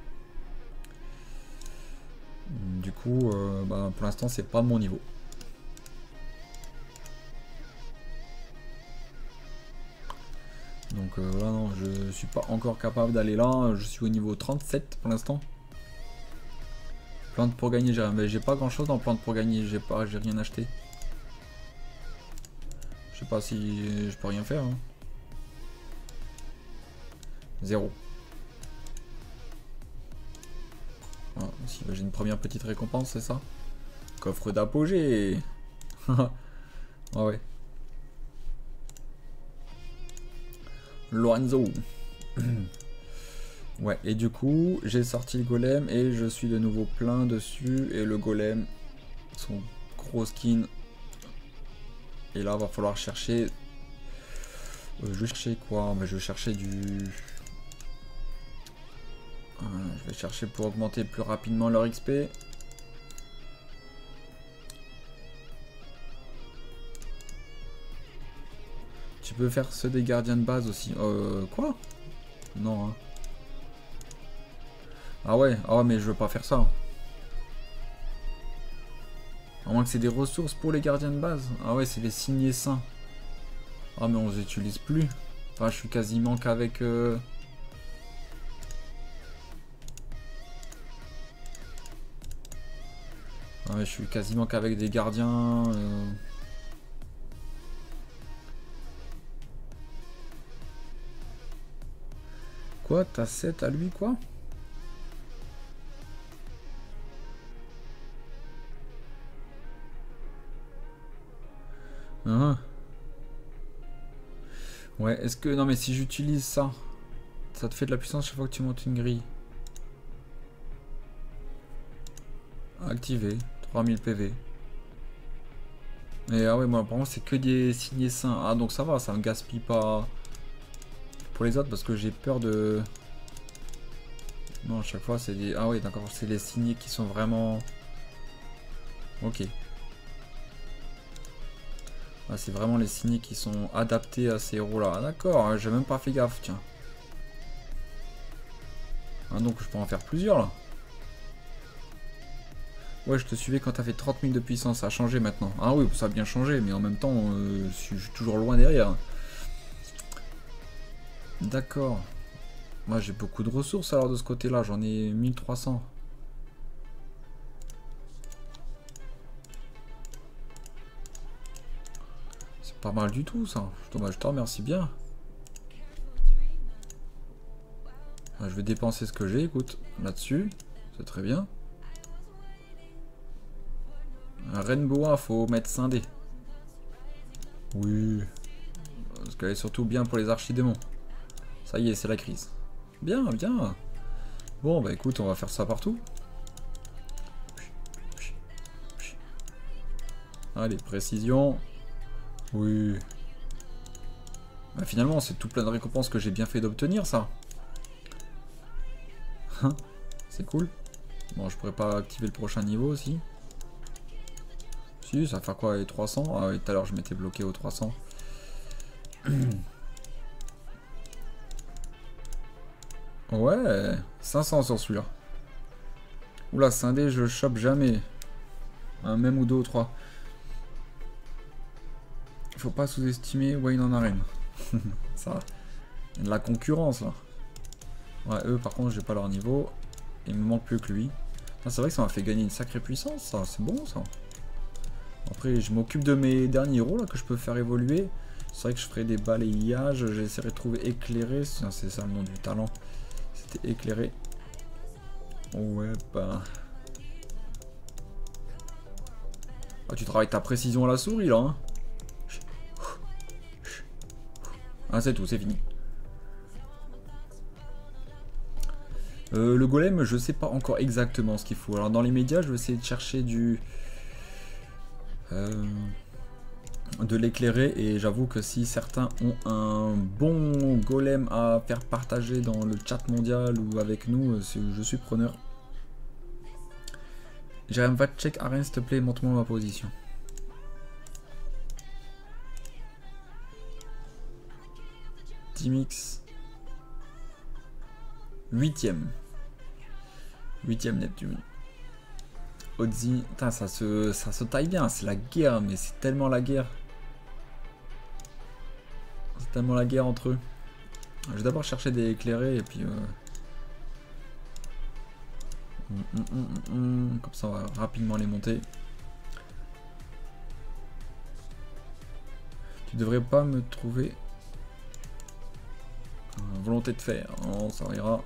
Du coup, pour l'instant, c'est pas mon niveau. Donc là, non, je suis pas encore capable d'aller là. Je suis au niveau 37 pour l'instant. Plante pour gagner, j'ai pas grand chose dans plante pour gagner. J'ai rien acheté. Je sais pas si je peux rien faire. Hein. 0. Ah, si j'ai une première petite récompense, c'est ça? Coffre d'apogée. Ah ouais. Lorenzo. Ouais, et du coup, j'ai sorti le golem et je suis de nouveau plein dessus. Et le golem, son gros skin. Et là, va falloir chercher... je vais chercher quoi? Je vais chercher du... je vais chercher pour augmenter plus rapidement leur XP. Tu peux faire ceux des gardiens de base aussi. Quoi? Non. Hein. Ah ouais, mais je veux pas faire ça. À moins que c'est des ressources pour les gardiens de base. Ah ouais, c'est les signés saints. Ah mais on les utilise plus. Enfin, je suis quasiment qu'avec... Ah mais je suis quasiment qu'avec des gardiens... Quoi, t'as 7 à lui, quoi? Ouais, est-ce que... Non mais si j'utilise ça, ça te fait de la puissance chaque fois que tu montes une grille. Activé, 3000 PV. Et ah ouais, moi apparemment c'est que des signés saints. Ah donc ça va, ça me gaspille pas pour les autres parce que j'ai peur de... Non, à chaque fois c'est des... Ah ouais d'accord, c'est les signés qui sont vraiment... Ok. Ah, c'est vraiment les signés qui sont adaptés à ces héros là. Ah, d'accord, j'ai même pas fait gaffe, tiens. Ah, donc je peux en faire plusieurs là. Ouais, je te suivais quand t'as fait 30 000 de puissance, ça a changé maintenant. Ah oui, ça a bien changé, mais en même temps, je suis toujours loin derrière. D'accord. Moi j'ai beaucoup de ressources alors de ce côté là, j'en ai 1300. Pas mal du tout ça, je te remercie bien. Je vais dépenser ce que j'ai, écoute, là-dessus, c'est très bien. Un Rainbow, faut mettre scindé. Oui, parce qu'elle est surtout bien pour les archidémons. Ça y est, c'est la crise. Bien, bien. Bon, bah écoute, on va faire ça partout. Allez, précision. Oui. Bah finalement, c'est tout plein de récompenses que j'ai bien fait d'obtenir, ça. C'est cool. Bon, je pourrais pas activer le prochain niveau aussi. Si, ça va faire quoi, les 300? Ah oui, tout à l'heure, je m'étais bloqué aux 300. Ouais, 500 sur celui-là. Oula, scindé, je chope jamais. Un même ou deux ou trois. Faut pas sous-estimer Wayne en arène. Ça, il y a de la concurrence là. Ouais, eux par contre, j'ai pas leur niveau. Il me manque plus que lui. C'est vrai que ça m'a fait gagner une sacrée puissance, ça. C'est bon ça. Après, je m'occupe de mes derniers héros là, que je peux faire évoluer. C'est vrai que je ferai des balayages. J'essaierai de trouver éclairé. C'est ça le nom du talent. C'était éclairé. Ouais, bah. Ah, tu travailles ta précision à la souris là. Hein. Ah, c'est tout, c'est fini. Le golem, je sais pas encore exactement ce qu'il faut. Alors, dans les médias, je vais essayer de chercher du. De l'éclairer, et j'avoue que si certains ont un bon golem à faire partager dans le chat mondial ou avec nous, je suis preneur. Jérémy, va check Arène, s'il te plaît, montre-moi ma position. Dimix 8ème Neptune. Odzi, putain, ça se taille bien, c'est la guerre, mais c'est tellement la guerre. C'est tellement la guerre entre eux. Je vais d'abord chercher des éclairés et puis... Comme ça on va rapidement les monter. Tu devrais pas me trouver... Volonté de faire, oh, ça ira.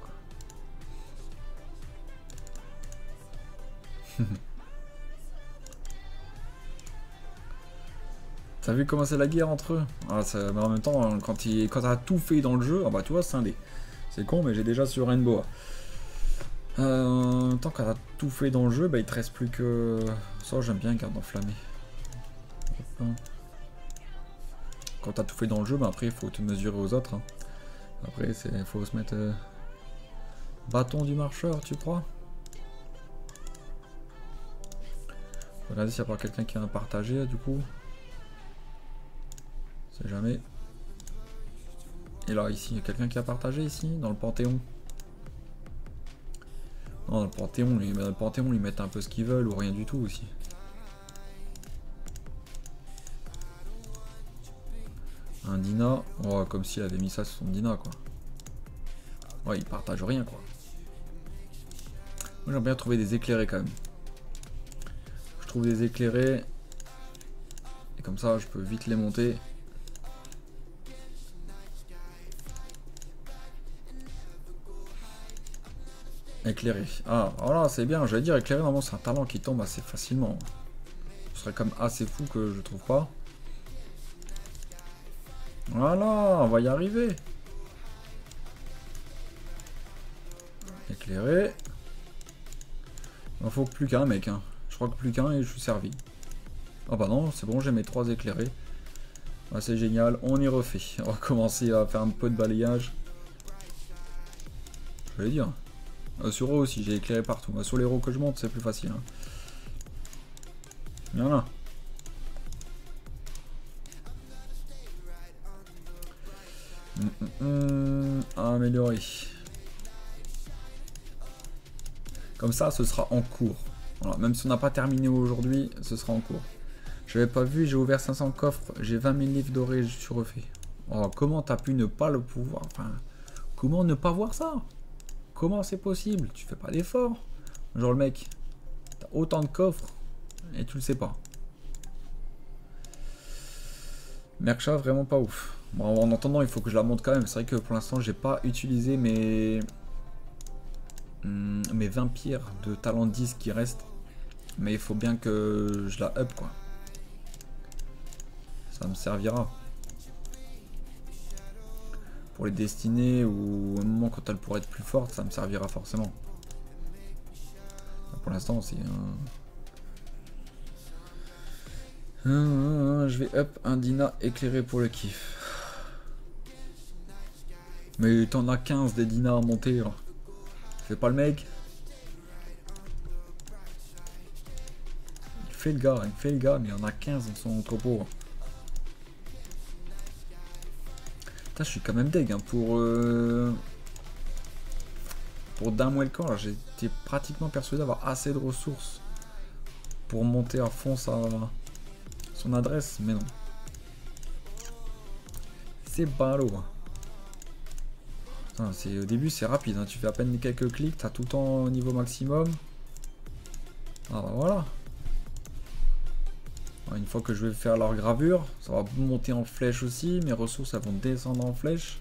T'as vu comment c'est la guerre entre eux? Ah, ça, mais en même temps, quand t'as tout fait dans le jeu, ah bah tu vois, scindé. C'est con, mais j'ai déjà sur Rainbow. En même temps, quand t'as tout fait dans le jeu, bah il te reste plus que. Ça, j'aime bien garde enflammée. Quand t'as tout fait dans le jeu, bah après il faut te mesurer aux autres. Hein. Après, il faut se mettre... Bâton du marcheur, tu crois? Regardez s'il n'y a pas quelqu'un qui a un partagé, du coup. C'est jamais. Et là, ici, il y a quelqu'un qui a partagé, ici, dans le Panthéon. Non, dans le Panthéon, ils mettent un peu ce qu'ils veulent, ou rien du tout, aussi. Un Dina, oh, comme s'il avait mis ça sur son Dina quoi. Ouais, il partage rien quoi. Moi j'aime bien trouver des éclairés quand même. Je trouve des éclairés et comme ça je peux vite les monter. Éclairé. Ah voilà, c'est bien, j'allais dire éclairé, normalement c'est un talent qui tombe assez facilement. Ce serait comme assez fou que je trouve pas. Voilà, on va y arriver. Éclairé. Il faut plus qu'un mec. Hein. Je crois que plus qu'un et je suis servi. Ah bah non, c'est bon, j'ai mes 3 éclairés. Ah, c'est génial, on y refait. On va commencer à faire un peu de balayage. Je vais dire. Sur eux aussi, j'ai éclairé partout. Bah, sur les rots que je monte, c'est plus facile. Hein. Il y en a. Améliorer. Comme ça, ce sera en cours. Voilà, même si on n'a pas terminé aujourd'hui, ce sera en cours. Je n'avais pas vu, j'ai ouvert 500 coffres, j'ai 20 000 livres dorés, je suis refait. Oh, comment t'as pu ne pas le pouvoir? Enfin, comment ne pas voir ça? Comment c'est possible? Tu fais pas d'effort. Genre le mec, t'as autant de coffres et tu le sais pas. Mercha, vraiment pas ouf. Bon, en attendant, il faut que je la monte quand même. C'est vrai que pour l'instant, j'ai pas utilisé mes 20 pierres de talent 10 qui restent. Mais il faut bien que je la up, quoi. Ça me servira. Pour les destinées ou au moment quand elle pourrait être plus forte, ça me servira forcément. Pour l'instant, c'est je vais up un Dina éclairé pour le kiff. Mais t'en as 15 des dinars à monter. Fais pas le mec. Il fait le gars, mais il y en a 15 dans son entrepôt. Putain, je suis quand même deg hein, pour d'un mois le camp. J'étais pratiquement persuadé d'avoir assez de ressources pour monter à fond son adresse, mais non. C'est ballot. Au début c'est rapide, hein. Tu fais à peine quelques clics, t'as tout le temps au niveau maximum. Ah bah voilà. Une fois que je vais faire leur gravure, ça va monter en flèche aussi. Mes ressources, elles vont descendre en flèche.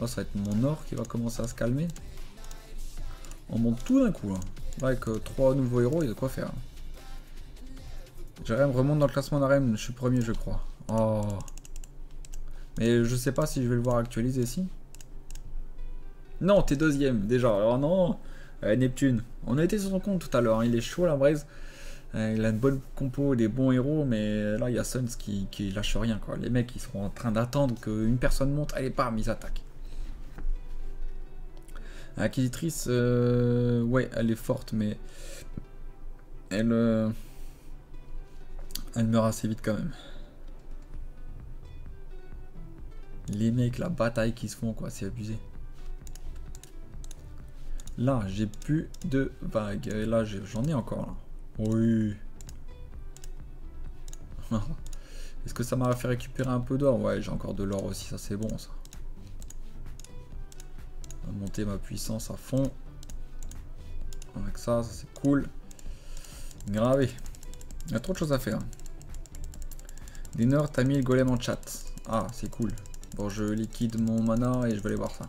Là, ça va être mon or qui va commencer à se calmer. On monte tout d'un coup. Là. Avec 3 nouveaux héros, il y a de quoi faire. Jérémy remonte dans le classement d'arène. Je suis premier, je crois. Oh. Mais je sais pas si je vais le voir actualiser ici. Non, t'es deuxième déjà. Alors non. Neptune. On a été sur son compte tout à l'heure. Hein. Il est chaud la braise. Il a une bonne compo, des bons héros, mais là il y a Suns qui lâche rien quoi. Les mecs ils seront en train d'attendre qu'une personne monte, allez bam, ils attaquent. Inquisitrice, ouais elle est forte mais elle meurt assez vite quand même. Les mecs, la bataille qu'ils se font quoi, c'est abusé. Là j'ai plus de vagues, et là j'en ai encore là. Oui. Est-ce que ça m'a fait récupérer un peu d'or? Ouais, j'ai encore de l'or aussi, ça c'est bon ça. On va monter ma puissance à fond. Avec ça, ça c'est cool. Gravé. Il y a trop de choses à faire. Dinor, t'as mis le golem en chat. Ah, c'est cool. Bon, je liquide mon mana et je vais aller voir ça.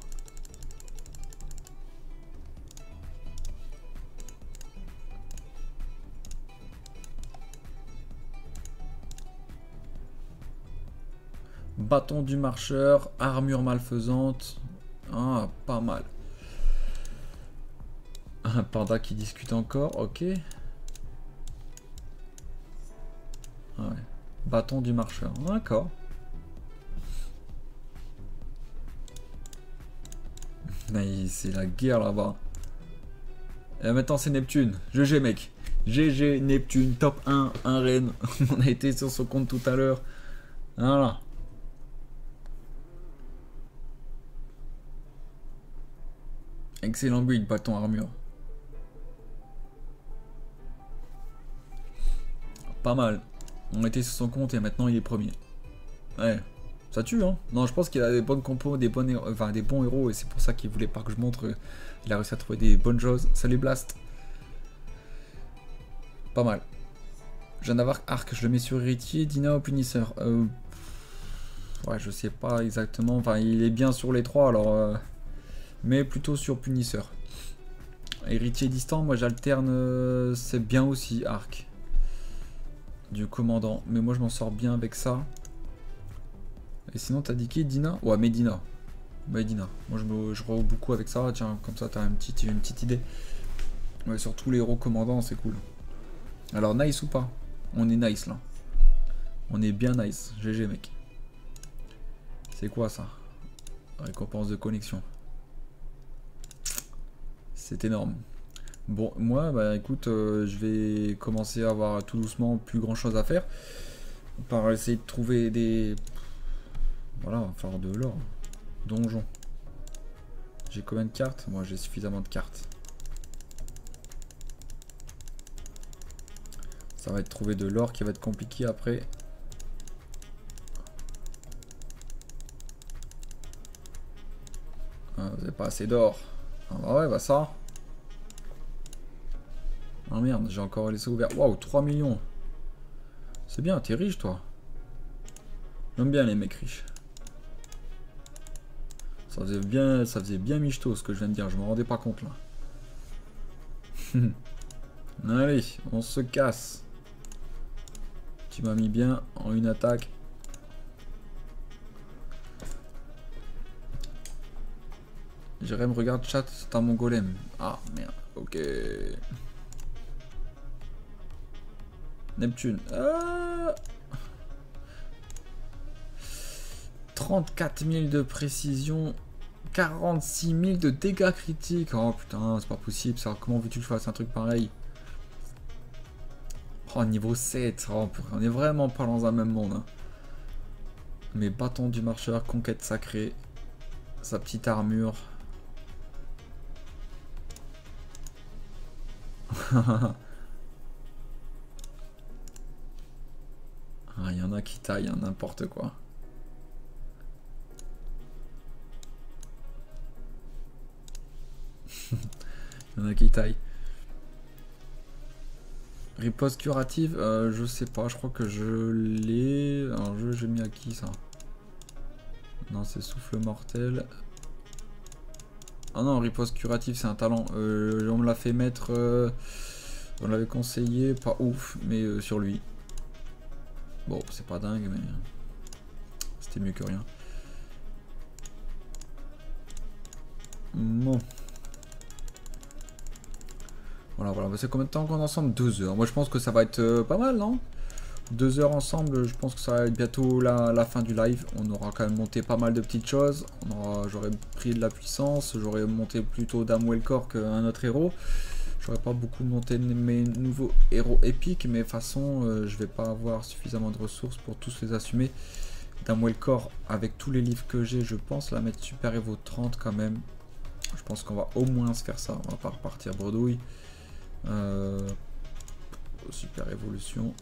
Bâton du marcheur, armure malfaisante. Ah, pas mal. Un panda qui discute encore, ok. Ouais. Bâton du marcheur, d'accord. C'est la guerre là-bas. Et maintenant c'est Neptune. GG mec. GG Neptune, top 1, 1 reine. On a été sur son compte tout à l'heure. Voilà. Excellent build, bâton armure. Pas mal. On était sur son compte et maintenant il est premier. Ouais. Ça tue hein. Non je pense qu'il a des bonnes compos, des bons héros et c'est pour ça qu'il voulait pas que je montre. Il a réussi à trouver des bonnes choses. Salut Blast. Pas mal. Jeanne d'Arc, je le mets sur héritier, Dina au punisseur. Ouais je sais pas exactement. Enfin il est bien sur les trois alors. Mais plutôt sur punisseur. Héritier distant, moi j'alterne, c'est bien aussi arc du commandant. Mais moi je m'en sors bien avec ça. Et sinon t'as dit qui? Dina? Ouais Medina. Medina. Moi je roule beaucoup avec ça. Tiens, comme ça t'as une petite idée. Ouais, sur tous les héros commandants, c'est cool. Alors nice ou pas? On est nice là. On est bien nice. GG mec. C'est quoi ça? Récompense de connexion. C'est énorme. Bon, moi, bah écoute, je vais commencer à avoir tout doucement plus grand chose à faire. Par essayer de trouver des. Voilà, enfin de l'or. Donjon. J'ai combien de cartes? Moi, j'ai suffisamment de cartes. Ça va être trouver de l'or qui va être compliqué après. Ah, vous n'avez pas assez d'or. Ah bah ouais, bah ça. Ah merde, j'ai encore laissé ouvert. Waouh, 3 millions. C'est bien, t'es riche toi. J'aime bien les mecs riches. Ça faisait bien Mishto ce que je viens de dire, je m'en rendais pas compte là. Allez, on se casse. Tu m'as mis bien en une attaque. Jérémy, regarde chat, c'est un mon golem. Ah merde, ok. Neptune. 34 000 de précision, 46 000 de dégâts critiques. Oh putain, c'est pas possible ça. Comment veux-tu que je fasse un truc pareil? Oh, niveau 7. Oh, on est vraiment pas dans un même monde. Hein. Mais bâton du marcheur, conquête sacrée, sa petite armure. Ah, y en a qui taillent n'importe quoi. Il y en a qui taillent. Riposte curative, je sais pas, je crois que je l'ai. Un jeu, j'ai mis à qui ça? Non, c'est souffle mortel. Ah non, riposte curative, c'est un talent. On me l'a fait mettre. On l'avait conseillé, pas ouf, mais sur lui. Bon, c'est pas dingue, mais c'était mieux que rien. Bon. Voilà, voilà. C'est combien de temps qu'on est ensemble? 2 heures. Moi, je pense que ça va être pas mal, non? 2 heures ensemble, je pense que ça va être bientôt la fin du live. On aura quand même monté pas mal de petites choses. J'aurais pris de la puissance, j'aurais monté plutôt Damwellcore qu'un autre héros. J'aurais pas beaucoup monté mes nouveaux héros épiques, mais de toute façon, je vais pas avoir suffisamment de ressources pour tous les assumer. Damwellcore, avec tous les livres que j'ai, je pense la mettre Super Evo 30 quand même. Je pense qu'on va au moins se faire ça, on va pas repartir bredouille. Super Évolution.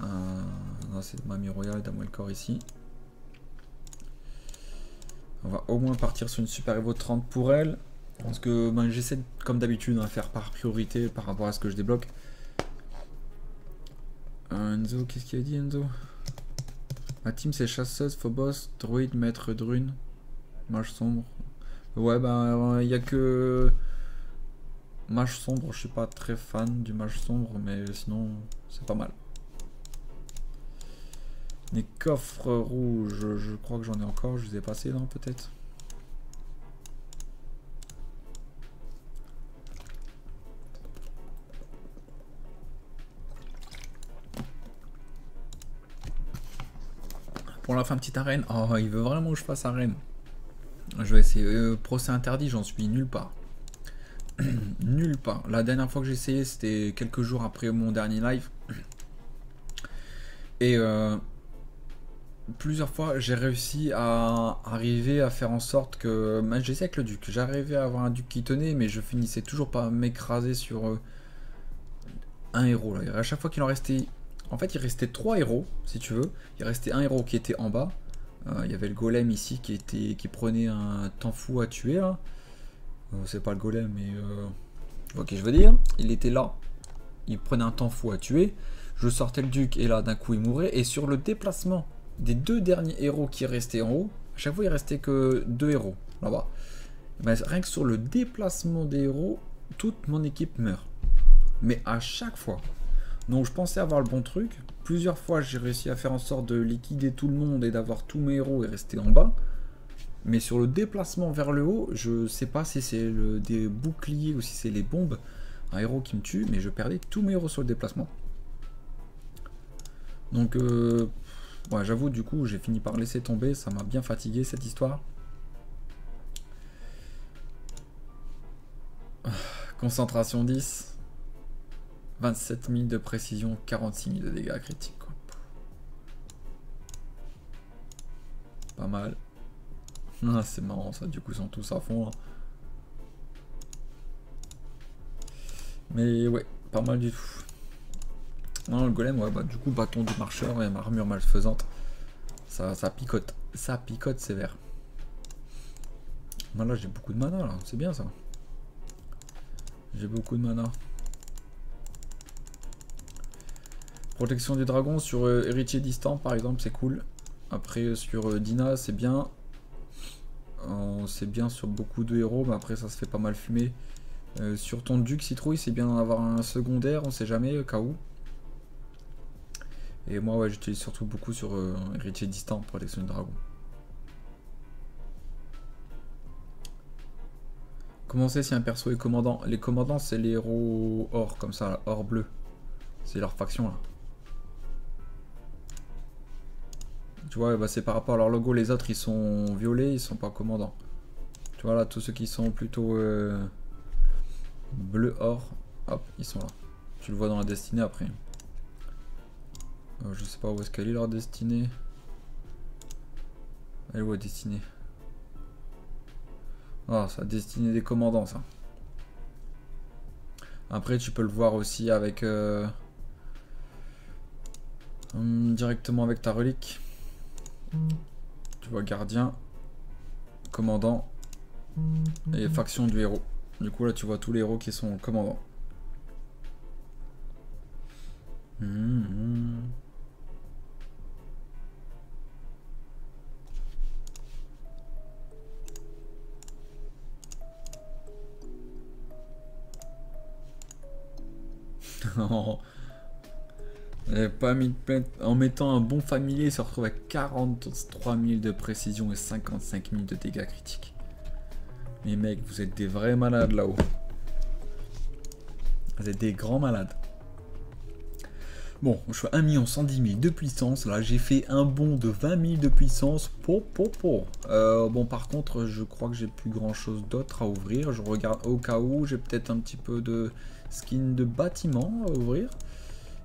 Non, c'est Mamie Royale, Damwellcore ici. On va au moins partir sur une Super Evo 30 pour elle. Parce que ben, j'essaie comme d'habitude à faire par priorité par rapport à ce que je débloque. Enzo, qu'est-ce qu'il a dit Enzo? Ma team c'est chasseuse, phobos, druide, maître drune, mage sombre. Ouais ben il n'y a que mage sombre, je suis pas très fan du mage sombre mais sinon c'est pas mal. Les coffres rouges, je crois que j'en ai encore, je les ai passés non peut-être. Pour la fin, petite arène. Oh, il veut vraiment que je fasse arène. Je vais essayer. Procès interdit, j'en suis nulle part. Nulle part. La dernière fois que j'ai essayé, c'était quelques jours après mon dernier live. Et plusieurs fois, j'ai réussi à arriver à faire en sorte que... J'essayais avec le duc. J'arrivais à avoir un duc qui tenait, mais je finissais toujours par m'écraser sur un héros. Là. À chaque fois qu'il en restait... En fait, il restait 3 héros, si tu veux. Il restait un héros qui était en bas. Il y avait le golem ici qui prenait un temps fou à tuer. C'est pas le golem, mais... Tu vois qui je veux dire. Il était là. Il prenait un temps fou à tuer. Je sortais le duc et là, d'un coup, il mourait. Et sur le déplacement des 2 derniers héros qui restaient en haut, à chaque fois, il restait que 2 héros, là-bas. Ben, rien que sur le déplacement des héros, toute mon équipe meurt. Mais à chaque fois... Donc je pensais avoir le bon truc, plusieurs fois j'ai réussi à faire en sorte de liquider tout le monde et d'avoir tous mes héros et rester en bas. Mais sur le déplacement vers le haut, je sais pas si c'est des boucliers ou si c'est les bombes, un héros qui me tue, mais je perdais tous mes héros sur le déplacement. Donc ouais, j'avoue du coup j'ai fini par laisser tomber, ça m'a bien fatigué cette histoire. Concentration 10. 27 000 de précision, 46 000 de dégâts critiques. Quoi. Pas mal. Ah, c'est marrant ça, du coup ils sont tous à fond. Hein. Mais ouais, pas mal du tout. Non, le golem, ouais, bah du coup bâton du marcheur et armure malfaisante. Ça picote. Ça picote sévère. Bah, là j'ai beaucoup de mana, là, c'est bien ça. J'ai beaucoup de mana. Protection du dragon sur héritier distant par exemple c'est cool. Après sur Dina c'est bien. C'est bien sur beaucoup de héros mais après ça se fait pas mal fumer. Sur ton duc citrouille c'est bien d'en avoir un secondaire, on sait jamais, cas où. Et moi ouais j'utilise surtout beaucoup sur héritier distant, protection du dragon. Comment c'est si un perso est commandant? Les commandants c'est les héros or comme ça, là, or bleu. C'est leur faction là. Tu vois, bah c'est par rapport à leur logo, les autres ils sont violets, ils sont pas commandants. Tu vois là, tous ceux qui sont plutôt bleu or, hop, ils sont là. Tu le vois dans la destinée après. Je sais pas où est-ce qu'elle est leur destinée. Elle est où la destinée? Ah, c'est la destinée des commandants ça. Après tu peux le voir aussi avec directement avec ta relique. Tu vois gardien, commandant et faction du héros. Du coup là tu vois tous les héros qui sont commandants. Non. J'avais pas mis de plainte. En mettant un bon familier, il se retrouve à 43 000 de précision et 55 000 de dégâts critiques. Mais mec, vous êtes des vrais malades là-haut. Vous êtes des grands malades. Bon, je suis à 1 110 000 de puissance. Là, j'ai fait un bond de 20 000 de puissance. Bon, par contre, je crois que j'ai plus grand-chose d'autre à ouvrir. Je regarde au cas où. J'ai peut-être un petit peu de skin de bâtiment à ouvrir.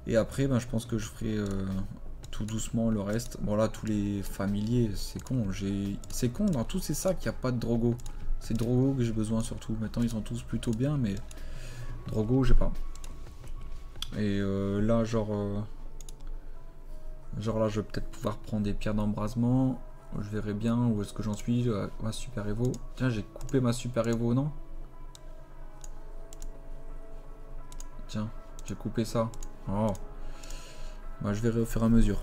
Et après, ben, je pense que je ferai tout doucement le reste. Bon, là, tous les familiers, c'est con. C'est con, dans tous ces sacs, il n'y a pas de Drogo. C'est Drogo que j'ai besoin surtout. Maintenant, ils sont tous plutôt bien, mais Drogo, j'ai pas. Et là, genre là, je vais peut-être pouvoir prendre des pierres d'embrasement. Je verrai bien où est-ce que j'en suis. Ma super Evo. Tiens, j'ai coupé ma super Evo, non? Tiens, j'ai coupé ça. Oh. Bah, je verrai au fur et à mesure.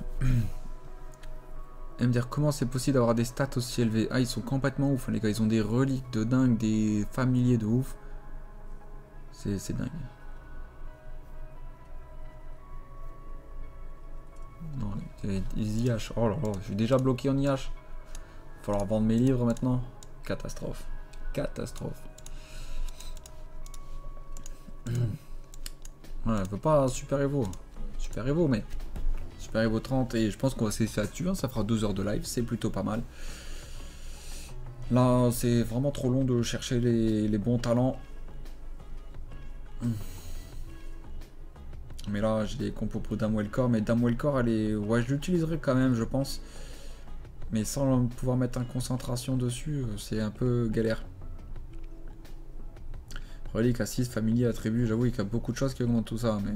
Et me dire comment c'est possible d'avoir des stats aussi élevées. Ah, ils sont complètement ouf, hein, les gars. Ils ont des reliques de dingue, des familiers de ouf. C'est dingue. Non, les IH. Oh là là, je suis déjà bloqué en IH. Il va falloir vendre mes livres maintenant. Catastrophe. Catastrophe. Ouais, elle veut pas Super Evo. Super Evo, mais Super Evo 30. Et je pense qu'on va se laisser là-dessus. Hein. Ça fera 2 heures de live. C'est plutôt pas mal. Là, c'est vraiment trop long de chercher les bons talents. Mais là, j'ai des compos pour Dame Wellcore. Mais Dame Wellcore, elle est. Ouais, je l'utiliserai quand même, je pense. Mais sans pouvoir mettre un concentration dessus, c'est un peu galère. Relique, assise, familier, attribut, j'avoue qu'il y a beaucoup de choses qui augmentent tout ça, mais.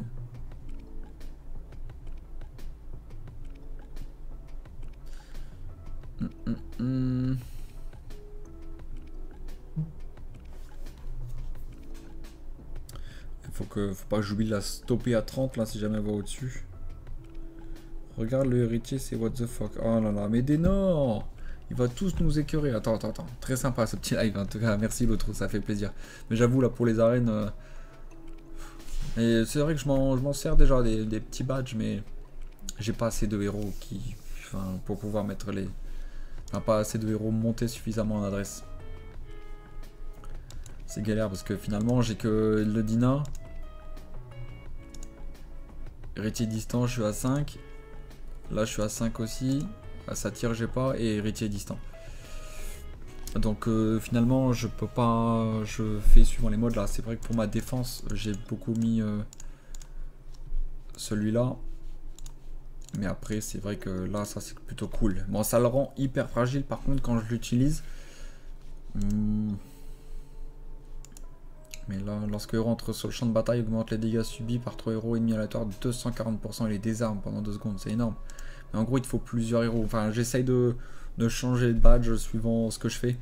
Faut pas que j'oublie de la stopper à 30 là si jamais elle va au-dessus. Regarde le héritier, c'est what the fuck. Oh là là, mais des non! Il va tous nous écœurer. Attends. Très sympa ce petit live. En tout cas, merci l'autre, ça fait plaisir. Mais j'avoue, là, pour les arènes... Et c'est vrai que je m'en sers déjà des petits badges, mais... J'ai pas assez de héros qui... Enfin, pour pouvoir mettre les... Enfin, pas assez de héros montés suffisamment en adresse. C'est galère parce que finalement, j'ai que le Dina. Héritier distant, je suis à 5. Là, je suis à 5 aussi. Ça tire, j'ai pas, et héritier distant. Donc finalement, je peux pas. Je fais suivant les modes là. C'est vrai que pour ma défense, j'ai beaucoup mis celui-là. Mais après, c'est vrai que là, ça c'est plutôt cool. Bon, ça le rend hyper fragile par contre quand je l'utilise. Mais là, lorsque rentre sur le champ de bataille, augmente les dégâts subis par 3 héros ennemis aléatoires de 240% et les désarme pendant 2 secondes. C'est énorme. Mais en gros, il te faut plusieurs héros. Enfin, j'essaye de changer de badge suivant ce que je fais.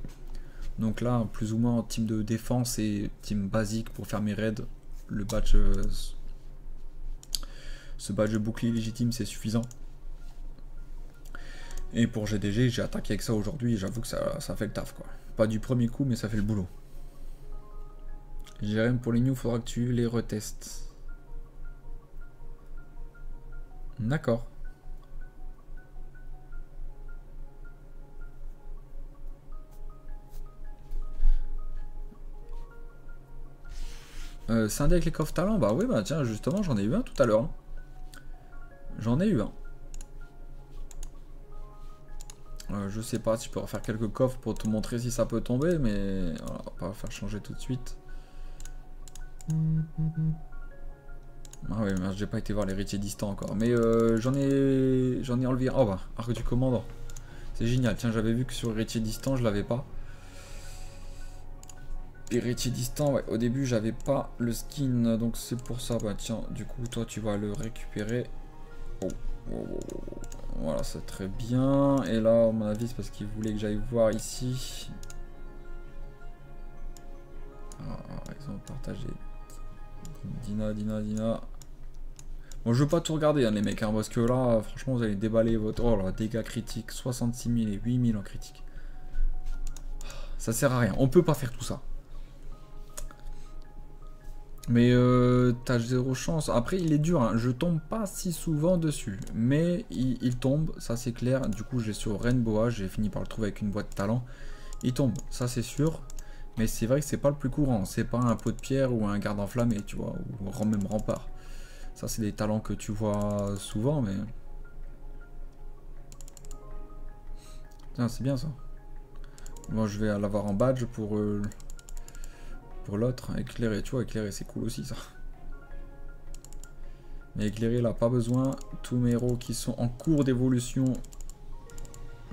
Donc là, plus ou moins en team de défense et team basique pour faire mes raids, le badge. Ce badge bouclier légitime, c'est suffisant. Et pour GDG, j'ai attaqué avec ça aujourd'hui et j'avoue que ça fait le taf quoi. Pas du premier coup, mais ça fait le boulot. Jérémy, pour les news, faudra que tu les retestes. D'accord. Scindé avec les coffres talents, bah oui, bah tiens, justement, j'en ai eu un tout à l'heure. Hein. J'en ai eu un. Je sais pas si je peux refaire quelques coffres pour te montrer si ça peut tomber, mais voilà, on va pas faire changer tout de suite. Ah oui, j'ai pas été voir l'héritier distant encore, mais j'en ai enlevé un. Oh bah, arc du commandant. C'est génial, tiens, j'avais vu que sur l'héritier distant, je l'avais pas. Héritier distant, ouais, au début j'avais pas le skin, donc c'est pour ça. Bah tiens, du coup toi tu vas le récupérer. Voilà, c'est très bien. Et là, à mon avis, c'est parce qu'il voulait que j'aille voir ici. Ah, ils ont partagé. Dina. Bon, je veux pas tout regarder, hein, les mecs, hein, parce que là, franchement, vous allez déballer votre... Oh là, dégâts critiques, 66 000 et 8 000 en critique. Ça sert à rien, on peut pas faire tout ça. Mais t'as zéro chance. Après, il est dur, hein. Je tombe pas si souvent dessus. Mais il tombe, ça c'est clair. Du coup, j'ai sur Rainboa, j'ai fini par le trouver avec une boîte de talent. Il tombe, ça c'est sûr. Mais c'est vrai que c'est pas le plus courant. C'est pas un pot de pierre ou un garde enflammé, tu vois. Ou même rempart. Ça, c'est des talents que tu vois souvent, mais... Tiens, c'est bien ça. Moi, je vais l'avoir en badge pour l'autre. Éclairer, tu vois, éclairer, c'est cool aussi, ça. Mais éclairer, là, pas besoin. Tous mes héros qui sont en cours d'évolution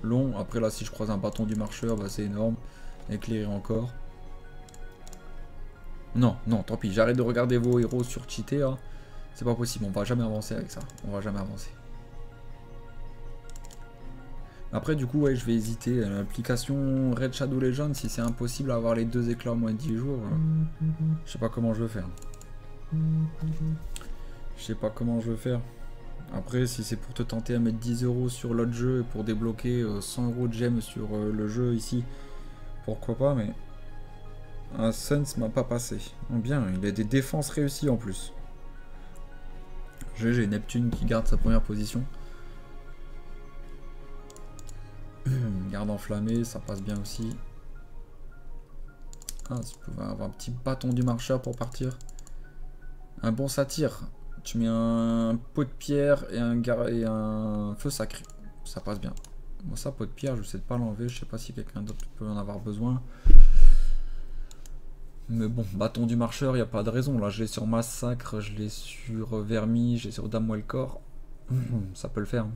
long. Après, là, si je croise un bâton du marcheur, bah, c'est énorme. Éclairer encore. Non, non, tant pis. J'arrête de regarder vos héros sur cheater, hein. C'est pas possible, on va jamais avancer avec ça. On va jamais avancer. Après, du coup, ouais, je vais hésiter. L'application Red Shadow Legend, si c'est impossible à avoir les deux éclats en moins de 10 jours, je sais pas comment je veux faire. Je sais pas comment je veux faire. Après, si c'est pour te tenter à mettre 10 € sur l'autre jeu et pour débloquer 100 € de gemmes sur le jeu ici, pourquoi pas, mais... Un Suns m'a pas passé. Bien, il a des défenses réussies en plus. GG, Neptune qui garde sa première position. Garde enflammée, ça passe bien aussi. Ah, si tu pouvais avoir un petit bâton du marcheur pour partir. Un bon satyre. Tu mets un pot de pierre et un feu sacré. Ça passe bien. Bon, ça, pot de pierre, je sais pas l'enlever. Je sais pas si quelqu'un d'autre peut en avoir besoin. Mais bon, bâton du marcheur, il n'y a pas de raison. Là, je l'ai sur Massacre, je l'ai sur Vermi, j'ai sur Dame Welcor. Ça peut le faire.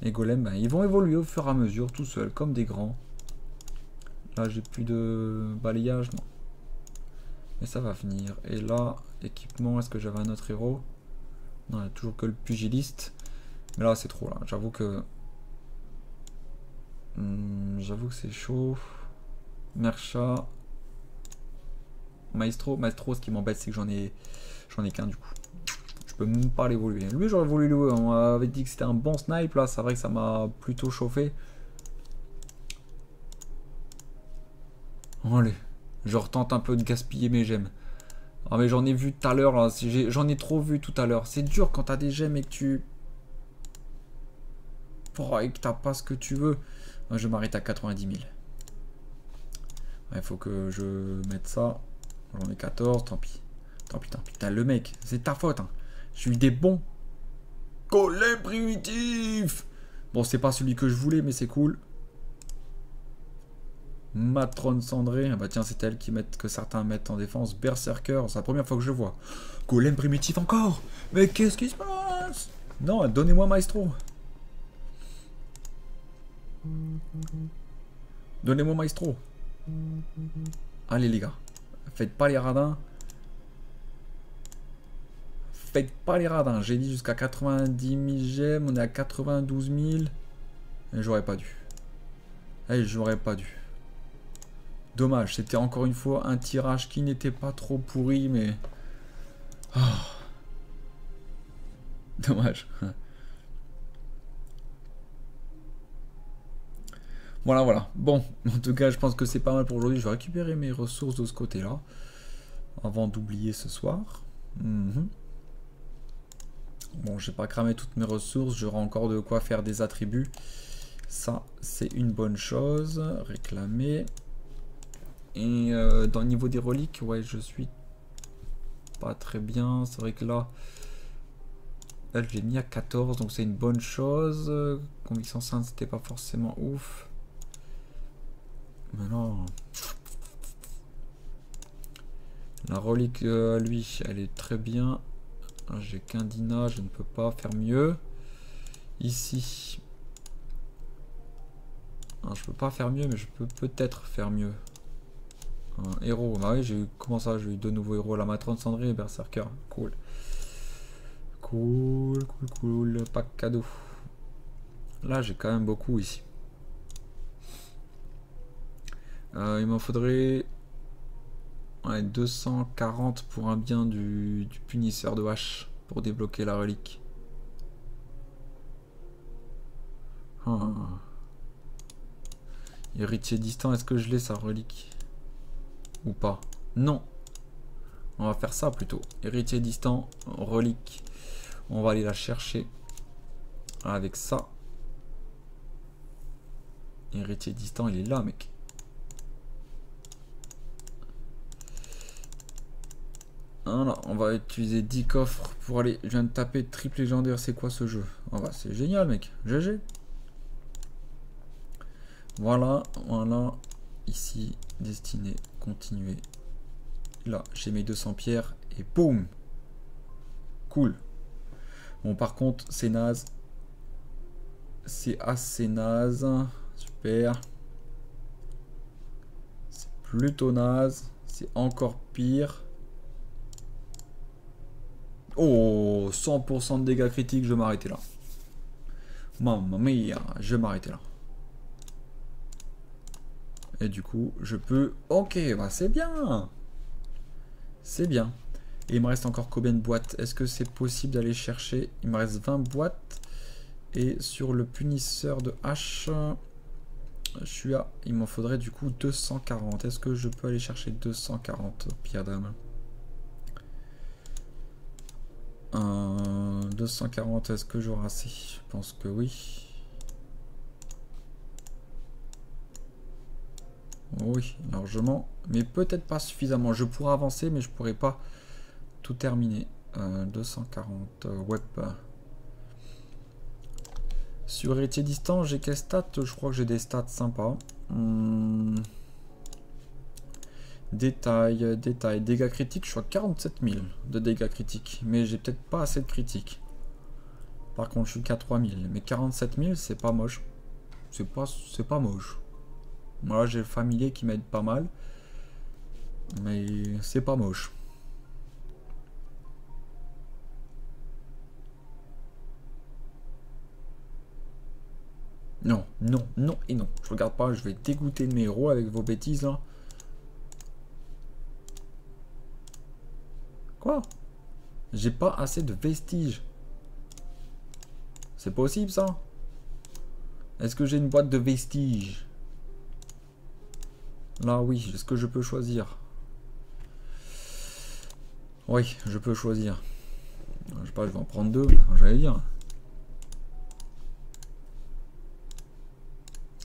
Les golems, ben, ils vont évoluer au fur et à mesure, tout seuls, comme des grands. Là, j'ai plus de balayage, non. Mais ça va venir. Et là, équipement, est-ce que j'avais un autre héros? Non, il n'y a toujours que le pugiliste. Mais là, c'est trop, là. J'avoue que... j'avoue que c'est chaud. Mercha, Maestro, ce qui m'embête c'est que j'en ai qu'un du coup. Je peux même pas l'évoluer. Lui j'aurais voulu le... On avait dit que c'était un bon snipe là, c'est vrai que ça m'a plutôt chauffé. Allez, je retente un peu de gaspiller mes gemmes. Ah mais j'en ai vu tout à l'heure là, j'en ai trop vu tout à l'heure. C'est dur quand t'as des gemmes et que tu... Oh, et que t'as pas ce que tu veux. Je m'arrête à 90 000. Il faut que je mette ça. J'en ai 14, tant pis. Tant pis, tant pis. Putain, le mec, c'est ta faute. Hein. Je suis des bons. Golem primitif. Bon, c'est pas celui que je voulais, mais c'est cool. Matrone cendrée. Ah bah tiens, c'est elle qui met, que certains mettent en défense. Berserker, c'est la première fois que je vois. Golem primitif encore. Mais qu'est-ce qui se passe? Non, donnez-moi Maestro. Donnez-moi Maestro. Allez les gars, faites pas les radins. Faites pas les radins. J'ai dit jusqu'à 90 000 gemmes. On est à 92 000. Et j'aurais pas dû. Et j'aurais pas dû. Dommage, c'était encore une fois un tirage qui n'était pas trop pourri. Mais... Oh. Dommage. Voilà, voilà. Bon, en tout cas, je pense que c'est pas mal pour aujourd'hui. Je vais récupérer mes ressources de ce côté-là. Avant d'oublier ce soir. Bon, j'ai pas cramé toutes mes ressources. J'aurai encore de quoi faire des attributs. Ça, c'est une bonne chose. Réclamer. Et dans le niveau des reliques, ouais, je suis pas très bien. C'est vrai que là... Là, je l'ai mis à 14, donc c'est une bonne chose. Conviction sainte, c'était pas forcément ouf. Maintenant, la relique, lui, elle est très bien. J'ai qu'un Dina, je ne peux pas faire mieux. Ici, alors, je peux pas faire mieux, mais je peux peut-être faire mieux. Un héros, ah oui, j'ai eu comment ça? J'ai eu deux nouveaux héros, la matrone cendrée et berserker. Cool, cool, cool, cool. Pack cadeau. Là, j'ai quand même beaucoup ici. Il m'en faudrait Ouais, 240 pour un bien du punisseur de hache pour débloquer la relique. Héritier distant, est-ce que je l'ai sa relique ou pas? Non. On va faire ça plutôt. Héritier distant, relique. On va aller la chercher avec ça. Héritier distant, il est là, mec. Voilà, on va utiliser 10 coffres pour aller. Je viens de taper triple légendaire. C'est quoi ce jeu? Oh bah, c'est génial, mec. GG. Voilà, voilà. Ici, destiné, continuer. Là, j'ai mes 200 pierres et boum. Cool. Bon, par contre, c'est naze. C'est assez naze. Super. C'est plutôt naze. C'est encore pire. Oh, 100% de dégâts critiques, je vais m'arrêter là. Mamma mia, je vais m'arrêter là. Et du coup, je peux... Ok, bah c'est bien. C'est bien. Et il me reste encore combien de boîtes? Est-ce que c'est possible d'aller chercher? Il me reste 20 boîtes. Et sur le punisseur de hache, je suis à... Il m'en faudrait du coup 240. Est-ce que je peux aller chercher 240 pierres d'âme? 240, est-ce que j'aurai assez? Je pense que oui. Oui, largement. Mais peut-être pas suffisamment. Je pourrais avancer, mais je pourrais pas tout terminer. 240 web. Sur héritier distant, j'ai quelles stats? Je crois que j'ai des stats sympas. Détail, détail, dégâts critiques, je suis à 47 000 de dégâts critiques, mais j'ai peut-être pas assez de critiques. Par contre, je suis qu'à 3 000, mais 47 000, c'est pas moche. C'est pas moche. Moi, j'ai le familier qui m'aide pas mal, mais c'est pas moche. Non, non, non et non. Je regarde pas, je vais dégoûter de mes héros avec vos bêtises là. Quoi? J'ai pas assez de vestiges. C'est possible ça? Est-ce que j'ai une boîte de vestiges? Là oui, est-ce que je peux choisir? Oui, je peux choisir. Je sais pas, je vais en prendre deux, j'allais dire.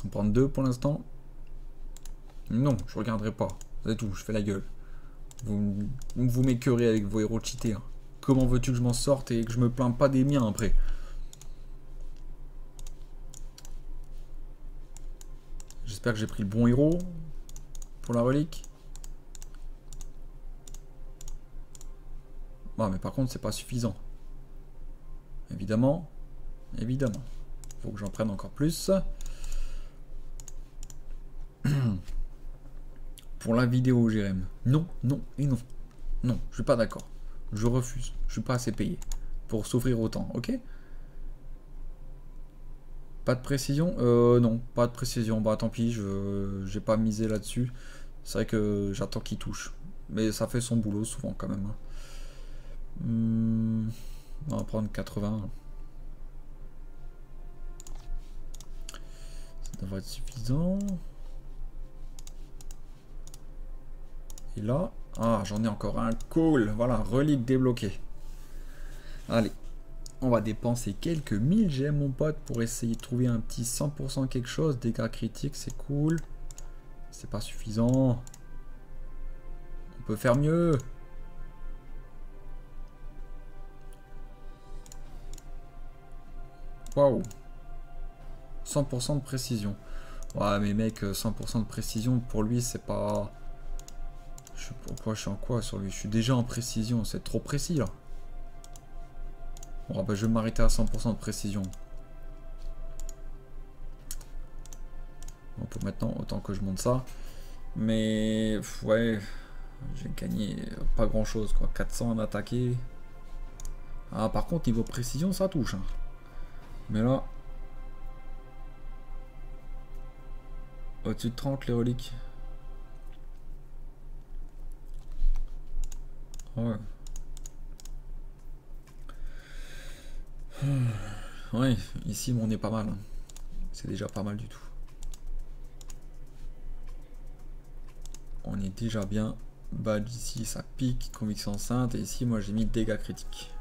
On prend deux pour l'instant. Non, je regarderai pas. C'est tout, je fais la gueule. Vous m'écœurez avec vos héros cheatés. Hein. Comment veux-tu que je m'en sorte et que je me plains pas des miens après? J'espère que j'ai pris le bon héros pour la relique. Bon, mais par contre, c'est pas suffisant. Évidemment. Évidemment. Faut que j'en prenne encore plus. Pour la vidéo, Jérémy. Non, non et non. Non, je suis pas d'accord. Je refuse. Je suis pas assez payé pour souffrir autant, ok? Pas de précision? Non, pas de précision. Bah tant pis, j'ai pas misé là-dessus. C'est vrai que j'attends qu'il touche. Mais ça fait son boulot souvent quand même. On va prendre 80. Ça devrait être suffisant. Et là, ah, j'en ai encore un, cool, voilà, relique débloquée. Allez, on va dépenser quelques 1000 gemmes, mon pote, pour essayer de trouver un petit 100% quelque chose. Dégâts critiques, c'est cool. C'est pas suffisant. On peut faire mieux. Waouh. 100% de précision. Ouais, mais mec, 100% de précision, pour lui, c'est pas... Pourquoi je suis en quoi sur lui? Je suis déjà en précision, c'est trop précis là. Bon, bah, je vais m'arrêter à 100% de précision. Bon, pour maintenant, autant que je monte ça. Mais ouais, j'ai gagné pas grand chose quoi. 400 en attaqué. Ah, par contre, niveau précision, ça touche. Hein. Mais là, au-dessus de 30, les reliques. Ouais, ici on est pas mal. C'est déjà pas mal du tout. On est déjà bien. Badge ici, ça pique. Conviction sainte. Et ici, moi j'ai mis dégâts critiques.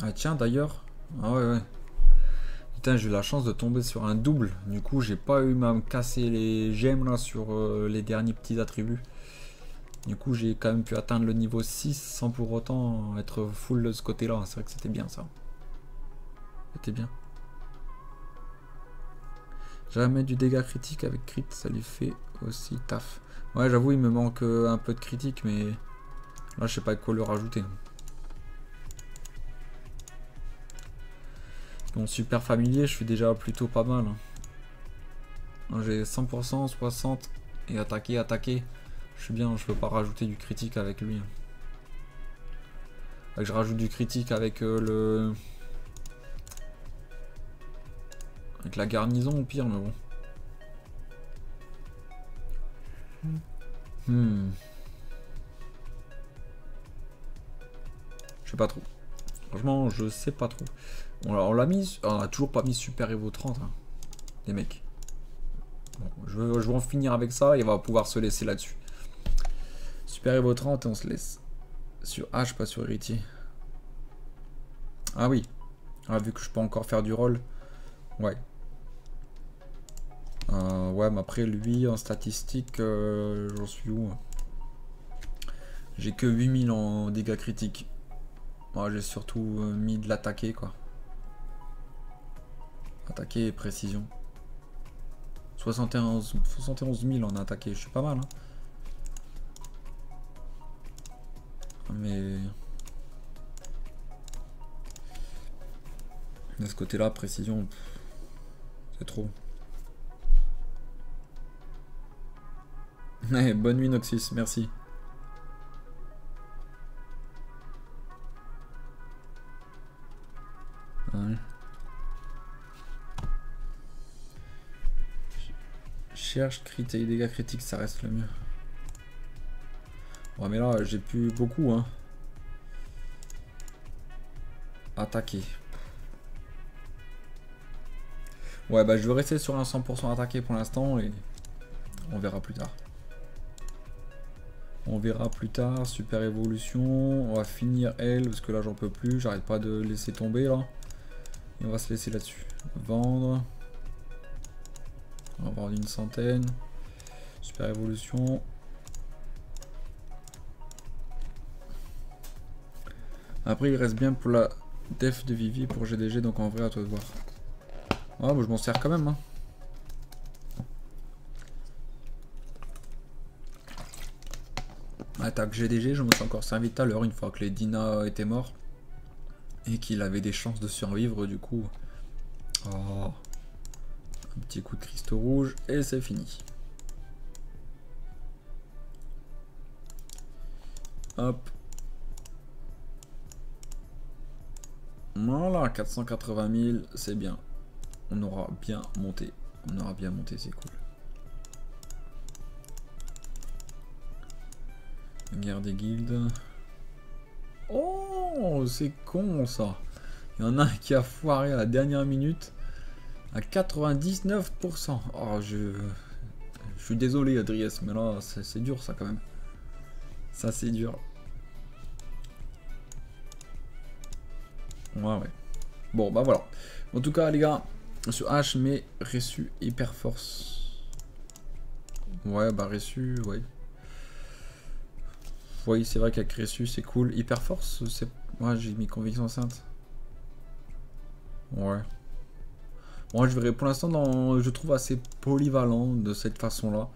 Ah tiens, d'ailleurs. Ah ouais, ouais. Putain, j'ai eu la chance de tomber sur un double. Du coup, j'ai pas eu à me casser les gemmes là sur les derniers petits attributs. Du coup, j'ai quand même pu atteindre le niveau 6 sans pour autant être full de ce côté-là. C'est vrai que c'était bien ça. C'était bien. J'allais mettre du dégât critique avec crit, ça lui fait aussi taf. Ouais, j'avoue, il me manque un peu de critique, mais là, je sais pas quoi le rajouter. Bon, super familier, je suis déjà plutôt pas mal. J'ai 100%, 60 et attaquer, attaquer. Je suis bien, je peux pas rajouter du critique avec lui. Je rajoute du critique avec le... avec la garnison au pire, mais bon. Je sais pas trop. Franchement, je sais pas trop. On l'a mis, on a toujours pas mis Super Evo 30, hein, les mecs. Bon, je vais en finir avec ça et on va pouvoir se laisser là-dessus. Super Evo 30 et on se laisse. Sur H, pas sur héritier. Ah oui. Ah, vu que je peux encore faire du roll. Ouais. Ouais, mais après, lui, en statistique, j'en suis où? J'ai que 8000 en dégâts critiques. Moi, j'ai surtout mis de l'attaquer, quoi. Attaquer et précision. 71 000 en attaqué, je suis pas mal. Hein. Mais... de ce côté-là, précision, c'est trop. Hey, bonne nuit, Noxus, merci. Ouais. Cherche, crit et dégâts critiques, ça reste le mieux. Ouais, mais là, j'ai plus beaucoup. Hein. Attaquer. Ouais, bah je vais rester sur un 100% attaqué pour l'instant et on verra plus tard. On verra plus tard. Super évolution. On va finir elle parce que là j'en peux plus. J'arrête pas de laisser tomber là. Et on va se laisser là-dessus. Vendre. On va vendre une centaine. Super évolution. Après il reste bien pour la def de Vivi pour GDG. Donc en vrai à toi de voir. Oh, bah, je m'en sers quand même. Hein. Attaque GDG, je me suis encore servi tout à l'heure une fois que les Dina étaient morts. Et qu'il avait des chances de survivre du coup. Oh. Un petit coup de cristaux rouges et c'est fini. Hop. Voilà, 480 000, c'est bien. On aura bien monté. On aura bien monté, c'est cool. Guerre des guildes. Oh, c'est con ça. Il y en a un qui a foiré à la dernière minute à 99%. Oh, je suis désolé, Adriès, mais là, c'est dur ça quand même. Ça, c'est dur. Ouais, ouais. Bon, bah voilà. En tout cas, les gars, ce H met Ressu hyper force. Ouais, bah Ressu, ouais. Oui, c'est vrai qu'avec Ressu, c'est cool. Hyper force, c'est. Moi, ouais, j'ai mis conviction sainte. Ouais. Moi, je verrai pour l'instant, dans... je trouve assez polyvalent de cette façon-là.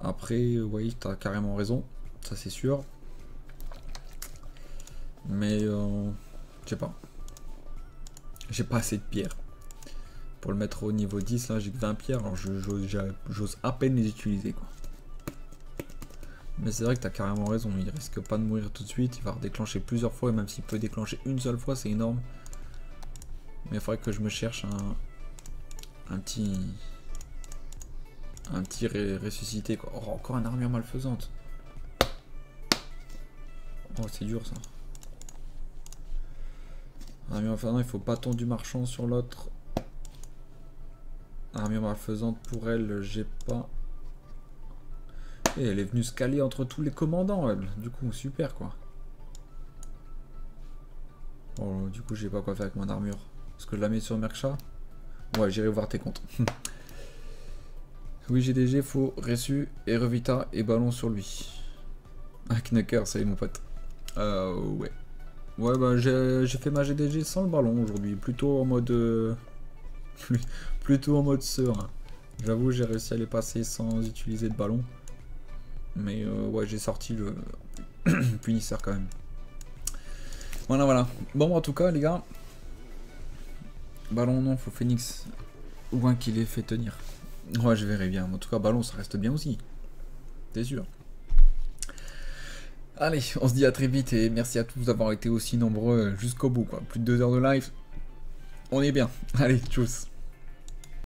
Après, oui, t'as carrément raison. Ça, c'est sûr. Mais, je sais pas. J'ai pas assez de pierres. Pour le mettre au niveau 10, là j'ai que 20 pierres, alors j'ose à peine les utiliser quoi. Mais c'est vrai que t'as carrément raison, il risque pas de mourir tout de suite, il va redéclencher plusieurs fois, et même s'il peut déclencher une seule fois, c'est énorme. Mais il faudrait que je me cherche un petit Un petit ressuscité quoi. Oh, encore une armure malfaisante. Oh, c'est dur ça. Armure malfaisante, il faut bâton du marchand sur l'autre. Armure malfaisante pour elle, j'ai pas. Et elle est venue se caler entre tous les commandants, elle. Du coup, super quoi. Oh, du coup, je sais pas quoi faire avec mon armure. Est-ce que je la mets sur Merksha? Ouais, j'irai voir tes comptes. Oui, GDG, faut Ressu et Revita et ballon sur lui. Ah, Knacker, ça y est, mon pote. Ouais. Ouais, bah, j'ai fait ma GDG sans le ballon aujourd'hui. Plutôt en mode. Plutôt en mode serein. J'avoue, j'ai réussi à les passer sans utiliser de ballon. Mais ouais, j'ai sorti le punisseur quand même. Voilà, voilà. Bon, en tout cas, les gars. Ballon, non, faut Phoenix. Ou un qui les fait tenir. Ouais, je verrai bien. En tout cas, ballon, ça reste bien aussi. T'es sûr. Allez, on se dit à très vite et merci à tous d'avoir été aussi nombreux jusqu'au bout, quoi. Plus de 2 heures de live. On est bien. Allez, tchuss.